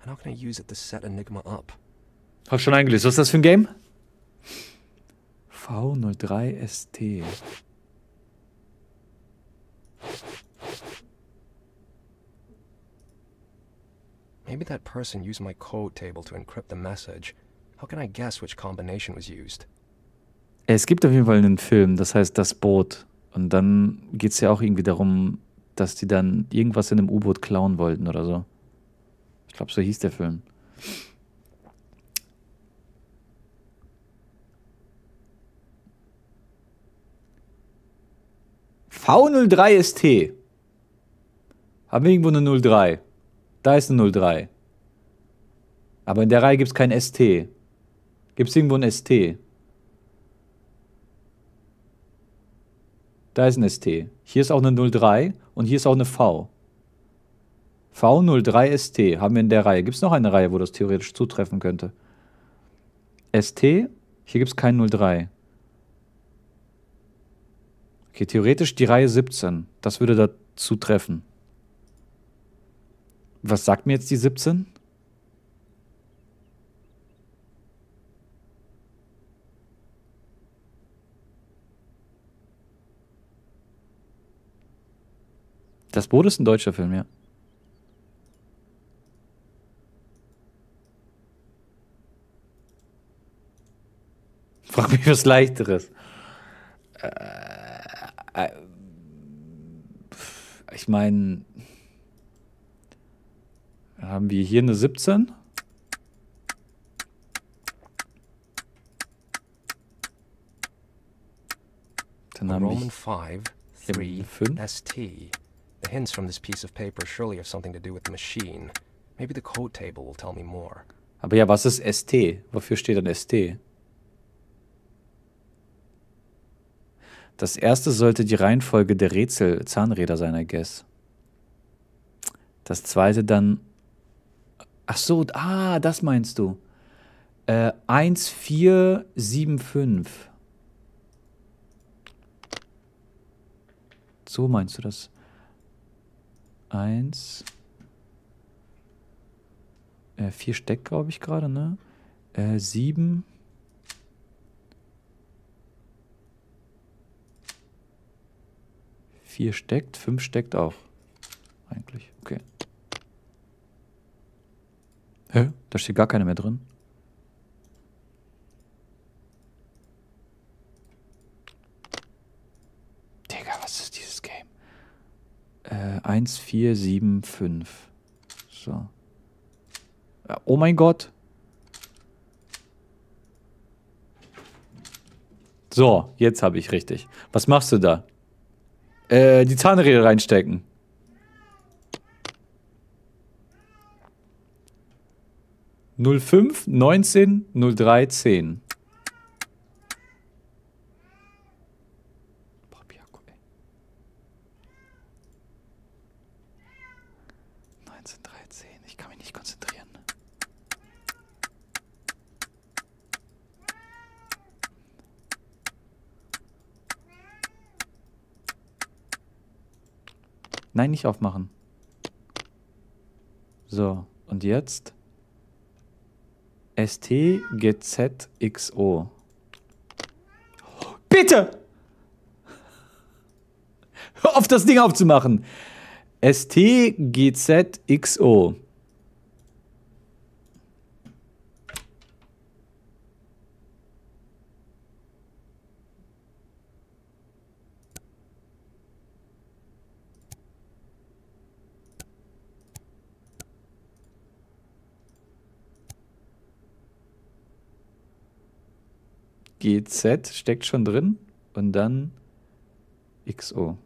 And how can I use it to set Enigma up? Hab schon eingelöst. Was ist das für ein Game? V03ST. Maybe that person used my code table to encrypt the message. How can I guess which combination was used? Es gibt auf jeden Fall einen Film, das heißt Das Boot. Und dann geht es ja auch irgendwie darum, dass die dann irgendwas in einem U-Boot klauen wollten oder so. Ich glaube, so hieß der Film. V03ST. Haben wir irgendwo eine 03? Da ist eine 03. Aber in der Reihe gibt es kein ST. Gibt es irgendwo ein ST? Da ist ein ST. Hier ist auch eine 03 und hier ist auch eine V. V03ST haben wir in der Reihe. Gibt es noch eine Reihe, wo das theoretisch zutreffen könnte? ST, hier gibt es kein 03. Okay, theoretisch die Reihe 17. Das würde da zutreffen. Was sagt mir jetzt die 17? Das Boot ist ein deutscher Film, ja. Frag mich was Leichteres. Ich meine, haben wir hier eine 17? Dann haben wir hier eine 5. The hints from this piece of paper surely have something to do with the machine. Maybe the code table will tell me more. Aber ja, was ist ST? Wofür steht dann ST? Das erste sollte die Reihenfolge der Rätsel Zahnräder sein, I guess. Das zweite dann... Ach so, ah, das meinst du. 1475. So meinst du das? 1. 4 steckt, glaube ich, gerade, ne? 7. Vier steckt, 5 steckt auch. Eigentlich, okay. Hä? Da steht gar keine mehr drin. Digga, was ist dieses Game? 1475. So. Oh mein Gott. So, jetzt habe ich richtig. Was machst du da? Die Zahnräder reinstecken. Null 05 19 03 10. Boah, Biako, ey. 19 13. Ich kann mich nicht konzentrieren. Nein, nicht aufmachen. So, und jetzt? STGZXO. Bitte! Hör auf, das Ding aufzumachen. STGZXO. GZ steckt schon drin und dann XO.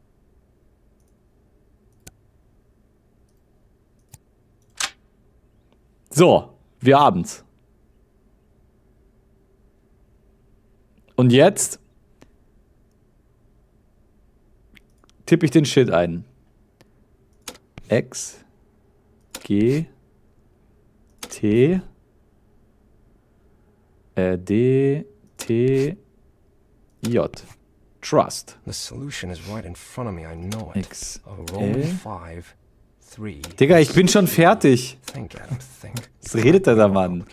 So, wir haben's. Und jetzt tippe ich den Shit ein. X, G, T, D, T, J. Trust. The solution is right in front of me, I know it. X, L. 5. Digga, ich bin schon fertig. Was redet der da, Mann?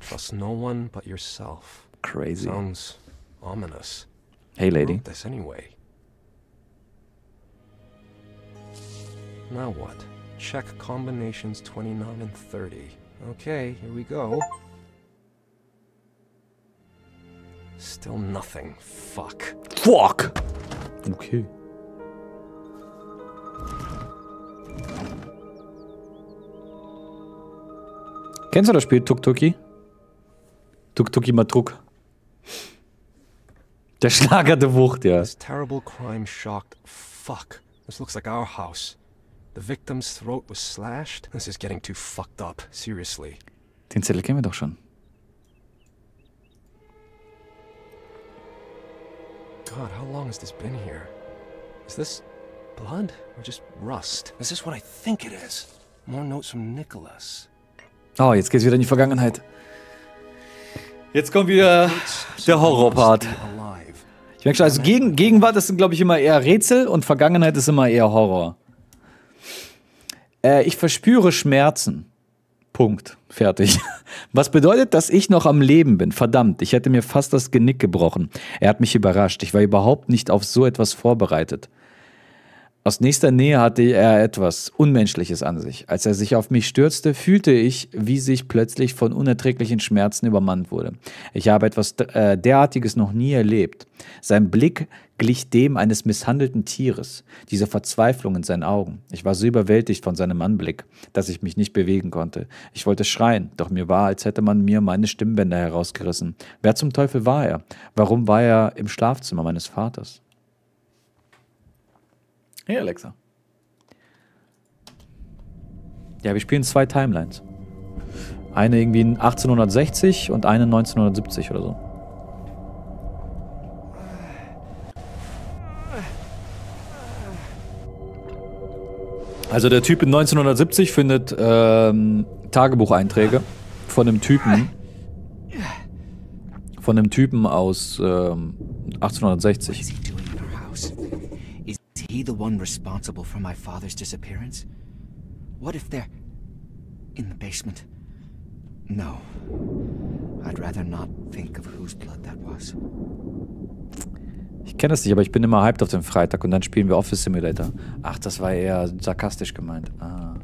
Trust no one but yourself. Crazy. Sounds ominous. Hey, lady. This anyway. Now what? Check combinations 29 and 30. Okay, here we go. Still nothing. Fuck. Fuck! Okay. Kennst du das Spiel Tuk-Tuki? Tuk-Tuki Matruk. Der schlagerte Wucht, ja. This terrible crime shocked. Fuck. This looks like our house. The victim's throat was slashed. This is getting too fucked up, seriously. Den Zettel kennen wir doch schon. God, how long has this been here? Is this blood or just rust? Is this what I think it is? More notes from Nicholas. Oh, jetzt geht's wieder in die Vergangenheit. Jetzt kommt wieder der Horrorpart. Ich merke schon, also Gegenwart ist, glaube ich, immer eher Rätsel und Vergangenheit ist immer eher Horror. Ich verspüre Schmerzen. Punkt. Fertig. Was bedeutet, dass ich noch am Leben bin? Verdammt, ich hätte mir fast das Genick gebrochen. Er hat mich überrascht. Ich war überhaupt nicht auf so etwas vorbereitet. Aus nächster Nähe hatte er etwas Unmenschliches an sich. Als er sich auf mich stürzte, fühlte ich, wie ich plötzlich von unerträglichen Schmerzen übermannt wurde. Ich habe etwas derartiges noch nie erlebt. Sein Blick glich dem eines misshandelten Tieres, diese Verzweiflung in seinen Augen. Ich war so überwältigt von seinem Anblick, dass ich mich nicht bewegen konnte. Ich wollte schreien, doch mir war, als hätte man mir meine Stimmbänder herausgerissen. Wer zum Teufel war er? Warum war er im Schlafzimmer meines Vaters? Hey Alexa. Ja, wir spielen zwei Timelines. Eine irgendwie in 1860 und eine 1970 oder so. Also der Typ in 1970 findet Tagebucheinträge von einem Typen aus 1860. He the one responsible for my father's disappearance? What if they're in the basement? No. I'd rather not think of whose blood that was. Ich kenne das nicht, aber ich bin immer hyped auf den Freitag und dann spielen wir Office Simulator. Ach, das war eher sarkastisch gemeint. Ah.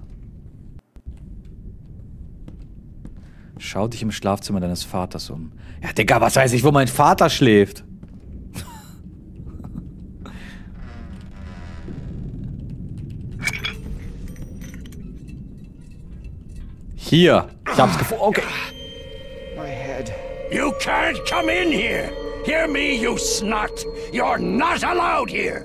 Schau dich im Schlafzimmer deines Vaters um. Ja, Digga, was weiß ich, wo mein Vater schläft? Hier, ich hab's gefunden. Okay. My head. You can't come in here. Hear me, you snot. You're not allowed here.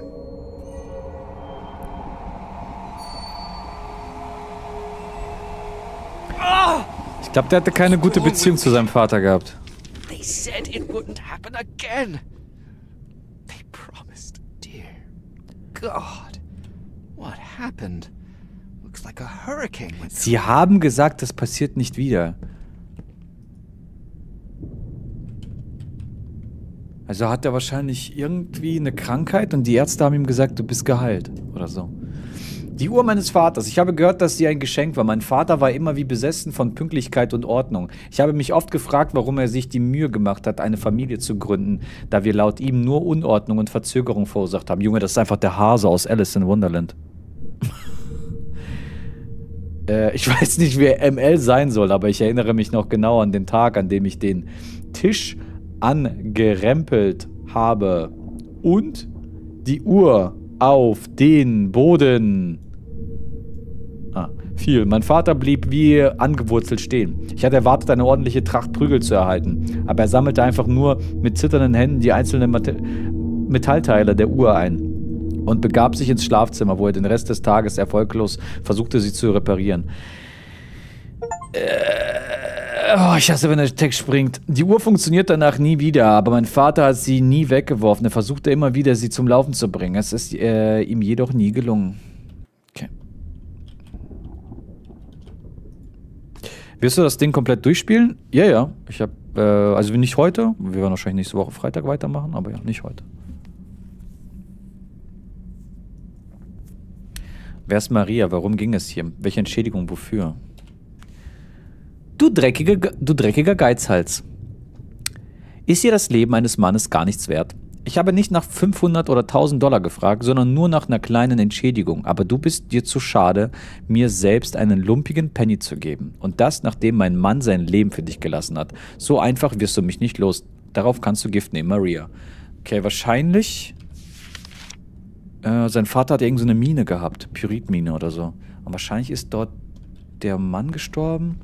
Ich glaube, der hatte keine gute Beziehung zu seinem Vater gehabt. They said it wouldn't happen again. They promised, dear God. What happened? Sie haben gesagt, das passiert nicht wieder. Also hat er wahrscheinlich irgendwie eine Krankheit und die Ärzte haben ihm gesagt, du bist geheilt oder so. Die Uhr meines Vaters. Ich habe gehört, dass sie ein Geschenk war. Mein Vater war immer wie besessen von Pünktlichkeit und Ordnung. Ich habe mich oft gefragt, warum er sich die Mühe gemacht hat, eine Familie zu gründen, da wir laut ihm nur Unordnung und Verzögerung verursacht haben. Junge, das ist einfach der Hase aus Alice in Wonderland. Ich weiß nicht, wer ML sein soll, aber ich erinnere mich noch genau an den Tag, an dem ich den Tisch angerempelt habe und die Uhr auf den Boden... Viel. Mein Vater blieb wie angewurzelt stehen. Ich hatte erwartet, eine ordentliche Tracht Prügel zu erhalten, aber er sammelte einfach nur mit zitternden Händen die einzelnen Metallteile der Uhr ein und begab sich ins Schlafzimmer, wo er den Rest des Tages erfolglos versuchte, sie zu reparieren. Ich hasse, wenn der Text springt. Die Uhr funktioniert danach nie wieder, aber mein Vater hat sie nie weggeworfen. Er versuchte immer wieder, sie zum Laufen zu bringen. Es ist ihm jedoch nie gelungen. Wirst du das Ding komplett durchspielen? Ja, ja. Ich habe, also nicht heute. Wir werden wahrscheinlich nächste Woche Freitag weitermachen, aber ja, nicht heute. Wer ist Maria? Warum ging es hier? Welche Entschädigung? Wofür? Du dreckiger Geizhals. Ist dir das Leben eines Mannes gar nichts wert? Ich habe nicht nach 500 oder 1000 Dollar gefragt, sondern nur nach einer kleinen Entschädigung. Aber du bist dir zu schade, mir selbst einen lumpigen Penny zu geben. Und das, nachdem mein Mann sein Leben für dich gelassen hat. So einfach wirst du mich nicht los. Darauf kannst du Gift nehmen, Maria. Okay, wahrscheinlich... sein Vater hat irgendeine Mine gehabt. Pyritmine oder so. Und wahrscheinlich ist dort der Mann gestorben.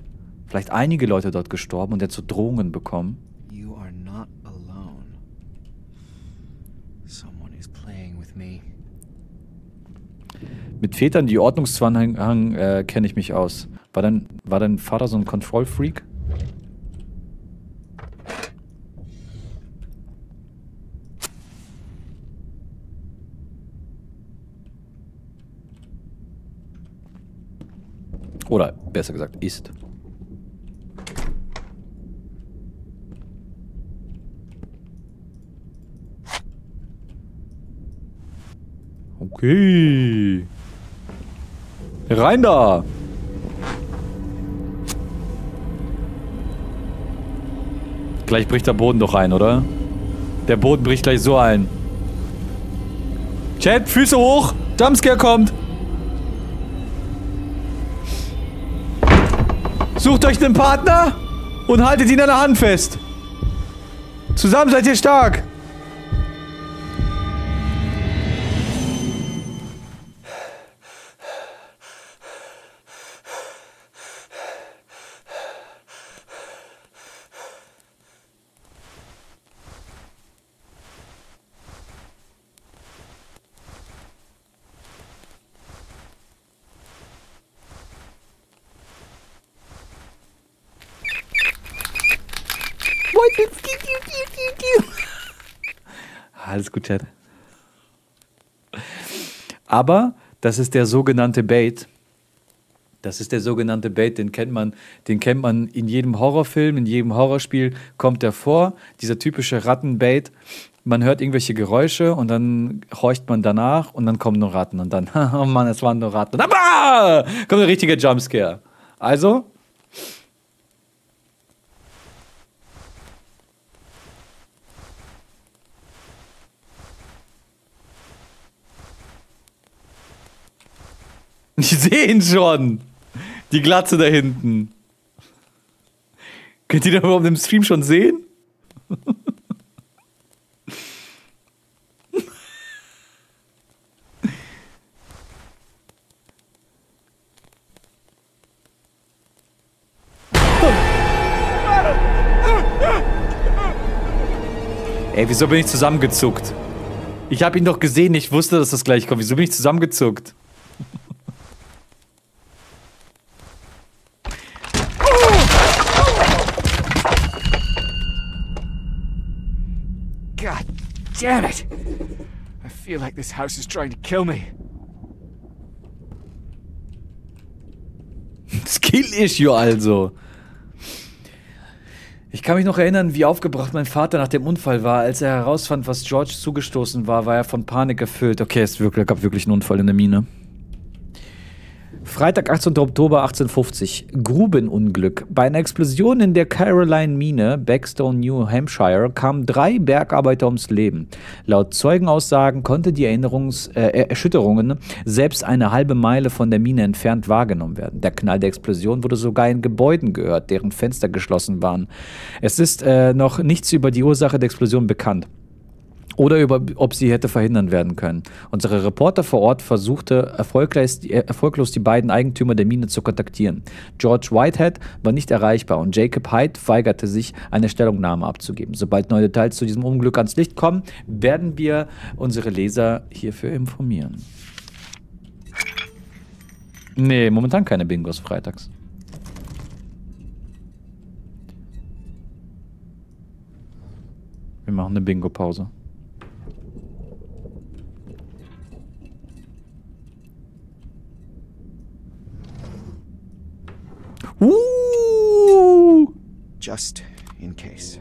Vielleicht einige Leute dort gestorben und der zu Drohungen bekommen. Mit Vätern, die Ordnungszwang haben, kenne ich mich aus. War dein Vater so ein Control-Freak? Oder besser gesagt, ist. Okay. Rein da! Gleich bricht der Boden doch ein, oder? Der Boden bricht gleich so ein. Chat, Füße hoch! Jumpscare kommt! Sucht euch einen Partner und haltet ihn an der Hand fest! Zusammen seid ihr stark! Alles gut, Chat. Aber das ist der sogenannte Bait. Das ist der sogenannte Bait, den kennt man in jedem Horrorfilm, in jedem Horrorspiel kommt er vor, dieser typische Rattenbait. Man hört irgendwelche Geräusche und dann horcht man danach und dann kommen nur Ratten und dann, oh Mann, es waren nur Ratten. Aber kommt ein richtiger Jumpscare. Also ich sehe ihn schon. Die Glatze da hinten. Könnt ihr das überhaupt im Stream schon sehen? Ey, wieso bin ich zusammengezuckt? Ich habe ihn doch gesehen, ich wusste, dass das gleich kommt. Wieso bin ich zusammengezuckt? Damn it! I feel like this house is trying to kill me. Skill Issue also. Ich kann mich noch erinnern, wie aufgebracht mein Vater nach dem Unfall war. Als er herausfand, was George zugestoßen war, war er von Panik erfüllt. Okay, es gab wirklich einen Unfall in der Mine. Freitag, 18. Oktober 1850. Grubenunglück. Bei einer Explosion in der Caroline-Mine, Blackstone, New Hampshire, kamen 3 Bergarbeiter ums Leben. Laut Zeugenaussagen konnte die Erschütterungen selbst eine halbe Meile von der Mine entfernt wahrgenommen werden. Der Knall der Explosion wurde sogar in Gebäuden gehört, deren Fenster geschlossen waren. Es ist noch nichts über die Ursache der Explosion bekannt. Oder über, ob sie hätte verhindern werden können. Unsere Reporter vor Ort versuchte erfolglos die beiden Eigentümer der Mine zu kontaktieren. George Whitehead war nicht erreichbar und Jacob Hyde weigerte sich, eine Stellungnahme abzugeben. Sobald neue Details zu diesem Unglück ans Licht kommen, werden wir unsere Leser hierfür informieren. Nee, momentan keine Bingos freitags. Wir machen eine Bingo-Pause. Just in case.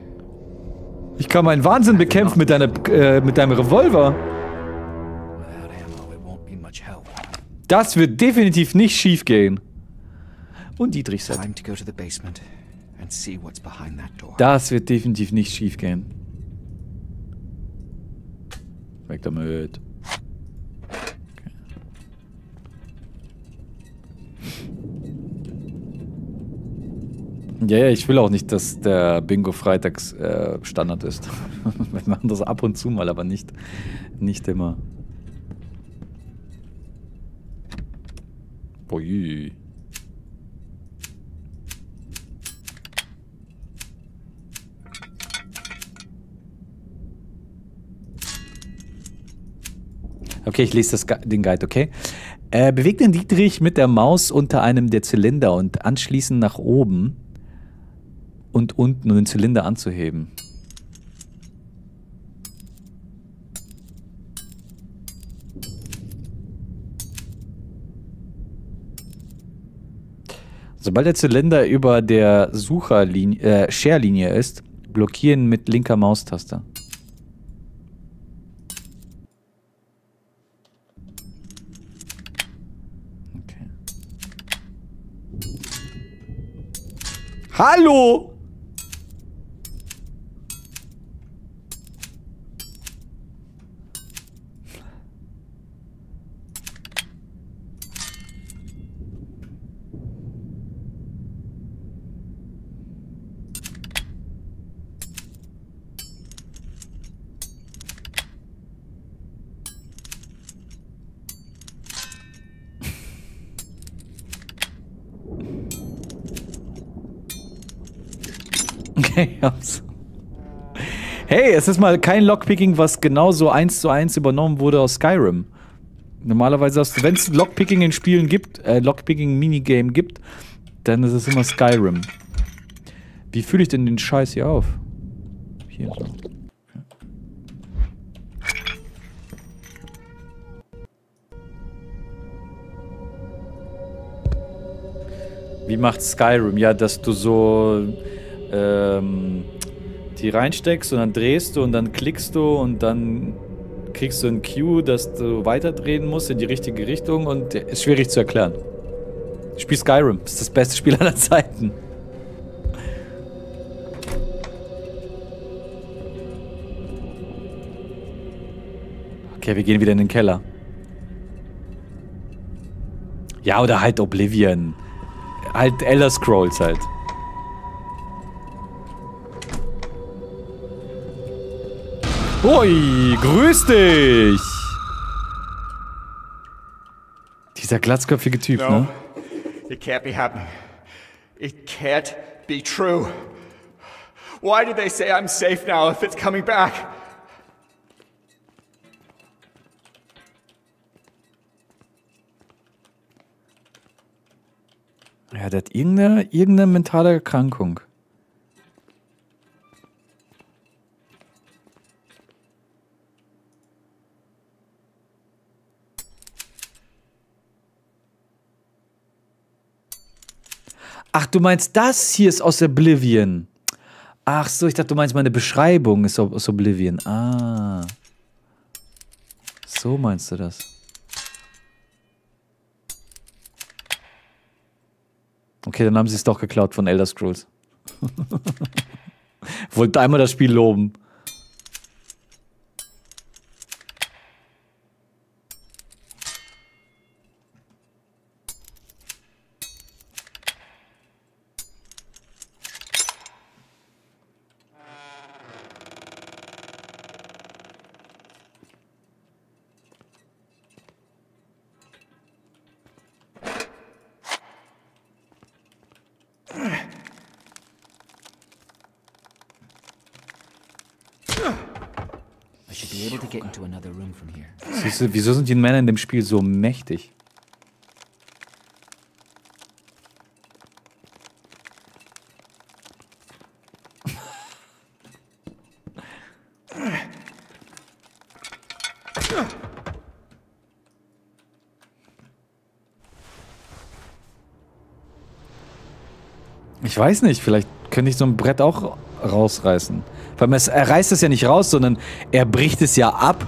Ich kann meinen Wahnsinn bekämpfen mit deinem Revolver. Das wird definitiv nicht schief gehen. Und Dietrich sagt. Das wird definitiv nicht schief gehen. Weg damit. Ja, ja, ich will auch nicht, dass der Bingo freitags Standard ist. Wir machen das ab und zu mal, aber nicht immer. Boi. Okay, ich lese den Guide, okay? Bewegt den Dietrich mit der Maus unter einem der Zylinder und anschließend nach oben. Und unten, um den Zylinder anzuheben. Sobald der Zylinder über der Scherlinie ist, blockieren mit linker Maustaste. Okay. Hallo! Hey, es ist mal kein Lockpicking, was genauso 1:1 übernommen wurde aus Skyrim. Normalerweise, wenn es Lockpicking in Spielen gibt, Lockpicking-Minigame gibt, dann ist es immer Skyrim. Wie fühle ich denn den Scheiß hier auf? Hier so. Wie macht Skyrim? Ja, dass du so die reinsteckst und dann drehst du und dann klickst du und dann kriegst du ein Cue, dass du weiterdrehen musst in die richtige Richtung und ist schwierig zu erklären. Spiel Skyrim, ist das beste Spiel aller Zeiten. Okay, wir gehen wieder in den Keller. Ja, oder halt Oblivion. Halt Elder Scrolls halt. Ui, grüß dich! Dieser glatzköpfige Typ, no, ne? It can't be happening. It can't be true. Why do they say I'm safe now if it's coming back? Ja, der hat irgendeine mentale Erkrankung. Ach, du meinst, das hier ist aus Oblivion. Ach so, ich dachte, du meinst, meine Beschreibung ist aus Oblivion. Ah. So meinst du das. Okay, dann haben sie es doch geklaut von Elder Scrolls. Wollte einmal das Spiel loben. Wieso sind die Männer in dem Spiel so mächtig? Ich weiß nicht, vielleicht könnte ich so ein Brett auch rausreißen. Weil er reißt es ja nicht raus, sondern er bricht es ja ab.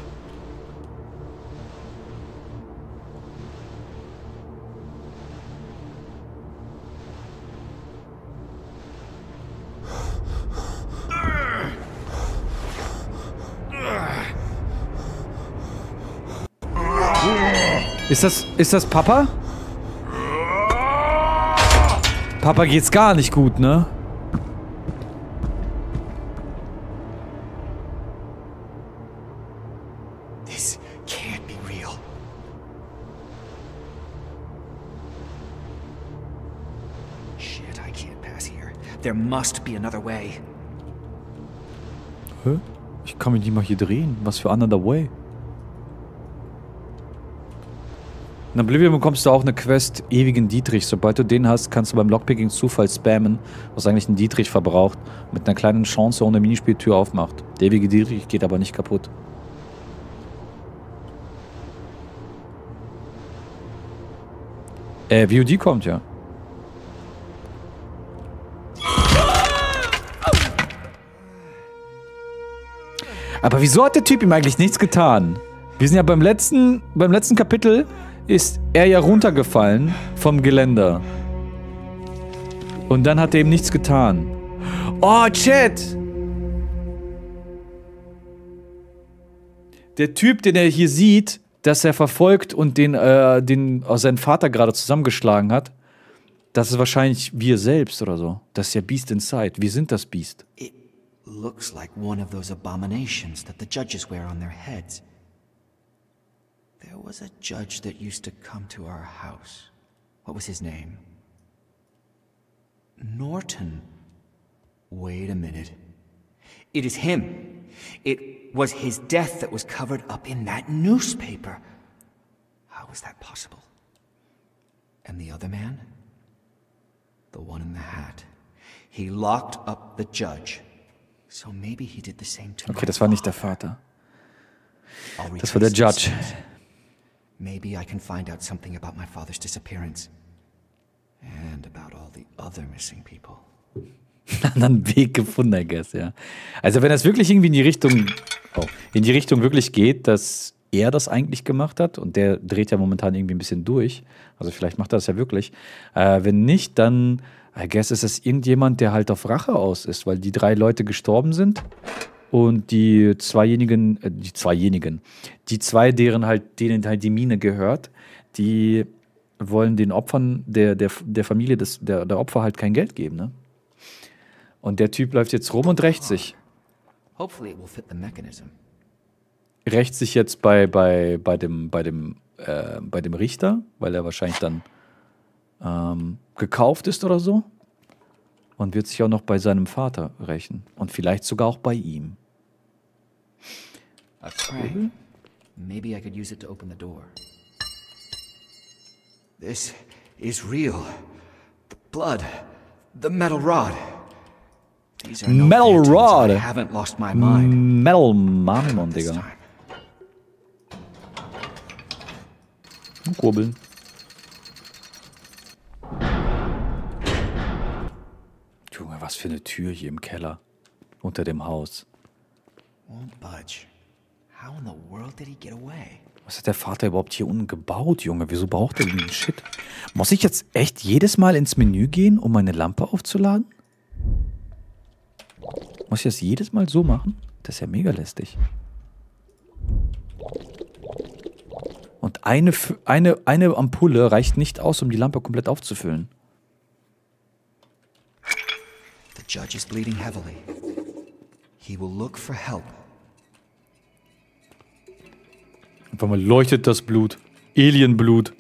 Ist das Papa? Papa geht's gar nicht gut, ne? This can't be real. Shit, I can't pass here. There must be another way. Hä? Ich kann mich nicht mal hier drehen. Was für another way? In Oblivion bekommst du auch eine Quest, ewigen Dietrich. Sobald du den hast, kannst du beim Lockpicking Zufall spammen, was eigentlich einen Dietrich verbraucht, mit einer kleinen Chance ohne Minispieltür aufmacht. Der ewige Dietrich geht aber nicht kaputt. VOD kommt ja. Aber wieso hat der Typ ihm eigentlich nichts getan? Wir sind ja beim letzten Kapitel... ist er ja runtergefallen vom Geländer. Und dann hat er ihm nichts getan. Oh, Chat! Der Typ, den er hier sieht, dass er verfolgt und den sein Vater gerade zusammengeschlagen hat, das ist wahrscheinlich wir selbst oder so. Das ist ja Beast Inside. Wir sind das Beast. It looks like one of those abominations that the judges wear on their heads. There was a judge that used to come to our house. What was his name? Norton. Wait a minute. It is him. It was his death that was covered up in that newspaper. How is that possible? And the other man? The one in the hat. He locked up the judge. So maybe he did the same to my father. Okay, das war nicht der Vater. Das war der Judge. Maybe I can find out something about my father's disappearance and about all the other missing people. Einen anderen Weg gefunden, I guess, ja. Also wenn das wirklich irgendwie in die Richtung wirklich geht, dass er das eigentlich gemacht hat und der dreht ja momentan irgendwie ein bisschen durch, also vielleicht macht er das ja wirklich. Wenn nicht, dann I guess ist es irgendjemand, der halt auf Rache aus ist, weil die drei Leute gestorben sind. Und die zwei, denen halt die Mine gehört, die wollen den Opfern der Familie der Opfer halt kein Geld geben, ne? Und der Typ läuft jetzt rum und rächt sich. Rächt sich jetzt bei dem Richter, weil er wahrscheinlich dann gekauft ist oder so. Und wird sich auch noch bei seinem Vater rächen. Und vielleicht sogar auch bei ihm. Okay. Maybe I could use it to open the door. This is real. The blood. The metal rod. These are no metal rod. I haven't lost my mind. Metal Mammon, Digga. Und kurbeln. Junge, was für eine Tür hier im Keller. Unter dem Haus. Won't budge. How in the world did he get away? Was hat der Vater überhaupt hier unten gebaut, Junge? Wieso braucht er den Shit? Muss ich jetzt echt jedes Mal ins Menü gehen, um meine Lampe aufzuladen? Muss ich das jedes Mal so machen? Das ist ja mega lästig. Und eine Ampulle reicht nicht aus, um die Lampe komplett aufzufüllen. The judge is bleeding heavily. He will look for help. Einfach mal leuchtet das Blut. Alienblut.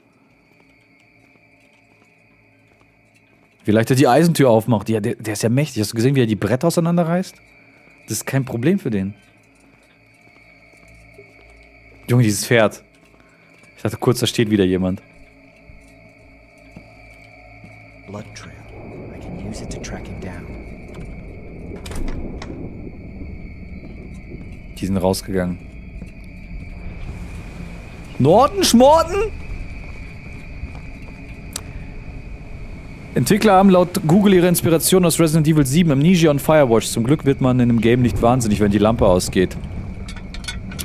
Wie leicht er die Eisentür aufmacht. Ja, der ist ja mächtig. Hast du gesehen, wie er die Bretter auseinanderreißt? Das ist kein Problem für den. Junge, dieses Pferd. Ich dachte kurz, da steht wieder jemand. Blood trail. I can use it to track him down. Die sind rausgegangen. Norton, Schmorten? Entwickler haben laut Google ihre Inspiration aus Resident Evil 7, Amnesia und Firewatch. Zum Glück wird man in einem Game nicht wahnsinnig, wenn die Lampe ausgeht.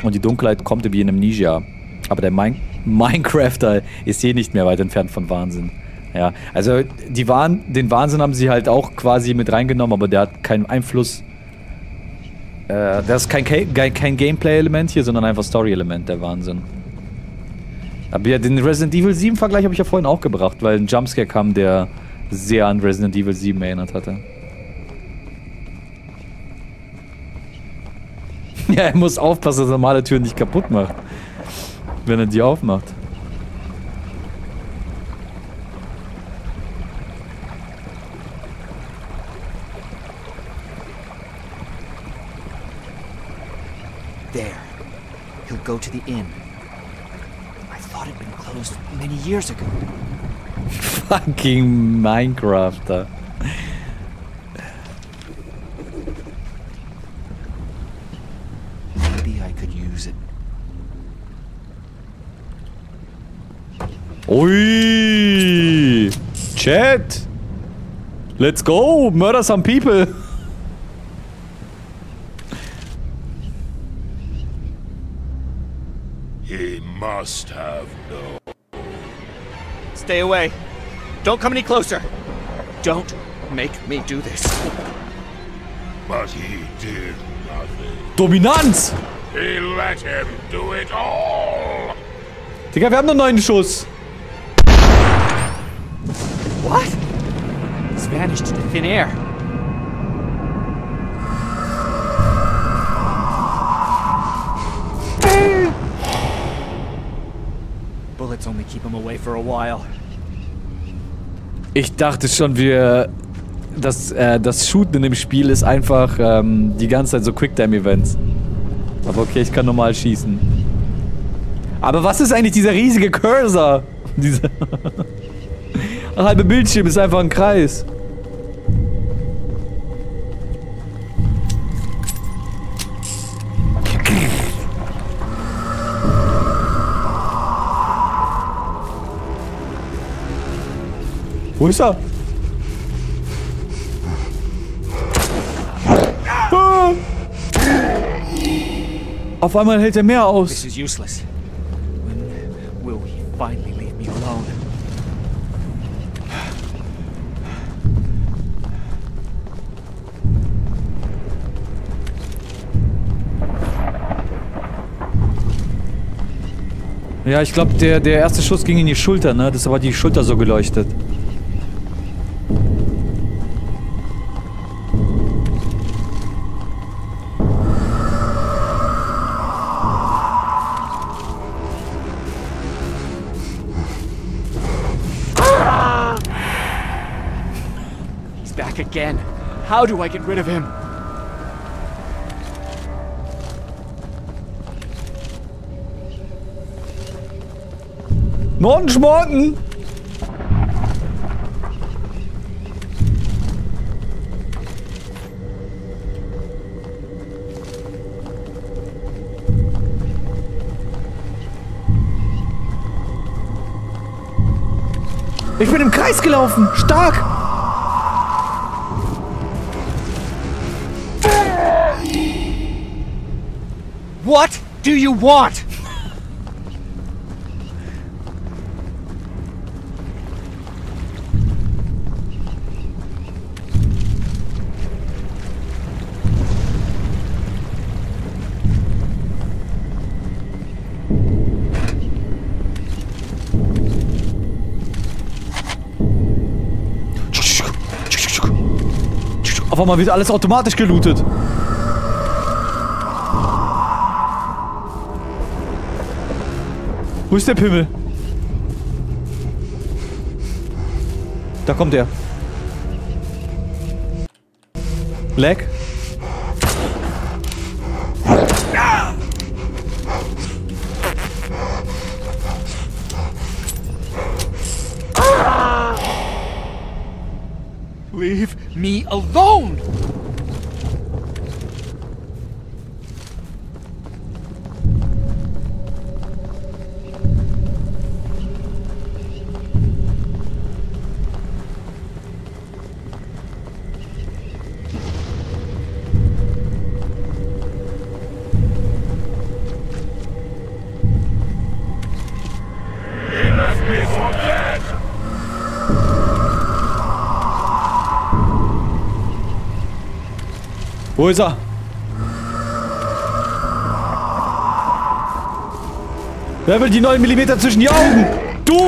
Und die Dunkelheit kommt wie in Amnesia. Aber der Minecrafter ist eh nicht mehr weit entfernt von Wahnsinn. Ja, also den Wahnsinn haben sie halt auch quasi mit reingenommen, aber der hat keinen Einfluss. Das ist kein Gameplay-Element hier, sondern einfach Story-Element, der Wahnsinn. Aber ja, den Resident Evil 7-Vergleich habe ich ja vorhin auch gebracht, weil ein Jumpscare kam, der sehr an Resident Evil 7 erinnert hatte. Ja, er muss aufpassen, dass er normale Türen nicht kaputt macht, wenn er die aufmacht. There. He'll go to the inn. Many years ago. Fucking Minecrafter. Maybe I could use it. Oi! Chat! Let's go! Murder some people! He must have known. Stay away. Don't come any closer. Don't make me do this. But he did nothing. Dominanz! He let him do it all. Digga, wir haben noch 9 Schuss. What? He's vanished into thin air. Bullets only keep him away for a while. Ich dachte schon, das Shooten in dem Spiel ist einfach die ganze Zeit so Quicktime-Events. Aber okay, ich kann normal schießen. Aber was ist eigentlich dieser riesige Cursor? Dieser halbe Bildschirm ist einfach ein Kreis. Wo ist er? Ah! Auf einmal hält er mehr aus. This is useless. When will he finally leave me alone? Ja, ich glaube, der erste Schuss ging in die Schulter, ne? Deshalb hat die Schulter so geleuchtet. How do I get rid of him? Morten, Schmorten! Ich bin im Kreis gelaufen! Stark! What do you want? einmal wird alles automatisch gelootet. Wo ist der Pimmel? Da kommt er. Lag? Leave me alone! Wo ist er? Wer will die 9 mm zwischen die Augen? Du!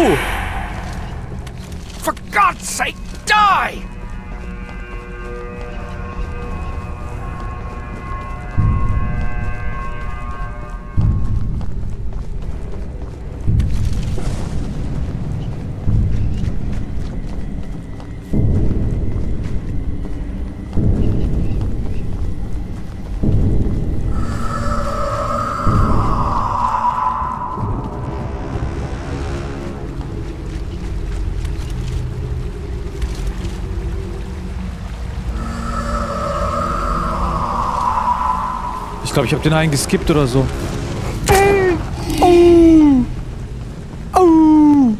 For God's sake, die! Ich glaube, ich habe den einen geskippt oder so. Oh. Oh.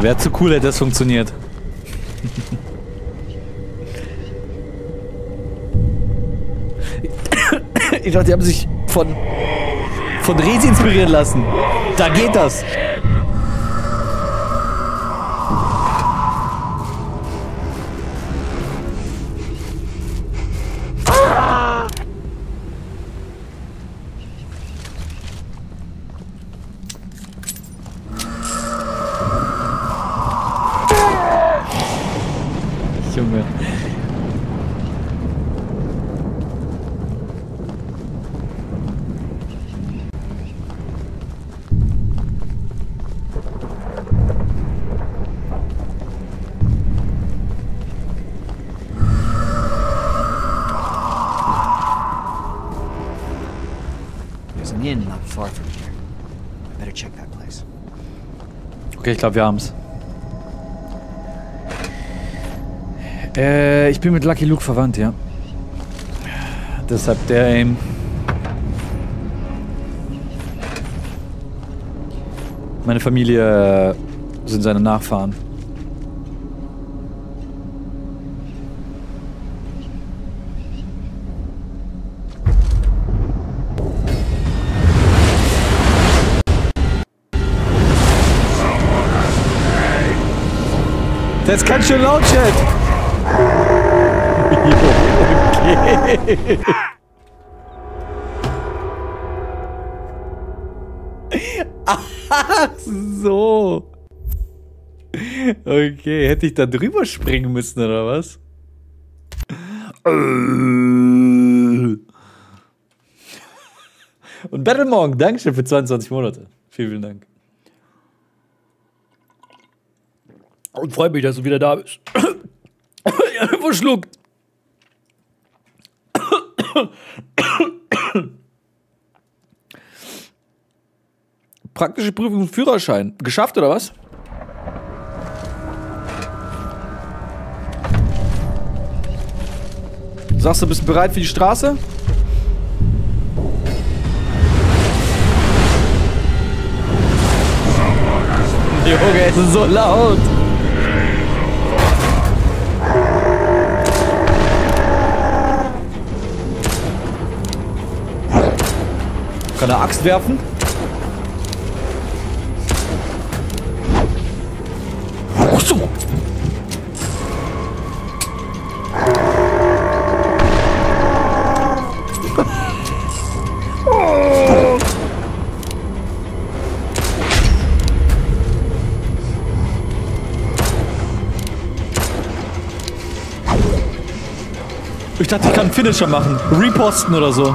Wäre zu cool, hätte das funktioniert. Ich dachte, die haben sich von Resi inspirieren lassen. Da geht das. Okay, ich glaube, wir haben's. Ich bin mit Lucky Luke verwandt, ja. Deshalb der Aim. Meine Familie sind seine Nachfahren. Das ist ganz schön laut, Chat. Okay. Ach so. Okay, hätte ich da drüber springen müssen, oder was? Und Battlemong, Dankeschön für 22 Monate. Vielen, vielen Dank. Und freue mich, dass du wieder da bist. Verschluckt. Praktische Prüfung und Führerschein. Geschafft, oder was? Sagst du, bist du bereit für die Straße? Junge, es ist so laut. Kann er Axt werfen? Oh, so. Ich dachte, ich kann einen Finisher machen. Reposten oder so.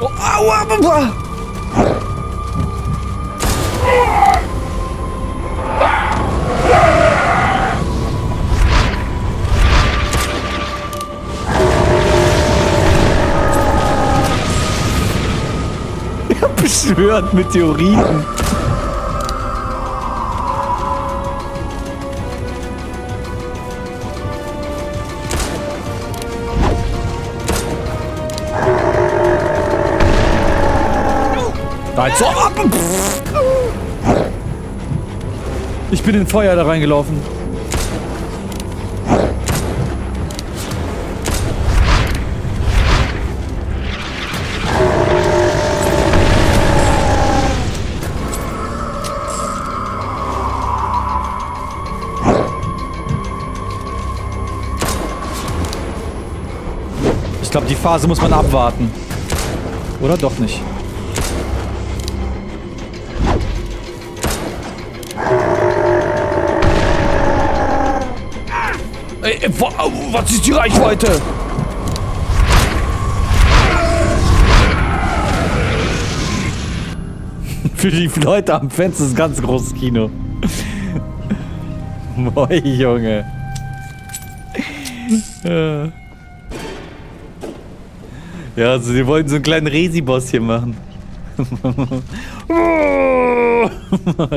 Oh, aua, aua. Beschwört mit Theorien. Ich bin in Feuer da reingelaufen. Ich glaube, die Phase muss man abwarten. Oder doch nicht? Ey, was ist die Reichweite? Für die Leute am Fenster ist ein ganz großes Kino. Moin, Junge. Ja, also sie wollten so einen kleinen Resi-Boss hier machen.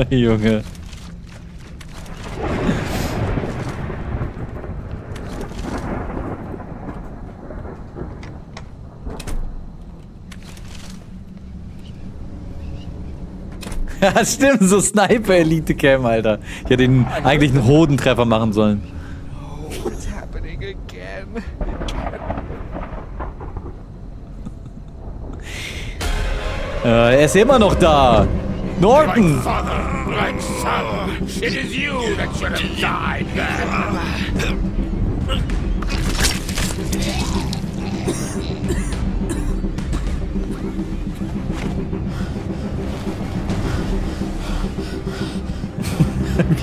Junge. Ja, stimmt, so Sniper-Elite-Cam, Alter. Ich hätte eigentlich einen Hodentreffer machen sollen. Oh, what's happening again? Er ist immer noch da. Norton! Wie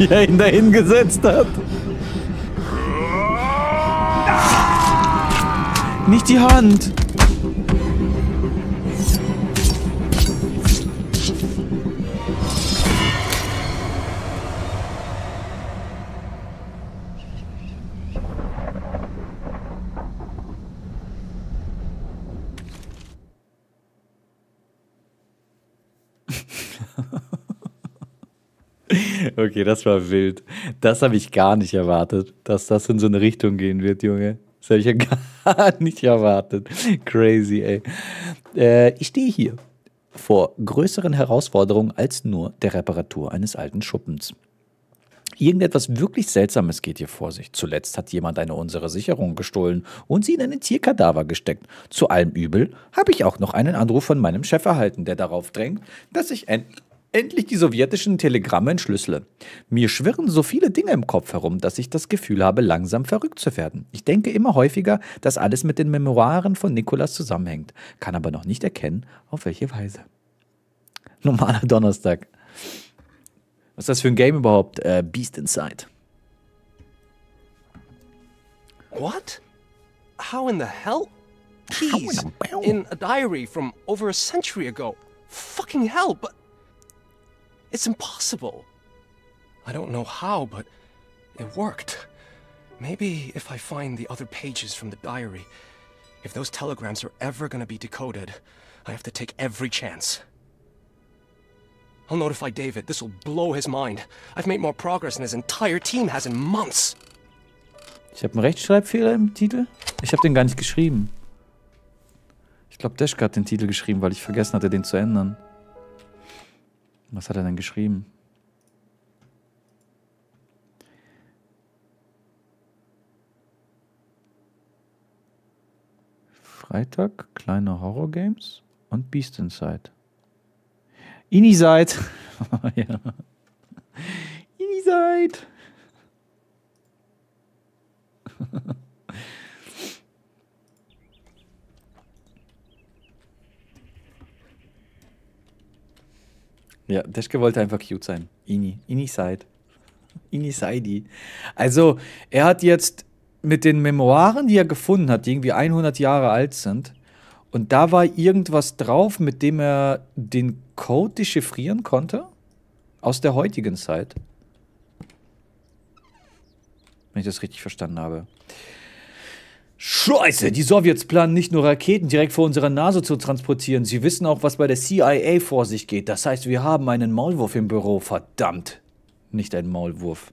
er ihn dahin gesetzt hat. Nicht die Hand. Okay, das war wild. Das habe ich gar nicht erwartet, dass das in so eine Richtung gehen wird, Junge. Das habe ich ja gar nicht erwartet. Crazy, ey. Ich stehe hier vor größeren Herausforderungen als nur der Reparatur eines alten Schuppens. Irgendetwas wirklich Seltsames geht hier vor sich. Zuletzt hat jemand eine unserer Sicherungen gestohlen und sie in einen Tierkadaver gesteckt. Zu allem Übel habe ich auch noch einen Anruf von meinem Chef erhalten, der darauf drängt, dass ich endlich die sowjetischen Telegramme entschlüssele. Mir schwirren so viele Dinge im Kopf herum, dass ich das Gefühl habe, langsam verrückt zu werden. Ich denke immer häufiger, dass alles mit den Memoiren von Nicholas zusammenhängt, kann aber noch nicht erkennen, auf welche Weise. Normaler Donnerstag. Was ist das für ein Game überhaupt? Beast Inside. What? How in the hell? Keys in a diary from over a century ago. Fucking hell, but it's impossible. I don't know how, but it worked. Maybe if I find the other pages from the diary, if those telegrams are ever gonna be decoded, I have to take every chance. I'll notify David. This will blow his mind. I've made more progress than his entire team has in months. Ich habe einen Rechtschreibfehler im Titel. Ich habe den gar nicht geschrieben. Ich glaube, Deschka hat den Titel geschrieben, weil ich vergessen hatte, den zu ändern. Was hat er denn geschrieben? Freitag, kleine Horror-Games und Beast Inside. Inside! Ja. Inside! Ja, Deschke wollte einfach cute sein. Ini Saidi. Also, er hat jetzt mit den Memoiren, die er gefunden hat, die irgendwie 100 Jahre alt sind, und da war irgendwas drauf, mit dem er den Code dechiffrieren konnte, aus der heutigen Zeit. Wenn ich das richtig verstanden habe. Scheiße, die Sowjets planen nicht nur Raketen direkt vor unserer Nase zu transportieren. Sie wissen auch, was bei der CIA vor sich geht. Das heißt, wir haben einen Maulwurf im Büro. Verdammt. Nicht einen Maulwurf.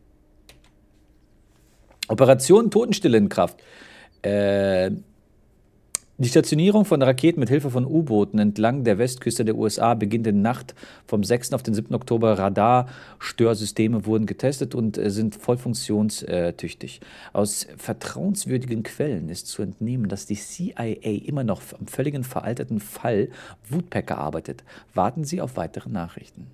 Operation Totenstille in Kraft. Die Stationierung von Raketen mit Hilfe von U-Booten entlang der Westküste der USA beginnt in Nacht vom 6. auf den 7. Oktober. Radarstörsysteme wurden getestet und sind voll funktionstüchtig. Aus vertrauenswürdigen Quellen ist zu entnehmen, dass die CIA immer noch am völligen veralteten Fall Woodpecker arbeitet. Warten Sie auf weitere Nachrichten.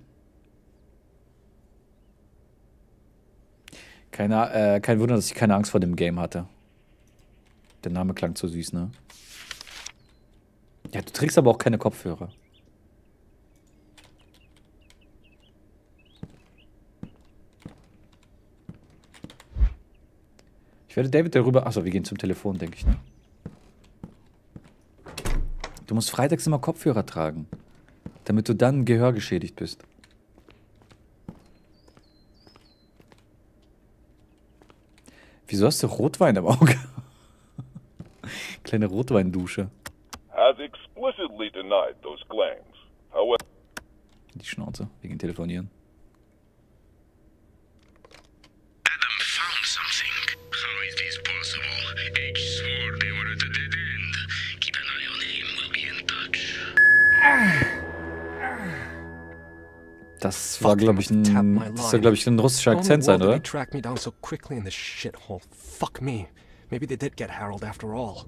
Kein Wunder, dass ich keine Angst vor dem Game hatte. Der Name klang zu süß, ne? Ja, du trägst aber auch keine Kopfhörer. Ich werde David darüber... Achso, wir gehen zum Telefon, denke ich, ne? Du musst freitags immer Kopfhörer tragen, damit du dann gehörgeschädigt bist. Wieso hast du Rotwein im Auge? Kleine Rotweindusche. Die Schnauze, wegen Telefonieren. Adam found something. How is this possible? H swore they were at a dead end. Keep an eye on him, we'll be in touch. Das war, glaube ich, ein russischer Akzent sein, oder? Maybe they did get Harold after all.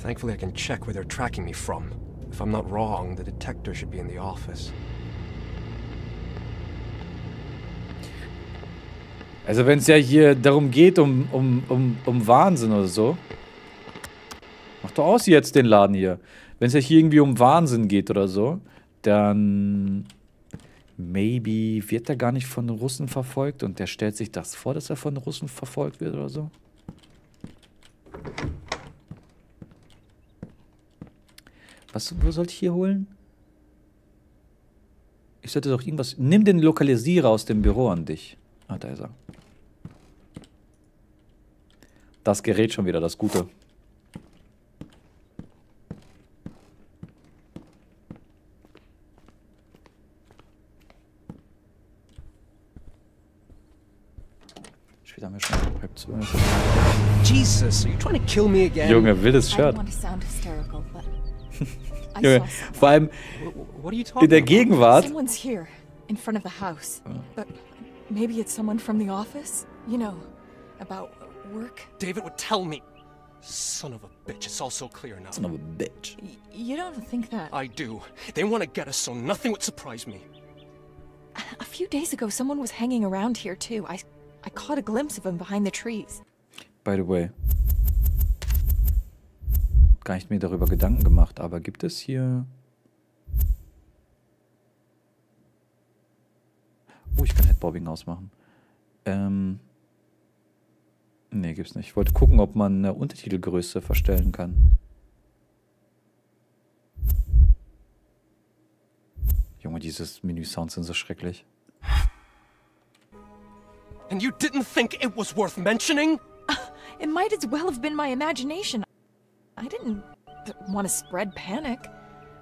Thankfully, I can check where they're tracking me from. If I'm not wrong, the detector should be in the office. Also, wenn es ja hier darum geht, um Wahnsinn oder so. Mach doch aus jetzt den Laden hier. Wenn es ja hier irgendwie um Wahnsinn geht oder so, dann... Maybe wird er gar nicht von Russen verfolgt und der stellt sich das vor, dass er von Russen verfolgt wird oder so. Wo sollte ich hier holen? Ich sollte doch irgendwas... Nimm den Lokalisierer aus dem Büro an dich. Ah, da ist er. Das Gerät schon wieder, das Gute. Jesus, are you trying to kill me again? Junge, wildes Shirt. Junge, vor allem in der Gegenwart. Someone's here in front of the house. But maybe it's someone from the office, you know, about work. David would tell me. Son of a bitch, it's all so clear now. Son of a bitch. You don't think that? I do. They want to get us so nothing would surprise me. A few days ago someone was hanging around here too. I caught a glimpse of him behind the trees. By the way, gar nicht mir darüber Gedanken gemacht, aber gibt es hier... Oh, ich kann Headbobbing ausmachen. Nee, gibt's nicht. Ich wollte gucken, ob man eine Untertitelgröße verstellen kann. Junge, dieses Menü-Sounds sind so schrecklich. And you didn't think it was worth mentioning? It might as well have been my imagination. I didn't want to spread panic.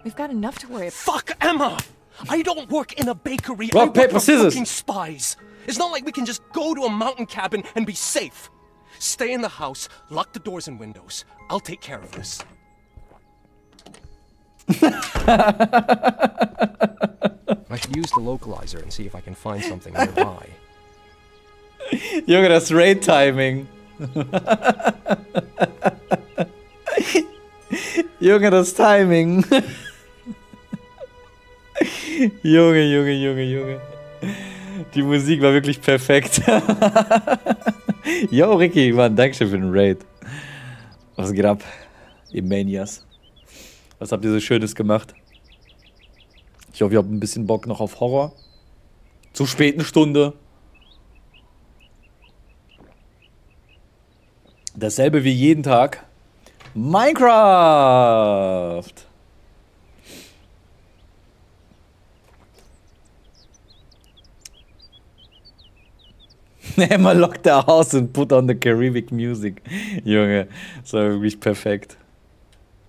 We've got enough to worry about. Fuck Emma! I don't work in a bakery. Rock, paper, scissors. Fucking spies. It's not like we can just go to a mountain cabin and be safe. Stay in the house, lock the doors and windows. I'll take care of this. I should use the localizer and see if I can find something nearby. Junge, das Raid-Timing. Junge, das Timing. Junge, Junge, Junge, Junge. Die Musik war wirklich perfekt. Yo, Ricky, Mann, Dankeschön für den Raid. Was geht ab, ihr Manias? Was habt ihr so Schönes gemacht? Ich hoffe, ihr habt ein bisschen Bock noch auf Horror. Zur späten Stunde. Dasselbe wie jeden Tag. Minecraft! Never lock the house and put on the Caribbean music. Junge, das war wirklich perfekt.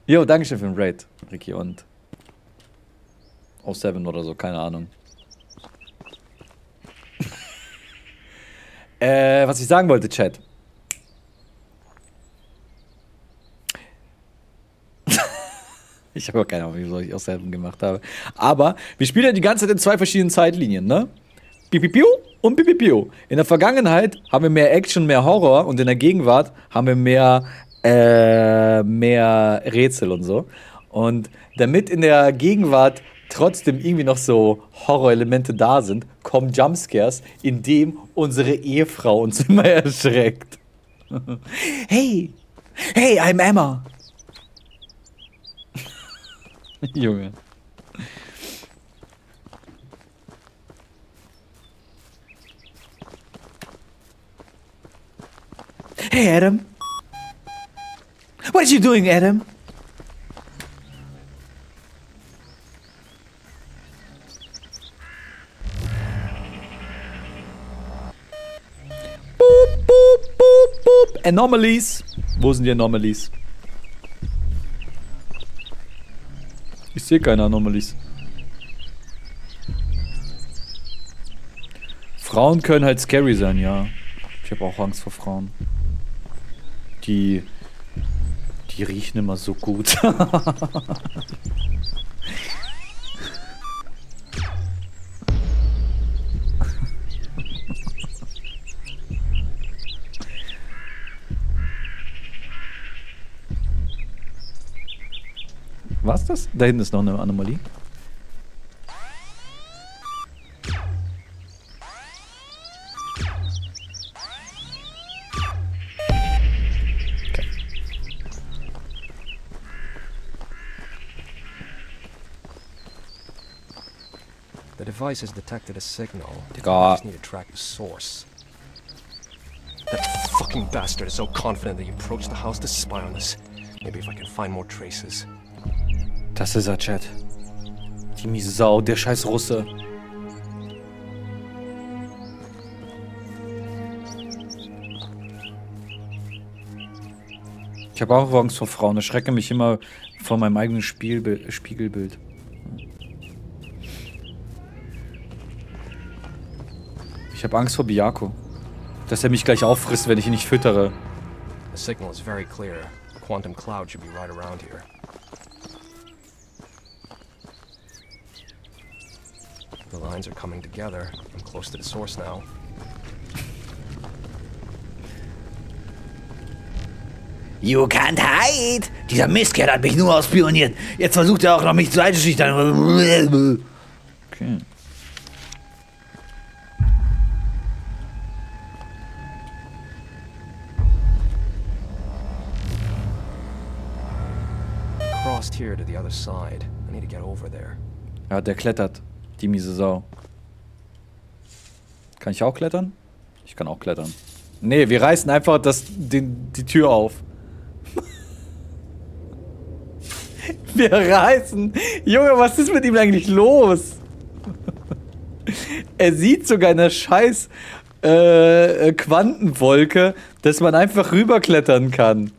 Jo, dankeschön für den Raid, Ricky und auch 7 oder so, keine Ahnung. Was ich sagen wollte, Chat. Ich habe auch keine Ahnung, wieso ich auch 7 gemacht habe. Aber wir spielen ja die ganze Zeit in zwei verschiedenen Zeitlinien, ne? Pipipiu und Pipipiu. In der Vergangenheit haben wir mehr Action, mehr Horror und in der Gegenwart haben wir mehr Rätsel und so. Und damit in der Gegenwart trotzdem irgendwie noch so Horrorelemente da sind, kommen Jumpscares, indem unsere Ehefrau uns immer erschreckt. Hey! Hey, I'm Emma! Junge. Hey, Adam. What are you doing, Adam? Boop, boop, boop, boop. Anomalies. Wo sind die Anomalies? Ich sehe keine Anomalies. Frauen können halt scary sein, ja. Ich habe auch Angst vor Frauen. Die riechen immer so gut. Was ist das? Da hinten ist noch eine Anomalie. The device has detected a signal. Just need to track the source. That fucking bastard is so confident that he approached the house to spy on us. Maybe if I can find more traces. Das ist er, Chat. Die miese Sau, der scheiß Russe. Ich habe auch Angst vor Frauen. Ich schrecke mich immer vor meinem eigenen Spiegelbild. Ich habe Angst vor Biako, dass er mich gleich auffrisst, wenn ich ihn nicht füttere. The signal is very clear. Quantum cloud should be right around here. The lines are coming together. I'm close to the source now. You can't hide. Dieser Mistkerl hat mich nur ausspioniert. Jetzt versucht er auch noch mich zu einschüchtern. Okay. Here to the other side. I need to get over there. Ja, der klettert. Die miese Sau. Kann ich auch klettern? Ich kann auch klettern. Nee, wir reißen einfach die Tür auf. Wir reißen. Junge, was ist mit ihm eigentlich los? Er sieht sogar in der scheiß Quantenwolke, dass man einfach rüberklettern kann.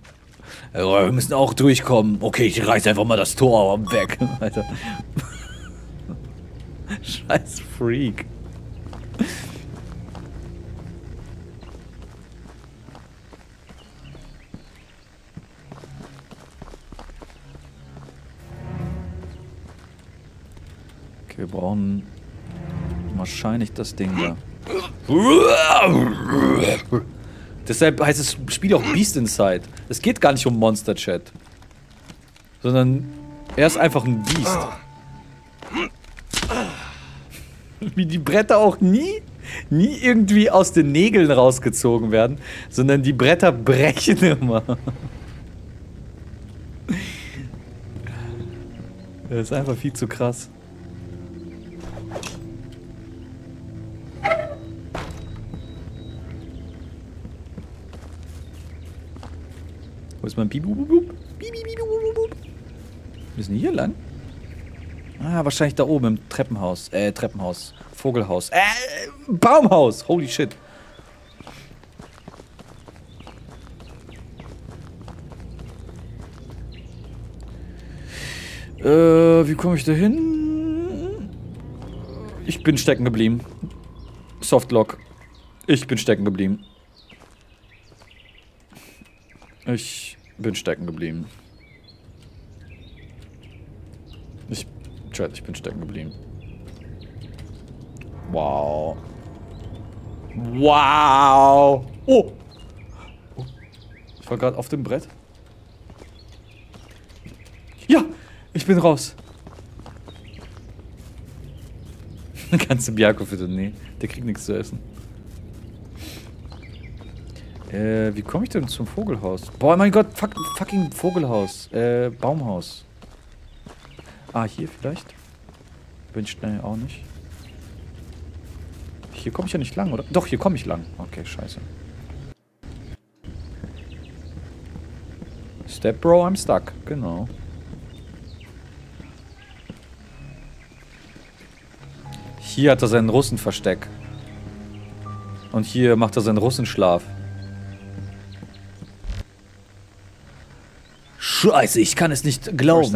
Wir müssen auch durchkommen. Okay, ich reiß einfach mal das Tor weg. Alter. Scheiß Freak. Okay, wir brauchen wahrscheinlich das Ding da. Deshalb heißt das Spiel auch Beast Inside. Es geht gar nicht um Monster, Chat. Sondern er ist einfach ein Beast. Wie die Bretter auch nie irgendwie aus den Nägeln rausgezogen werden, sondern die Bretter brechen immer. Das ist einfach viel zu krass. ist mein Bibu-Bub? Müssen wir hier lang? Ah, wahrscheinlich da oben im Treppenhaus. Treppenhaus. Vogelhaus. Baumhaus! Holy shit. Wie komme ich da hin? Ich bin stecken geblieben. Softlock. Ich bin stecken geblieben. Ich bin stecken geblieben. Ich bin stecken geblieben. Wow. Wow. Oh. Oh. Ich war gerade auf dem Brett. Ja, ich bin raus. Kannst du Biako füttern? Nee, der kriegt nichts zu essen. Wie komme ich denn zum Vogelhaus? Boah, mein Gott, fucking Vogelhaus. Baumhaus. Ah, hier vielleicht? Bin ich schnell auch nicht. Hier komme ich ja nicht lang, oder? Doch, hier komme ich lang. Okay, scheiße. Step Bro, I'm stuck. Genau. Hier hat er seinen Russenversteck. Und hier macht er seinen Russenschlaf. Scheiße, ich kann es nicht glauben.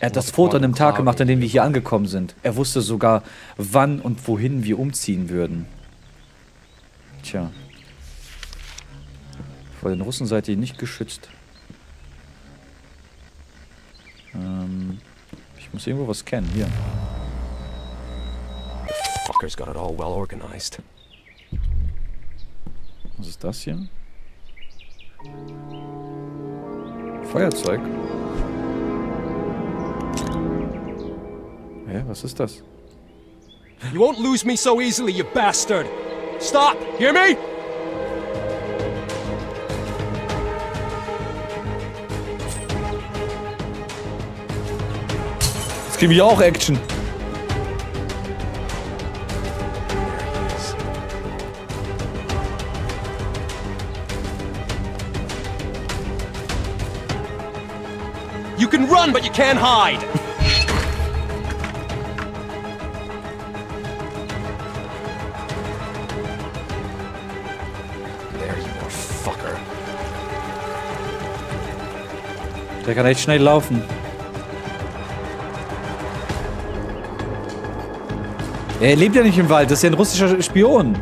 Er hat das Foto an dem Tag gemacht, an dem wir hier angekommen sind. Er wusste sogar, wann und wohin wir umziehen würden. Tja. Vor den Russen seid ihr nicht geschützt. Ich muss irgendwo was kennen. Hier. Was ist das hier? Feuerzeug? Hä, was ist das? You won't lose me so easily, you bastard! Stop! Hear me? Jetzt kriegen wir auch Action! You can run, but you can't hide. There you are, fucker. Der kann echt schnell laufen. Er lebt ja nicht im Wald, das ist ja ein russischer Spion.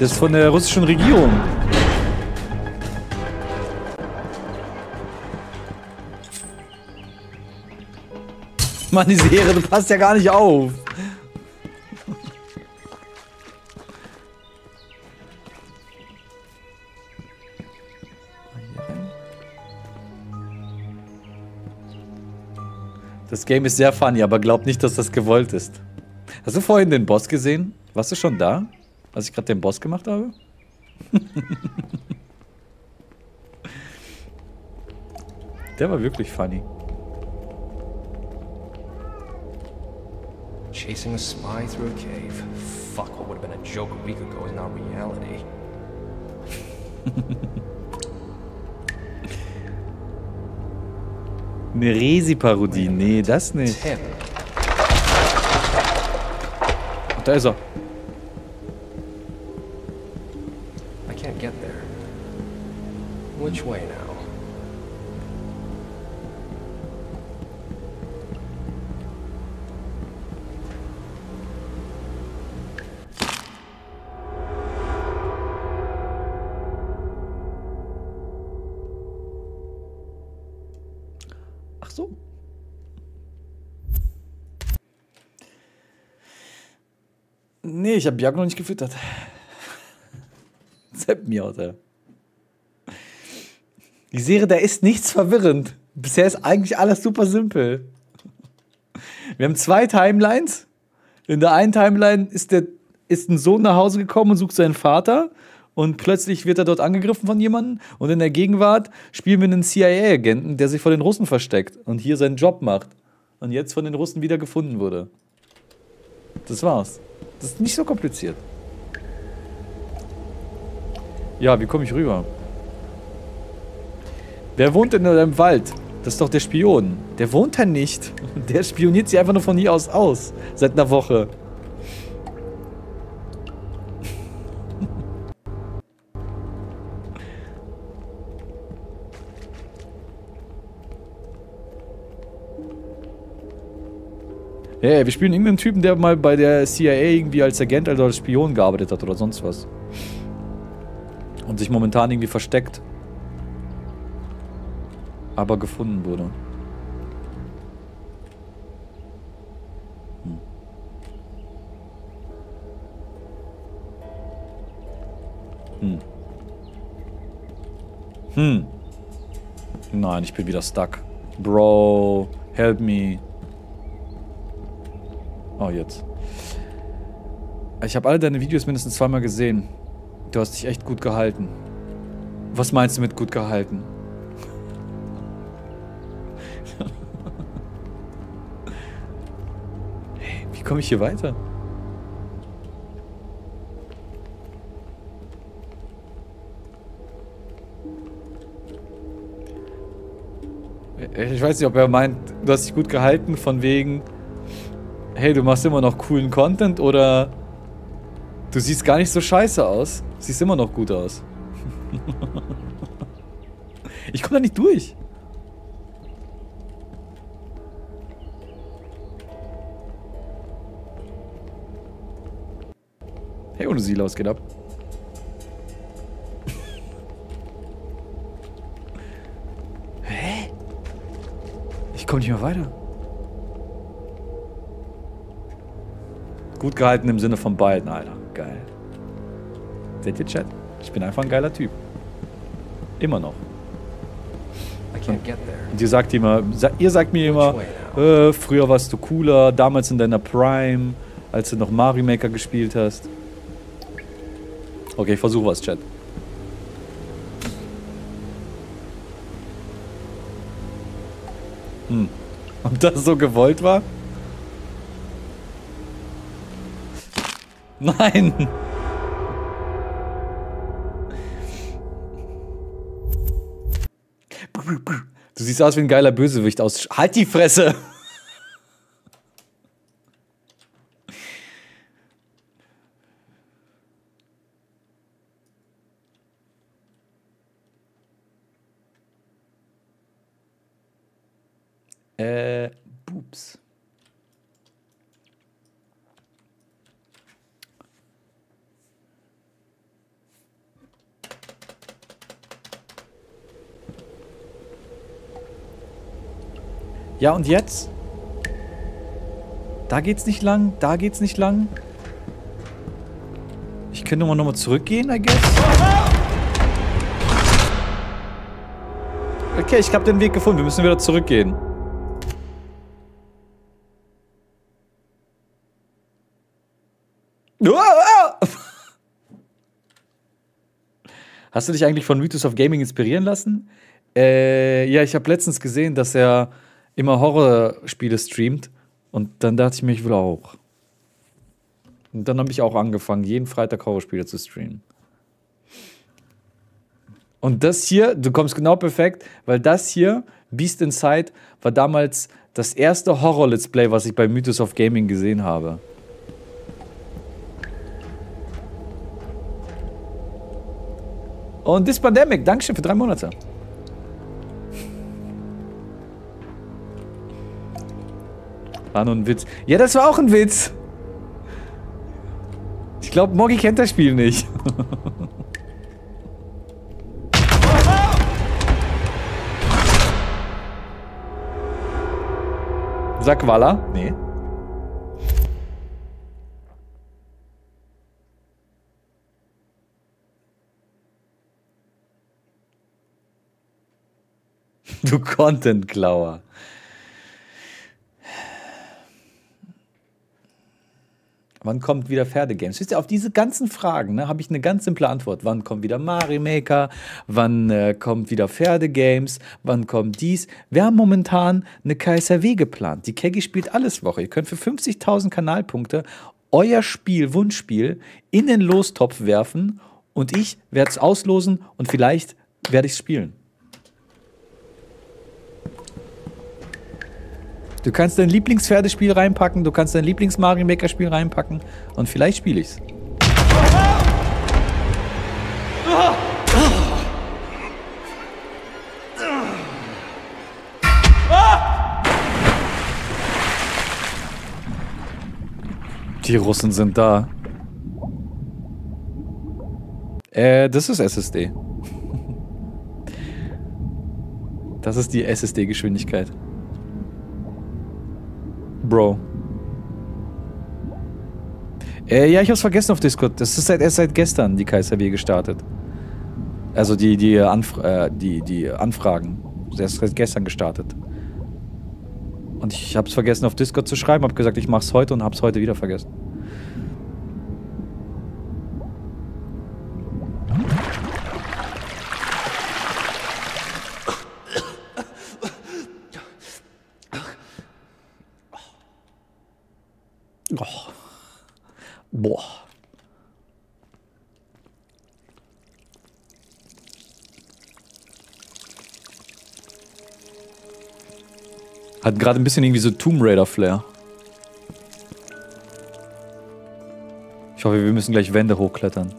Das ist von der russischen Regierung. Mann, diese Ehre, du passt ja gar nicht auf. Das Game ist sehr funny, aber glaub nicht, dass das gewollt ist. Hast du vorhin den Boss gesehen? Warst du schon da, als ich gerade den Boss gemacht habe? Der war wirklich funny. Chasing a spy through a cave. Fuck, what would have been a joke a week ago is now reality. Eine Resi-Parodie. Nee, das nicht. Da ist er. I can't get there. Which way now? Nee, ich habe Biako noch nicht gefüttert. Zepp mir, Alter. Die Serie, da ist nichts verwirrend. Bisher ist eigentlich alles super simpel. Wir haben zwei Timelines. In der einen Timeline ist ein Sohn nach Hause gekommen und sucht seinen Vater. Und plötzlich wird er dort angegriffen von jemandem. Und in der Gegenwart spielen wir einen CIA-Agenten, der sich vor den Russen versteckt und hier seinen Job macht. Und jetzt von den Russen wieder gefunden wurde. Das war's. Das ist nicht so kompliziert. Ja, wie komme ich rüber? Wer wohnt denn in einem Wald? Das ist doch der Spion. Der wohnt da nicht. Der spioniert sie einfach nur von hier aus aus. Seit einer Woche. Hey, wir spielen irgendeinen Typen, der mal bei der CIA irgendwie als Agent, also als Spion gearbeitet hat oder sonst was. Und sich momentan irgendwie versteckt. Aber gefunden wurde. Hm. Hm. Hm. Nein, ich bin wieder stuck. Bro, help me. Oh, jetzt. Ich habe alle deine Videos mindestens zweimal gesehen. Du hast dich echt gut gehalten. Was meinst du mit gut gehalten? Hey, wie komme ich hier weiter? Ich weiß nicht, ob er meint, du hast dich gut gehalten, von wegen... Hey, du machst immer noch coolen Content oder du siehst gar nicht so scheiße aus. Siehst immer noch gut aus. Ich komme da nicht durch. Hey, ohne Silo, es geht ab. Hä? Ich komme nicht mehr weiter. Gut gehalten im Sinne von beiden, Alter. Geil. Seht ihr, Chat? Ich bin einfach ein geiler Typ. Immer noch. Und ihr sagt immer, ihr sagt mir immer, früher warst du cooler, damals in deiner Prime, als du noch Mario Maker gespielt hast. Okay, ich versuche was, Chat. Hm. Ob das so gewollt war? Nein! Du siehst aus wie ein geiler Bösewicht aus. Halt die Fresse! Boops. Ja, und jetzt? Da geht's nicht lang, da geht's nicht lang. Ich könnte mal nochmal zurückgehen, I guess. Okay, ich habe den Weg gefunden, wir müssen wieder zurückgehen. Hast du dich eigentlich von Mythos of Gaming inspirieren lassen? Ja, ich habe letztens gesehen, dass er immer Horrorspiele streamt und dann dachte ich mir, ich will auch. Und dann habe ich auch angefangen, jeden Freitag Horrorspiele zu streamen. Und das hier, du kommst genau perfekt, weil das hier, Beast Inside, war damals das erste Horror-Let's Play, was ich bei Mythos of Gaming gesehen habe. Und This Pandemic, Dankeschön für 3 Monate. War nur ein Witz. Ja, das war auch ein Witz. Ich glaube, Moggy kennt das Spiel nicht. Sag Walla. Nee. Du Content-Klauer. Wann kommt wieder Pferdegames? Wisst ihr, auf diese ganzen Fragen, ne, habe ich eine ganz simple Antwort. Wann kommt wieder Mario Maker? Wann kommt wieder Pferdegames? Wann kommt dies? Wir haben momentan eine KSRW geplant. Die Keggy spielt alles Woche. Ihr könnt für 50.000 Kanalpunkte euer Spiel, Wunschspiel, in den Lostopf werfen und ich werde es auslosen und vielleicht werde ich es spielen. Du kannst dein Lieblingspferdespiel reinpacken, du kannst dein Lieblings-Mario Maker Spiel reinpacken und vielleicht spiele ich's. Die Russen sind da. Das ist SSD. Das ist die SSD-Geschwindigkeit. Bro. Ja, ich hab's vergessen auf Discord. Das ist erst seit gestern die KSW gestartet. Also die Anfragen. Erst seit gestern gestartet. Und ich hab's vergessen auf Discord zu schreiben, hab gesagt, ich mach's heute und hab's heute wieder vergessen. Oh. Boah. Hat gerade ein bisschen irgendwie so Tomb Raider Flair. Ich hoffe, wir müssen gleich Wände hochklettern.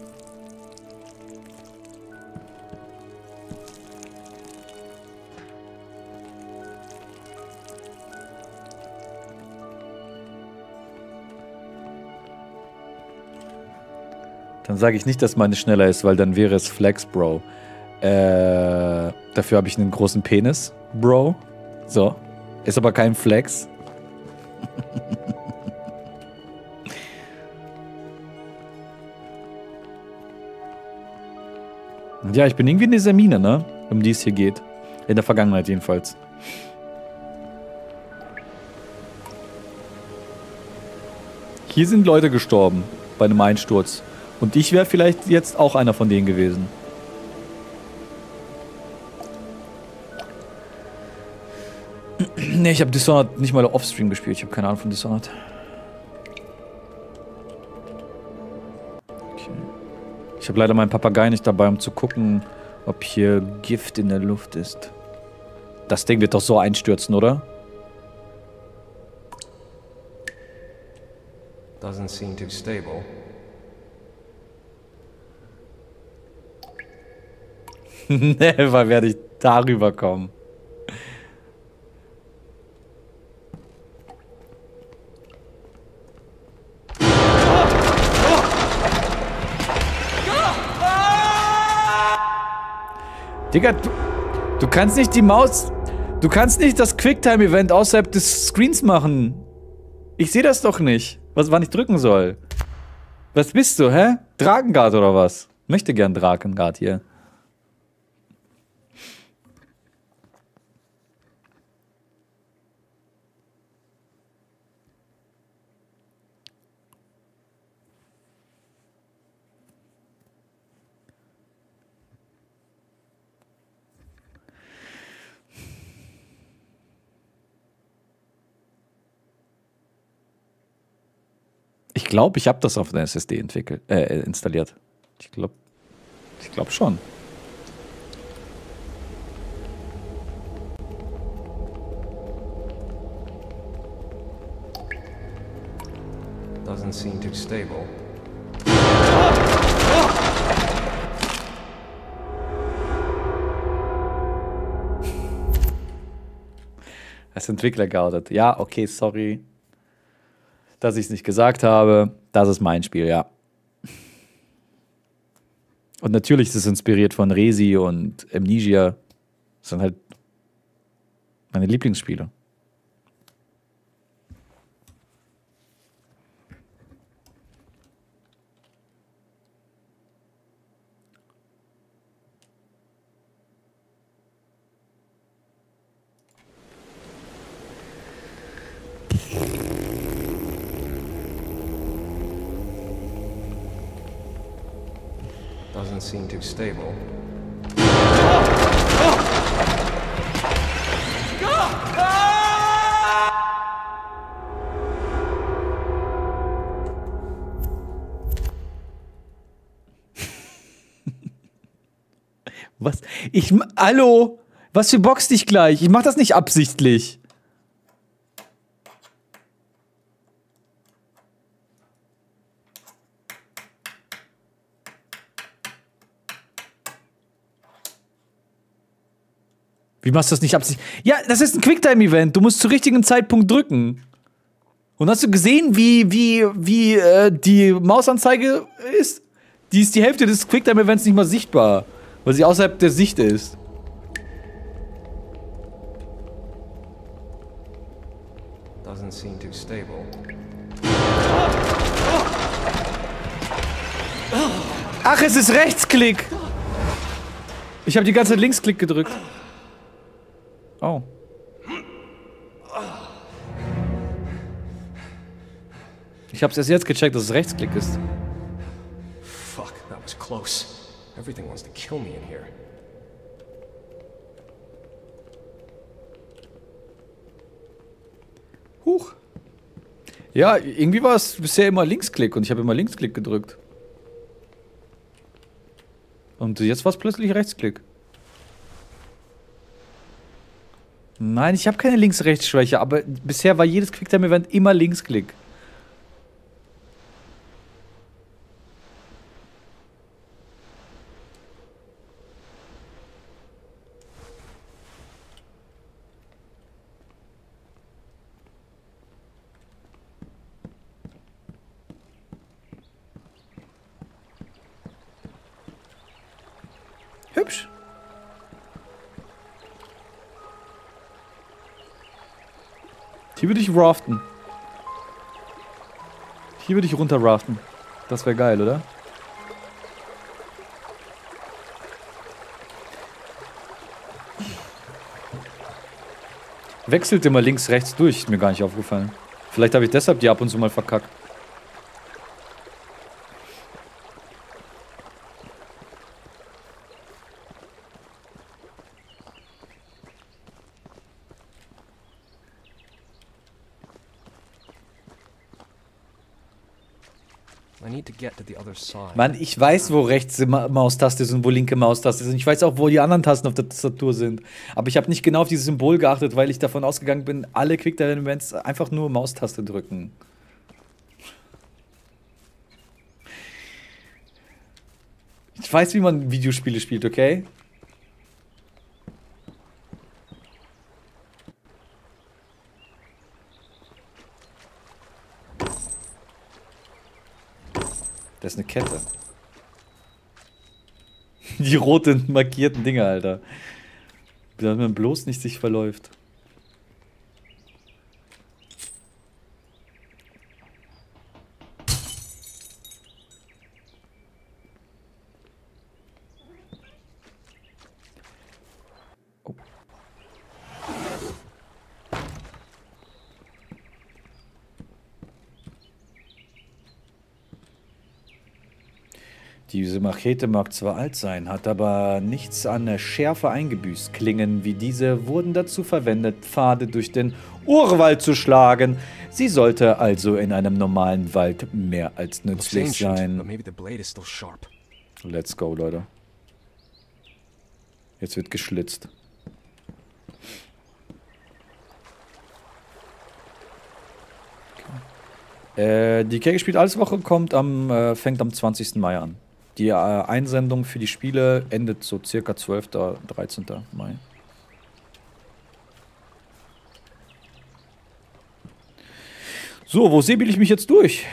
Dann sage ich nicht, dass meine schneller ist, weil dann wäre es Flex, Bro. Dafür habe ich einen großen Penis, Bro. So. Ist aber kein Flex. Ja, ich bin irgendwie in dieser Mine, ne? Um die es hier geht. In der Vergangenheit jedenfalls. Hier sind Leute gestorben bei einem Einsturz. Und ich wäre vielleicht jetzt auch einer von denen gewesen. Ne, ich habe Dishonored nicht mal offstream gespielt. Ich habe keine Ahnung von Dishonored. Okay. Ich habe leider meinen Papagei nicht dabei, um zu gucken, ob hier Gift in der Luft ist. Das Ding wird doch so einstürzen, oder? Doesn't seem too stable. Never werde ich darüber kommen. Digga, du kannst nicht die Maus... Du kannst nicht das Quicktime-Event außerhalb des Screens machen. Ich sehe das doch nicht. Wann ich drücken soll. Was bist du, hä? Drakengard oder was? Möchte gern Drakengard hier. Ich glaube, ich habe das auf der SSD entwickelt, installiert. Ich glaube schon. Doesn't seem too stable. Als Entwickler geoutet. Ja, okay, sorry. Dass ich es nicht gesagt habe, das ist mein Spiel, ja. Und natürlich ist es inspiriert von Resi und Amnesia. Das sind halt meine Lieblingsspiele. Seem too stable. Was? Hallo? Was für Box dich gleich? Ich mach das nicht absichtlich. Wie machst du das nicht absichtlich? Ja, das ist ein Quicktime-Event. Du musst zu richtigen Zeitpunkt drücken. Und hast du gesehen, wie die Mausanzeige ist? Die ist die Hälfte des Quicktime-Events nicht mal sichtbar, weil sie außerhalb der Sicht ist. Doesn't seem too stable. Ach, es ist Rechtsklick. Ich habe die ganze Zeit Linksklick gedrückt. Oh. Ich hab's erst jetzt gecheckt, dass es Rechtsklick ist. Fuck, that was close. Everything wants to kill me in here. Huch. Ja, irgendwie war es bisher immer Linksklick und ich habe immer Linksklick gedrückt. Und jetzt war es plötzlich Rechtsklick. Nein, ich habe keine Links-Rechts-Schwäche, aber bisher war jedes Quicktime-Event immer Linksklick. Hübsch. Hier würde ich raften. Hier würde ich runter raften. Das wäre geil, oder? Wechselt immer links, rechts durch. Ist mir gar nicht aufgefallen. Vielleicht habe ich deshalb die ab und zu mal verkackt. Mann, ich weiß, wo rechts Maustaste ist und wo linke Maustaste ist. Und ich weiß auch, wo die anderen Tasten auf der Tastatur sind. Aber ich habe nicht genau auf dieses Symbol geachtet, weil ich davon ausgegangen bin, alle Quicktime-Events einfach nur Maustaste drücken. Ich weiß, wie man Videospiele spielt, okay? Das ist eine Kette. Die roten markierten Dinge, Alter. Damit man bloß nicht sich verläuft. Oh. Diese Machete mag zwar alt sein, hat aber nichts an der Schärfe eingebüßt. Klingen wie diese wurden dazu verwendet, Pfade durch den Urwald zu schlagen. Sie sollte also in einem normalen Wald mehr als nützlich sein. Let's go, Leute. Jetzt wird geschlitzt. Okay. Die Kegel spielt alles Woche, fängt am 20. Mai an. Die Einsendung für die Spiele endet so circa 12. 13. Mai. So, wo säbel ich mich jetzt durch?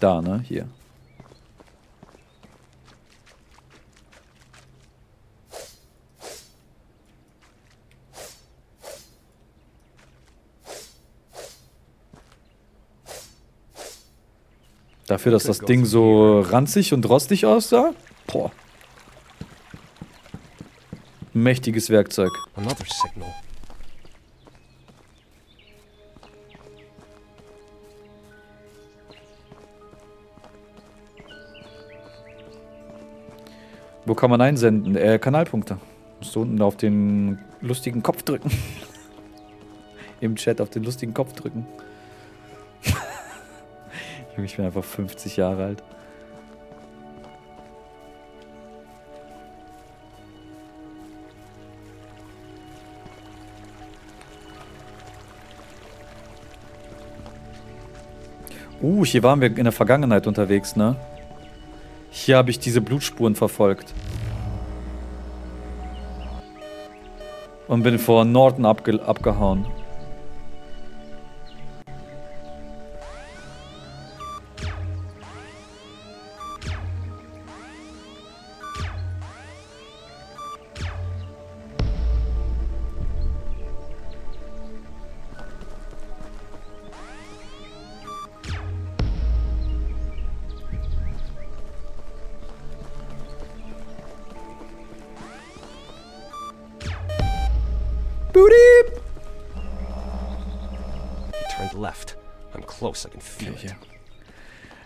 Da, ne? Hier. Dafür, dass das Ding so ranzig und rostig aussah? Boah. Mächtiges Werkzeug. Wo kann man einsenden? Kanalpunkte. Musst du unten auf den lustigen Kopf drücken. Im Chat auf den lustigen Kopf drücken. Ich bin einfach 50 Jahre alt. Hier waren wir in der Vergangenheit unterwegs, ne? Hier habe ich diese Blutspuren verfolgt. Und bin vor Norton abgehauen.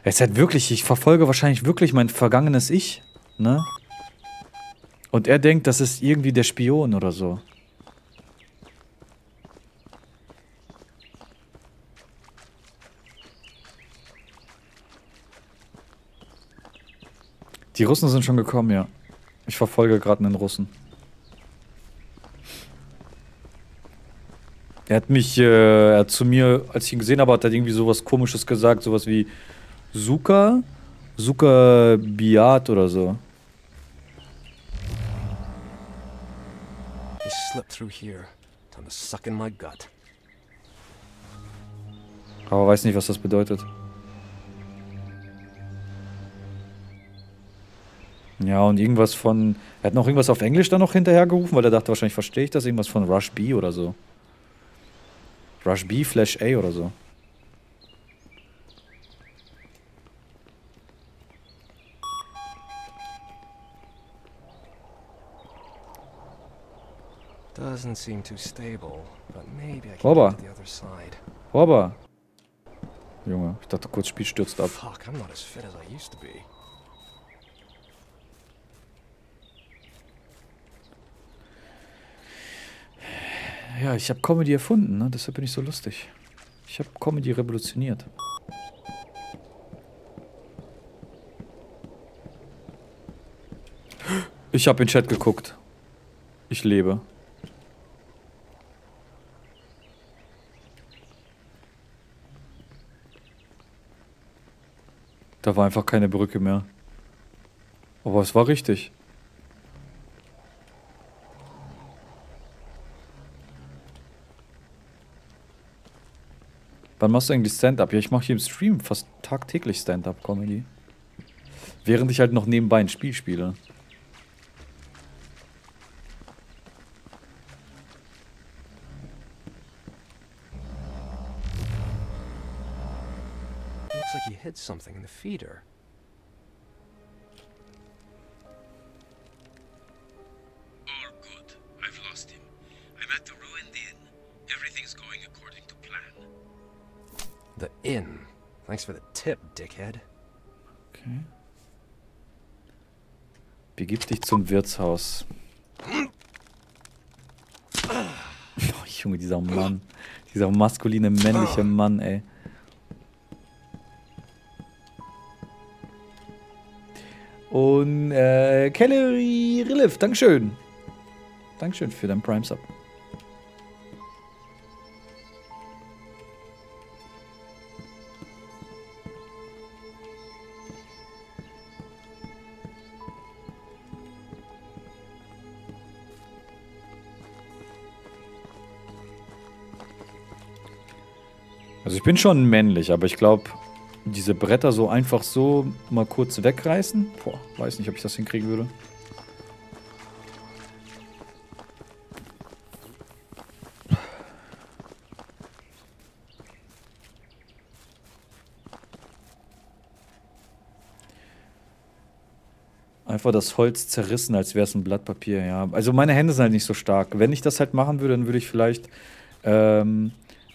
Jetzt halt wirklich, ich verfolge wahrscheinlich wirklich mein vergangenes Ich, ne? Und er denkt, das ist irgendwie der Spion oder so. Die Russen sind schon gekommen, ja. Ich verfolge gerade einen Russen. Er hat mich, er hat zu mir, als ich ihn gesehen habe, hat er irgendwie sowas Komisches gesagt, sowas wie Suka? Suka Biat oder so. He slipped through here. Time to suck in my gut. Aber weiß nicht, was das bedeutet. Ja, und irgendwas von, er hat noch irgendwas auf Englisch dann noch hinterhergerufen, weil er dachte, wahrscheinlich verstehe ich das, irgendwas von Rush B oder so. Rush B, Flash A oder so. Doesn't seem too stable, but maybe I can get to the other side. Robber. Junge, ich dachte kurz, das Spiel stürzt ab. Fuck, I'm not as fit as I used to be. Ja, ich habe Comedy erfunden, ne? Deshalb bin ich so lustig. Ich habe Comedy revolutioniert. Ich habe in den Chat geguckt. Ich lebe. Da war einfach keine Brücke mehr. Aber es war richtig. Wann machst du eigentlich Stand-Up? Ja, ich mache hier im Stream fast tagtäglich Stand-Up-Comedy. Während ich halt noch nebenbei ein Spiel spiele. Looks like you hid something in the feeder. The inn. Thanks for the tip, dickhead. Okay. Begib dich zum Wirtshaus. Oh, Junge, dieser Mann. Dieser maskuline, männliche Mann, ey. Und, Kelly Relief, Dankeschön. Dankeschön für deinen Prime-Sub. Also ich bin schon männlich, aber ich glaube, diese Bretter so einfach so mal kurz wegreißen? Boah, weiß nicht, ob ich das hinkriegen würde. Einfach das Holz zerrissen, als wäre es ein Blatt Papier, ja. Also meine Hände sind halt nicht so stark. Wenn ich das halt machen würde, dann würde ich vielleicht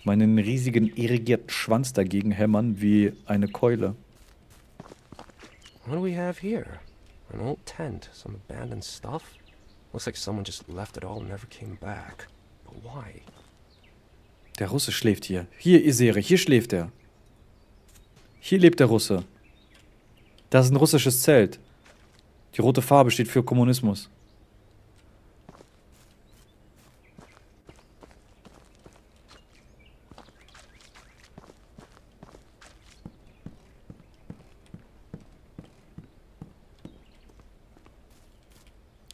meinen riesigen, irrigierten Schwanz dagegen hämmern wie eine Keule. What do we have here? An old tent, some abandoned stuff. Looks like someone just left it all and never came back. But why? Der Russe schläft hier. Hier, ihr Serie, hier schläft er. Hier lebt der Russe. Das ist ein russisches Zelt. Die rote Farbe steht für Kommunismus.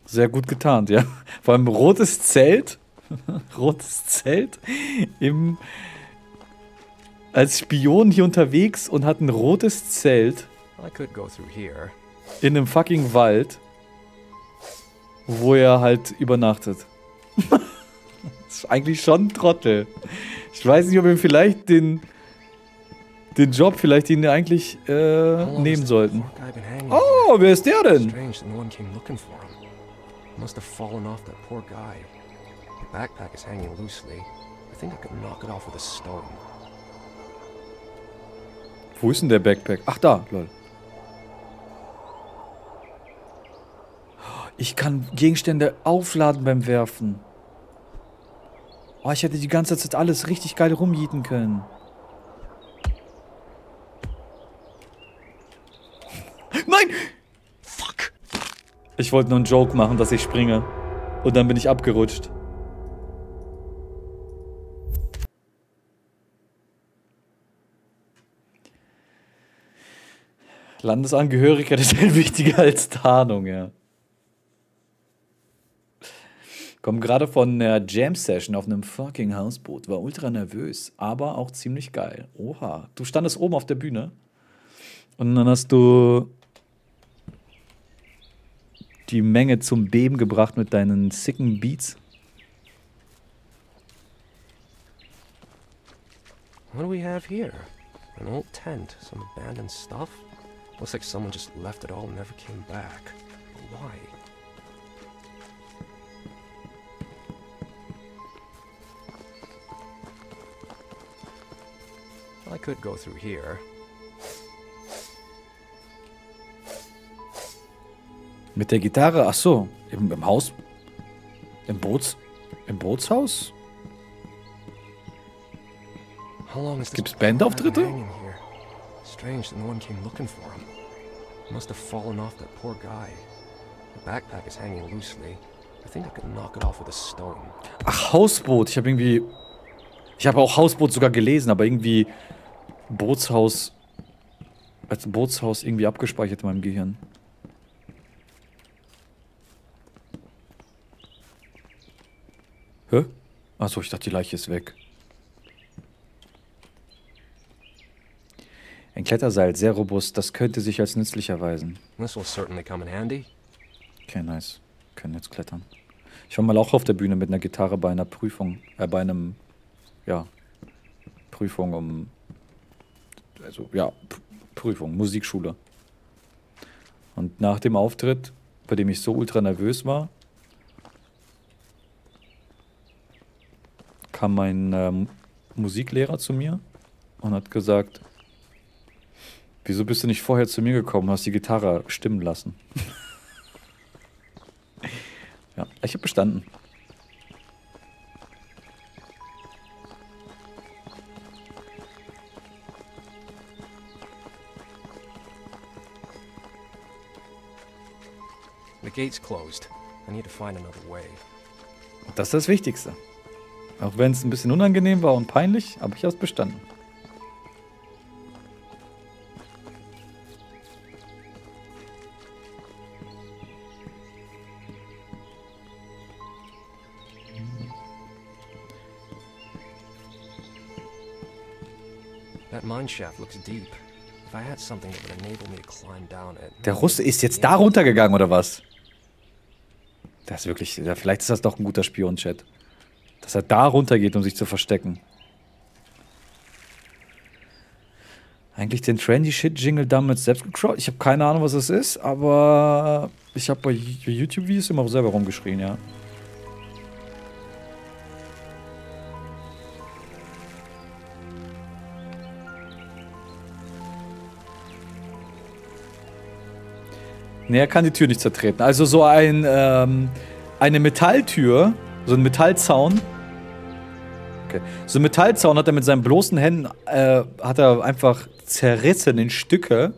Sehr gut getarnt, ja. Vor allem rotes Zelt Rotes Zelt im... Als Spion hier unterwegs und hat ein rotes Zelt in einem fucking Wald, wo er halt übernachtet. Das ist eigentlich schon ein Trottel. Ich weiß nicht, ob ihm vielleicht den Job, vielleicht den wir eigentlich nehmen sollten. Oh, wer ist der denn? Wo ist denn der Backpack? Ach, da, lol. Ich kann Gegenstände aufladen beim Werfen. Oh, ich hätte die ganze Zeit alles richtig geil rumjieten können. Nein! Fuck! Ich wollte nur einen Joke machen, dass ich springe. Und dann bin ich abgerutscht. Landesangehörigkeit ist halt wichtiger als Tarnung, ja. Komm gerade von einer Jam-Session auf einem fucking Hausboot. War ultra nervös, aber auch ziemlich geil. Oha. Du standest oben auf der Bühne und dann hast du die Menge zum Beben gebracht mit deinen sicken Beats. What do we have here? An old tent, some abandoned stuff. Looks like someone just left it all and never came back. But why? I could go through here. Mit der Gitarre, ach so, im Haus, im Bootshaus. Gibt's Bandauftritte? Strange that no one came looking for him. Must have fallen off that poor guy. The backpack is hanging loosely. I think I could knock it off with a stone. Ach, Hausboot. Ich habe auch Hausboot sogar gelesen, aber irgendwie Bootshaus als Bootshaus irgendwie abgespeichert in meinem Gehirn. Hä? Achso, ich dachte, die Leiche ist weg. Ein Kletterseil, sehr robust, das könnte sich als nützlich erweisen. Okay, nice. Können jetzt klettern. Ich war mal auch auf der Bühne mit einer Gitarre bei einer Prüfung, Prüfung, Musikschule. Und nach dem Auftritt, bei dem ich so ultra nervös war, kam mein Musiklehrer zu mir und hat gesagt: Wieso bist du nicht vorher zu mir gekommen und hast die Gitarre stimmen lassen? Ja, ich habe bestanden. The gate's closed. I need to find another way. Das ist das Wichtigste. Auch wenn es ein bisschen unangenehm war und peinlich, aber ich habe es bestanden. Der Russe ist jetzt da runtergegangen, oder was? Das ist wirklich. Vielleicht ist das doch ein guter Spion-Chat. Dass er da runtergeht, um sich zu verstecken. Eigentlich den Trendy-Shit-Jingle damals selbst gecrawlt. Ich habe keine Ahnung, was das ist, aber ich habe bei YouTube-Videos immer selber rumgeschrien, ja. Nee, er kann die Tür nicht zertreten. Also so ein, eine Metalltür, so ein Metallzaun. Okay. So ein Metallzaun hat er mit seinen bloßen Händen, hat er einfach zerrissen in Stücke.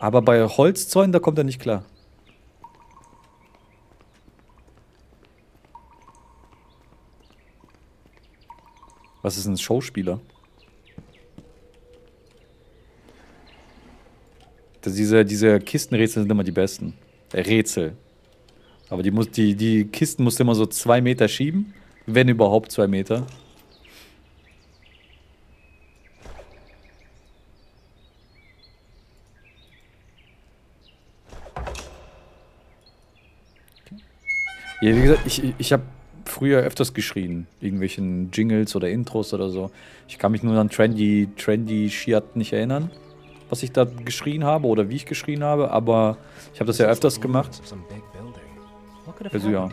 Aber bei Holzzäunen, da kommt er nicht klar. Was ist ein Schauspieler? Diese Kistenrätsel sind immer die besten. Rätsel. Aber die Kisten musst du immer so 2 Meter schieben. Wenn überhaupt 2 Meter. Ja, wie gesagt, ich habe früher öfters geschrien. Irgendwelchen Jingles oder Intros oder so. Ich kann mich nur an trendy Shiat nicht erinnern, was ich da geschrien habe oder wie ich geschrien habe. Aber ich habe das ja öfters gemacht. Also ja.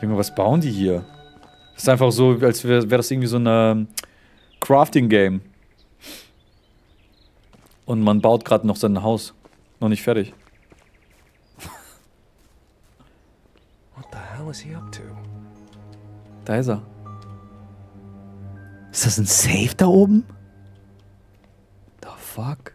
Junge, was bauen die hier? Das ist einfach so, als wäre das irgendwie so ein Crafting-Game. Und man baut gerade noch sein Haus. Noch nicht fertig. Da ist er. Ist das ein Safe da oben? The fuck?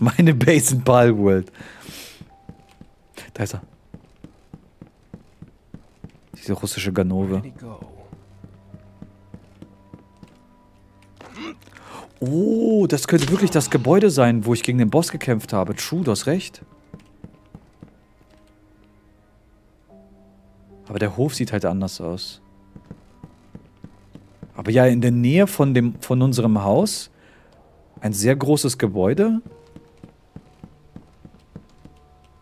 Meine Base in Palworld. Da ist er. Diese russische Ganove. Oh, das könnte wirklich das Gebäude sein, wo ich gegen den Boss gekämpft habe. True, du hast recht. Aber der Hof sieht halt anders aus. Aber ja, in der Nähe von unserem Haus. Ein sehr großes Gebäude.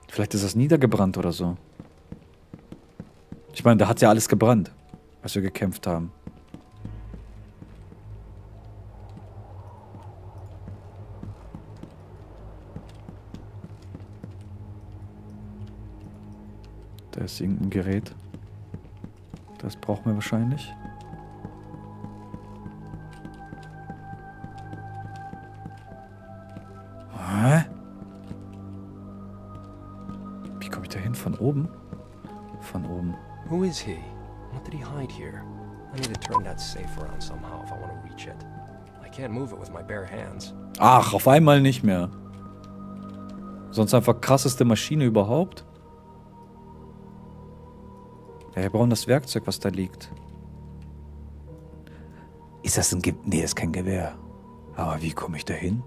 Vielleicht ist das niedergebrannt oder so. Ich meine, da hat ja alles gebrannt, als wir gekämpft haben. Da ist irgendein Gerät. Das brauchen wir wahrscheinlich. Hä? Von oben? Von oben. Who is he? What did he hide here? I need to turn that safe around somehow if I want to reach it. I can't move it with my bare hands. Ach, auf einmal nicht mehr. Sonst einfach krasseste Maschine überhaupt. Ja, wir brauchen das Werkzeug, was da liegt. Ist das ein Gewehr? Nee, ist kein Gewehr. Aber wie komme ich da hin?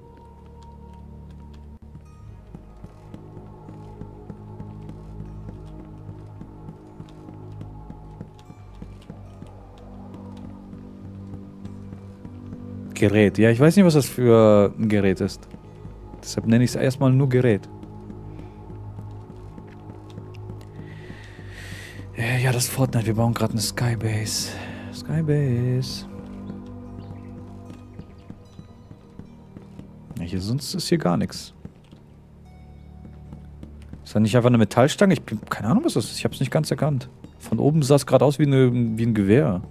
Gerät. Ja, ich weiß nicht, was das für ein Gerät ist. Deshalb nenne ich es erstmal nur Gerät. Ja, das Fortnite. Wir bauen gerade eine Skybase. Skybase. Ja, hier, sonst ist hier gar nichts. Ist das nicht einfach eine Metallstange? Ich habe keine Ahnung, was das ist. Ich habe es nicht ganz erkannt. Von oben sah es gerade aus wie ein Gewehr.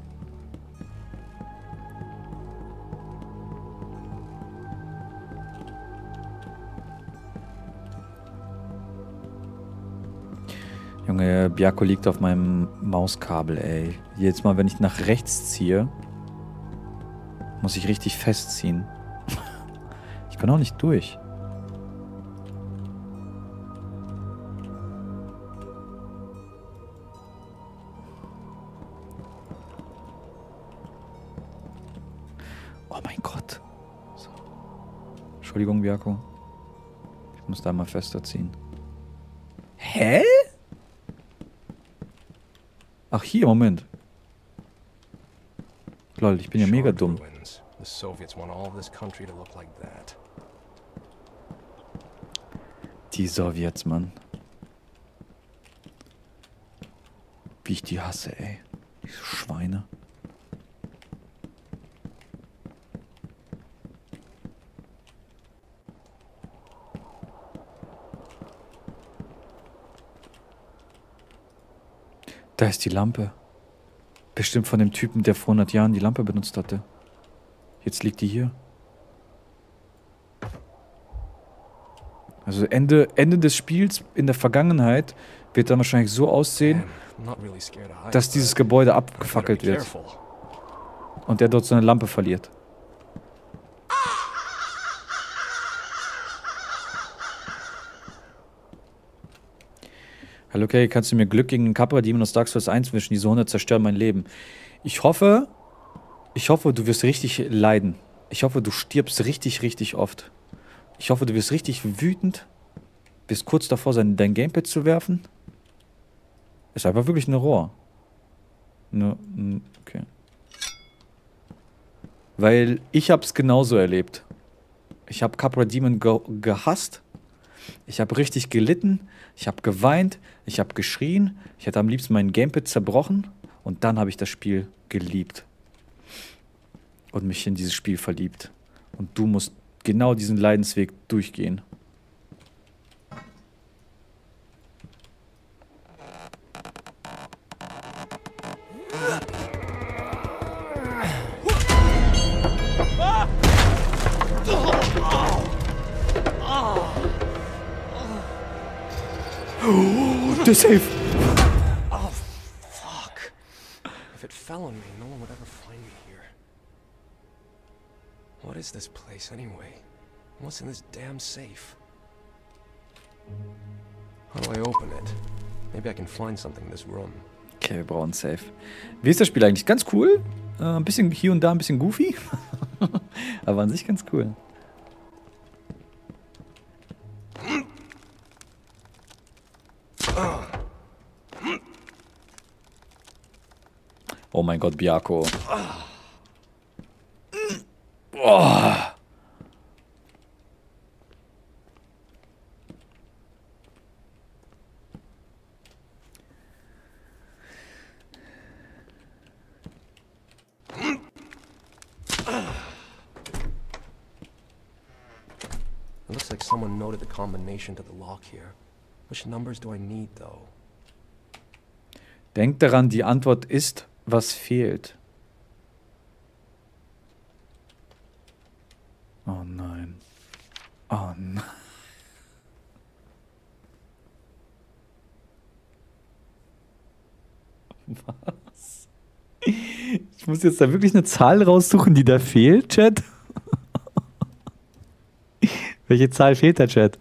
Junge, Biako liegt auf meinem Mauskabel, ey. Jetzt mal, wenn ich nach rechts ziehe, muss ich richtig festziehen. Ich kann auch nicht durch. Oh mein Gott. So. Entschuldigung, Biako. Ich muss da mal fester ziehen. Hä? Ach, hier, Moment. Lol, ich bin ja mega dumm. Die Sowjets, Mann. Wie ich die hasse, ey. Diese Schweine. Da ist die Lampe. Bestimmt von dem Typen, der vor 100 Jahren die Lampe benutzt hatte. Jetzt liegt die hier. Also Ende des Spiels in der Vergangenheit wird dann wahrscheinlich so aussehen, dass dieses Gebäude abgefackelt wird. Und er dort seine Lampe verliert. okay, kannst du mir Glück gegen den Capra Demon aus Dark Souls 1 wünschen? Diese Hunde zerstören mein Leben. Ich hoffe, du wirst richtig leiden. Ich hoffe, du stirbst richtig, richtig oft. Ich hoffe, du wirst richtig wütend. Bist kurz davor, dein Gamepad zu werfen. Ist einfach wirklich ein Rohr. Okay. Weil ich hab's genauso erlebt. Ich habe Capra Demon gehasst. Ich habe richtig gelitten. Ich habe geweint. Ich habe geschrien. Ich hätte am liebsten meinen Gamepad zerbrochen. Und dann habe ich das Spiel geliebt. Und mich in dieses Spiel verliebt. Und du musst genau diesen Leidensweg durchgehen. They're safe. Oh, fuck. If it fell on me, no one would ever find me here. What is this place anyway? What's in this damn safe? How do I open it? Maybe I can find something in this room. Okay, wir brauchen Safe. Wie ist das Spiel eigentlich? Ganz cool. Ein bisschen hier und da ein bisschen goofy. Aber an sich ganz cool. Oh mein Gott, Biako. Oh. It looks like someone noted the combination to the lock here. Which numbers do I need though? Denk daran, die Antwort ist, was fehlt. Oh nein. Oh nein. Was? Ich muss jetzt da wirklich eine Zahl raussuchen, die da fehlt, Chat? Welche Zahl fehlt da, Chat?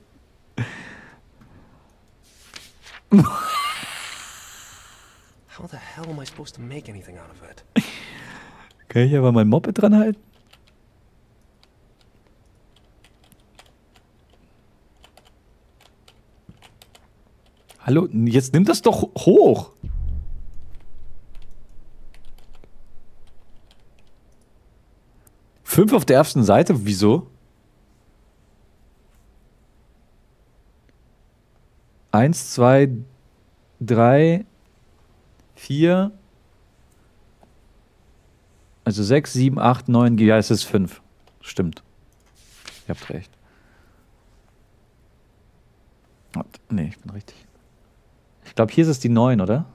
How the hell am I supposed to make anything out of it? Kann ich aber mein Moped dran halten? Hallo, jetzt nimm das doch hoch. Fünf auf der ersten Seite, wieso? 1, 2, 3, 4. Also 6, 7, 8, 9, ja, es ist 5. Stimmt. Ihr habt recht. Nee, ich bin richtig. Ich glaube, hier ist es die 9, oder?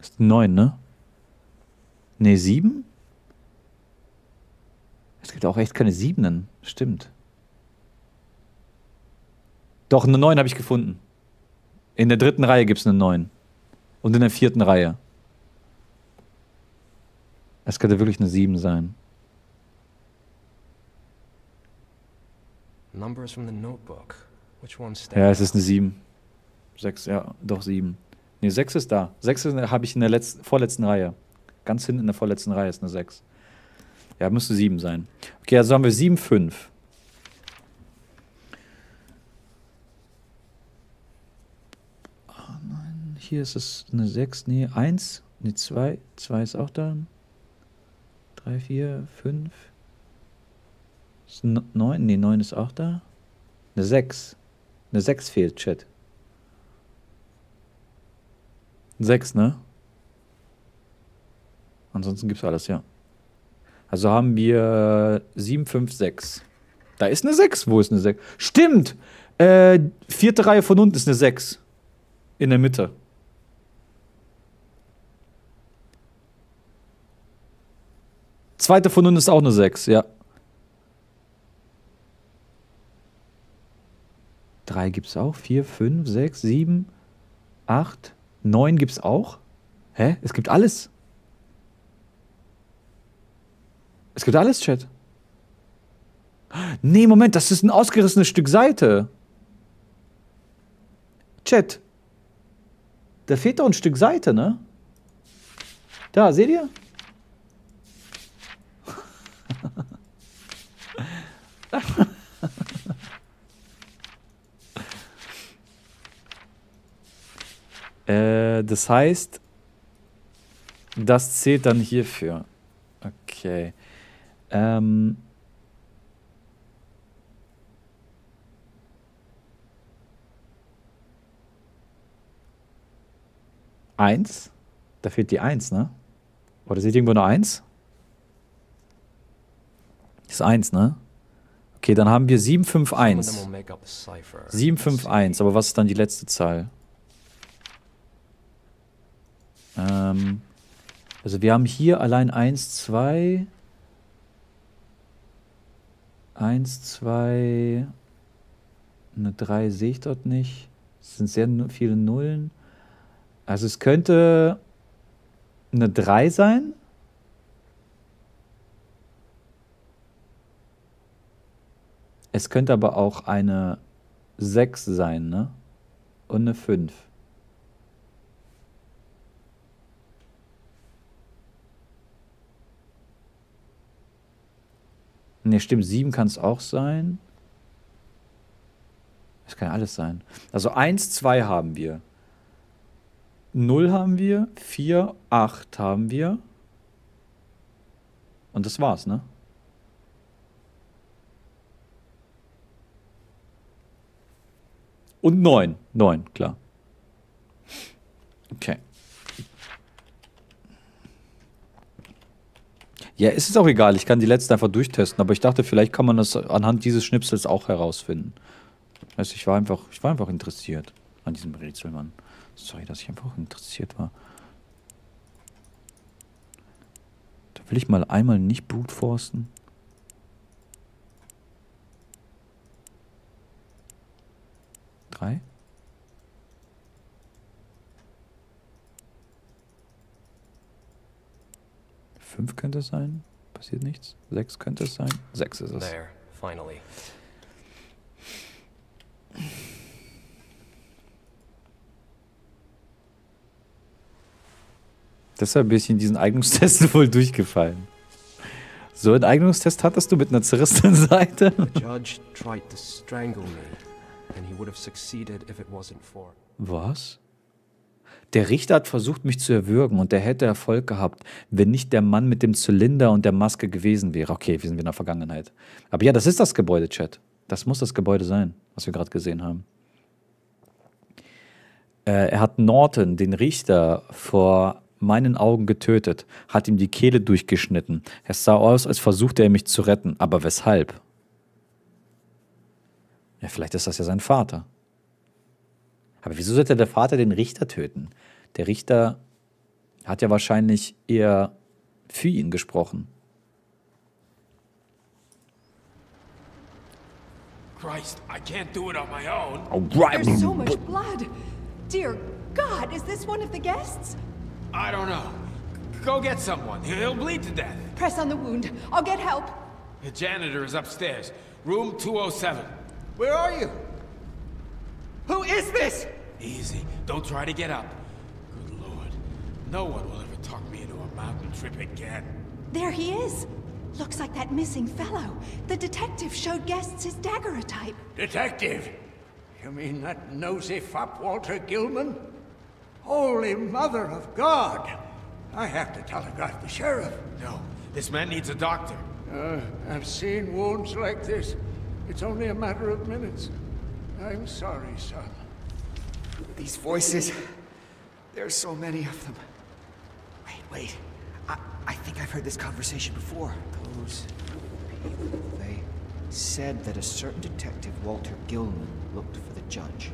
Ist die 9, ne? Ne, 7? Es gibt auch echt keine 7en. Stimmt. Doch, eine 9 habe ich gefunden. In der dritten Reihe gibt es eine 9. Und in der vierten Reihe. Es könnte wirklich eine 7 sein. Ja, es ist eine 7. 6, ja, doch 7. Ne, 6 ist da. 6 habe ich in der vorletzten Reihe. Ganz hinten in der vorletzten Reihe ist eine 6. Ja, müsste 7 sein. Okay, also haben wir 7, 5. Hier ist es eine 6, nee, 1, nee, 2, 2 ist auch da. 3, 4, 5, 9, nee, 9 ist auch da. Eine 6. Eine 6 fehlt, Chat. 6, ne? Ansonsten gibt's alles, ja. Also haben wir 7, 5, 6. Da ist eine 6. Wo ist eine 6? Stimmt! Vierte Reihe von unten ist eine 6. In der Mitte. Zweite von unten ist auch eine 6, ja. 3 gibt es auch. 4, 5, 6, 7, 8, 9 gibt es auch. Hä? Es gibt alles. Es gibt alles, Chat. Nee, Moment, das ist ein ausgerissenes Stück Seite. Chat. Da fehlt doch ein Stück Seite, ne? Da, seht ihr? Das heißt, das zählt dann hierfür. Okay. Eins? Da fehlt die Eins, ne? Oder seht ihr irgendwo eine Eins? Ist Eins, ne? Okay, dann haben wir 751. 751, aber was ist dann die letzte Zahl? Also wir haben hier allein 1, 2, 1, 2, eine 3 sehe ich dort nicht. Es sind sehr viele Nullen. Also es könnte eine 3 sein. Es könnte aber auch eine 6 sein, ne? Und eine 5. Ne, stimmt, 7 kann es auch sein. Es kann alles sein. Also 1, 2 haben wir. 0 haben wir, 4, 8 haben wir. Und das war's, ne? Und 9. 9, klar. Okay. Ja, ist es auch egal. Ich kann die letzten einfach durchtesten. Aber ich dachte, vielleicht kann man das anhand dieses Schnipsels auch herausfinden. Also ich war einfach interessiert an diesem Rätselmann. Sorry, dass ich einfach interessiert war. Da will ich mal einmal nicht brutforsten. Drei. Fünf könnte es sein. Passiert nichts. Sechs könnte es sein. Sechs ist es. There, finally. Deshalb bin ich in diesen Eignungstest wohl durchgefallen. So einen Eignungstest hattest du mit einer zerrissenen Seite. Was? Der Richter hat versucht, mich zu erwürgen und er hätte Erfolg gehabt, wenn nicht der Mann mit dem Zylinder und der Maske gewesen wäre. Okay, wir sind in der Vergangenheit. Aber ja, das ist das Gebäude, Chat. Das muss das Gebäude sein, was wir gerade gesehen haben. Er hat Norton, den Richter, vor meinen Augen getötet, hat ihm die Kehle durchgeschnitten. Es sah aus, als versuchte er mich zu retten. Aber weshalb? Ja, vielleicht ist das ja sein Vater. Aber wieso sollte der Vater den Richter töten? Der Richter hat ja wahrscheinlich eher für ihn gesprochen. Christ, I can't do it on my own. Oh, right. There's so much blood. Dear God, is this one of the guests? I don't know. Go get someone. He'll bleed to death. Press on the wound. I'll get help. The janitor is upstairs. Room 207. Where are you? Who is this? Easy. Don't try to get up. Good Lord. No one will ever talk me into a mountain trip again. There he is. Looks like that missing fellow. The detective showed guests his daguerreotype. Detective? You mean that nosy fop Walter Gilman? Holy Mother of God! I have to telegraph the sheriff. No, this man needs a doctor. I've seen wounds like this. It's only a matter of minutes. I'm sorry, son. These voices... There's so many of them. Wait. I think I've heard this conversation before. Those people, they said that a certain detective, Walter Gilman, looked for the judge.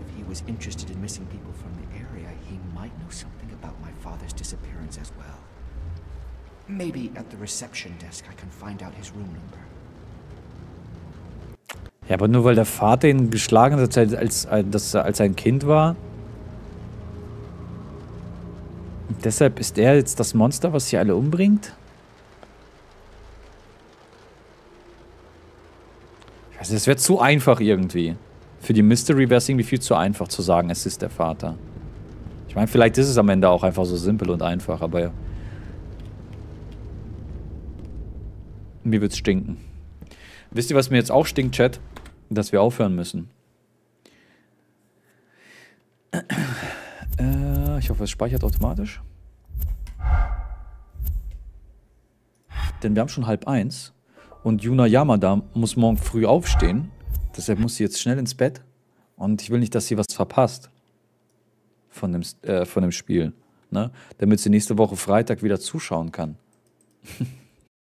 If he was interested in missing people from the area, he might know something about my father's disappearance as well. Maybe at the reception desk I can find out his room number. Ja, aber nur weil der Vater ihn geschlagen hat, als er ein Kind war. Und deshalb ist er jetzt das Monster, was sie alle umbringt? Also es wäre zu einfach irgendwie. Für die Mystery wäre es irgendwie viel zu einfach zu sagen, es ist der Vater. Ich meine, vielleicht ist es am Ende auch einfach so simpel und einfach, aber ja. Mir wird's stinken. Wisst ihr, was mir jetzt auch stinkt, Chat? Dass wir aufhören müssen. Ich hoffe, es speichert automatisch. Denn wir haben schon 12:30 und Yuna Yamada muss morgen früh aufstehen. Deshalb muss sie jetzt schnell ins Bett. Und ich will nicht, dass sie was verpasst von dem Spiel. Ne? Damit sie nächste Woche Freitag wieder zuschauen kann.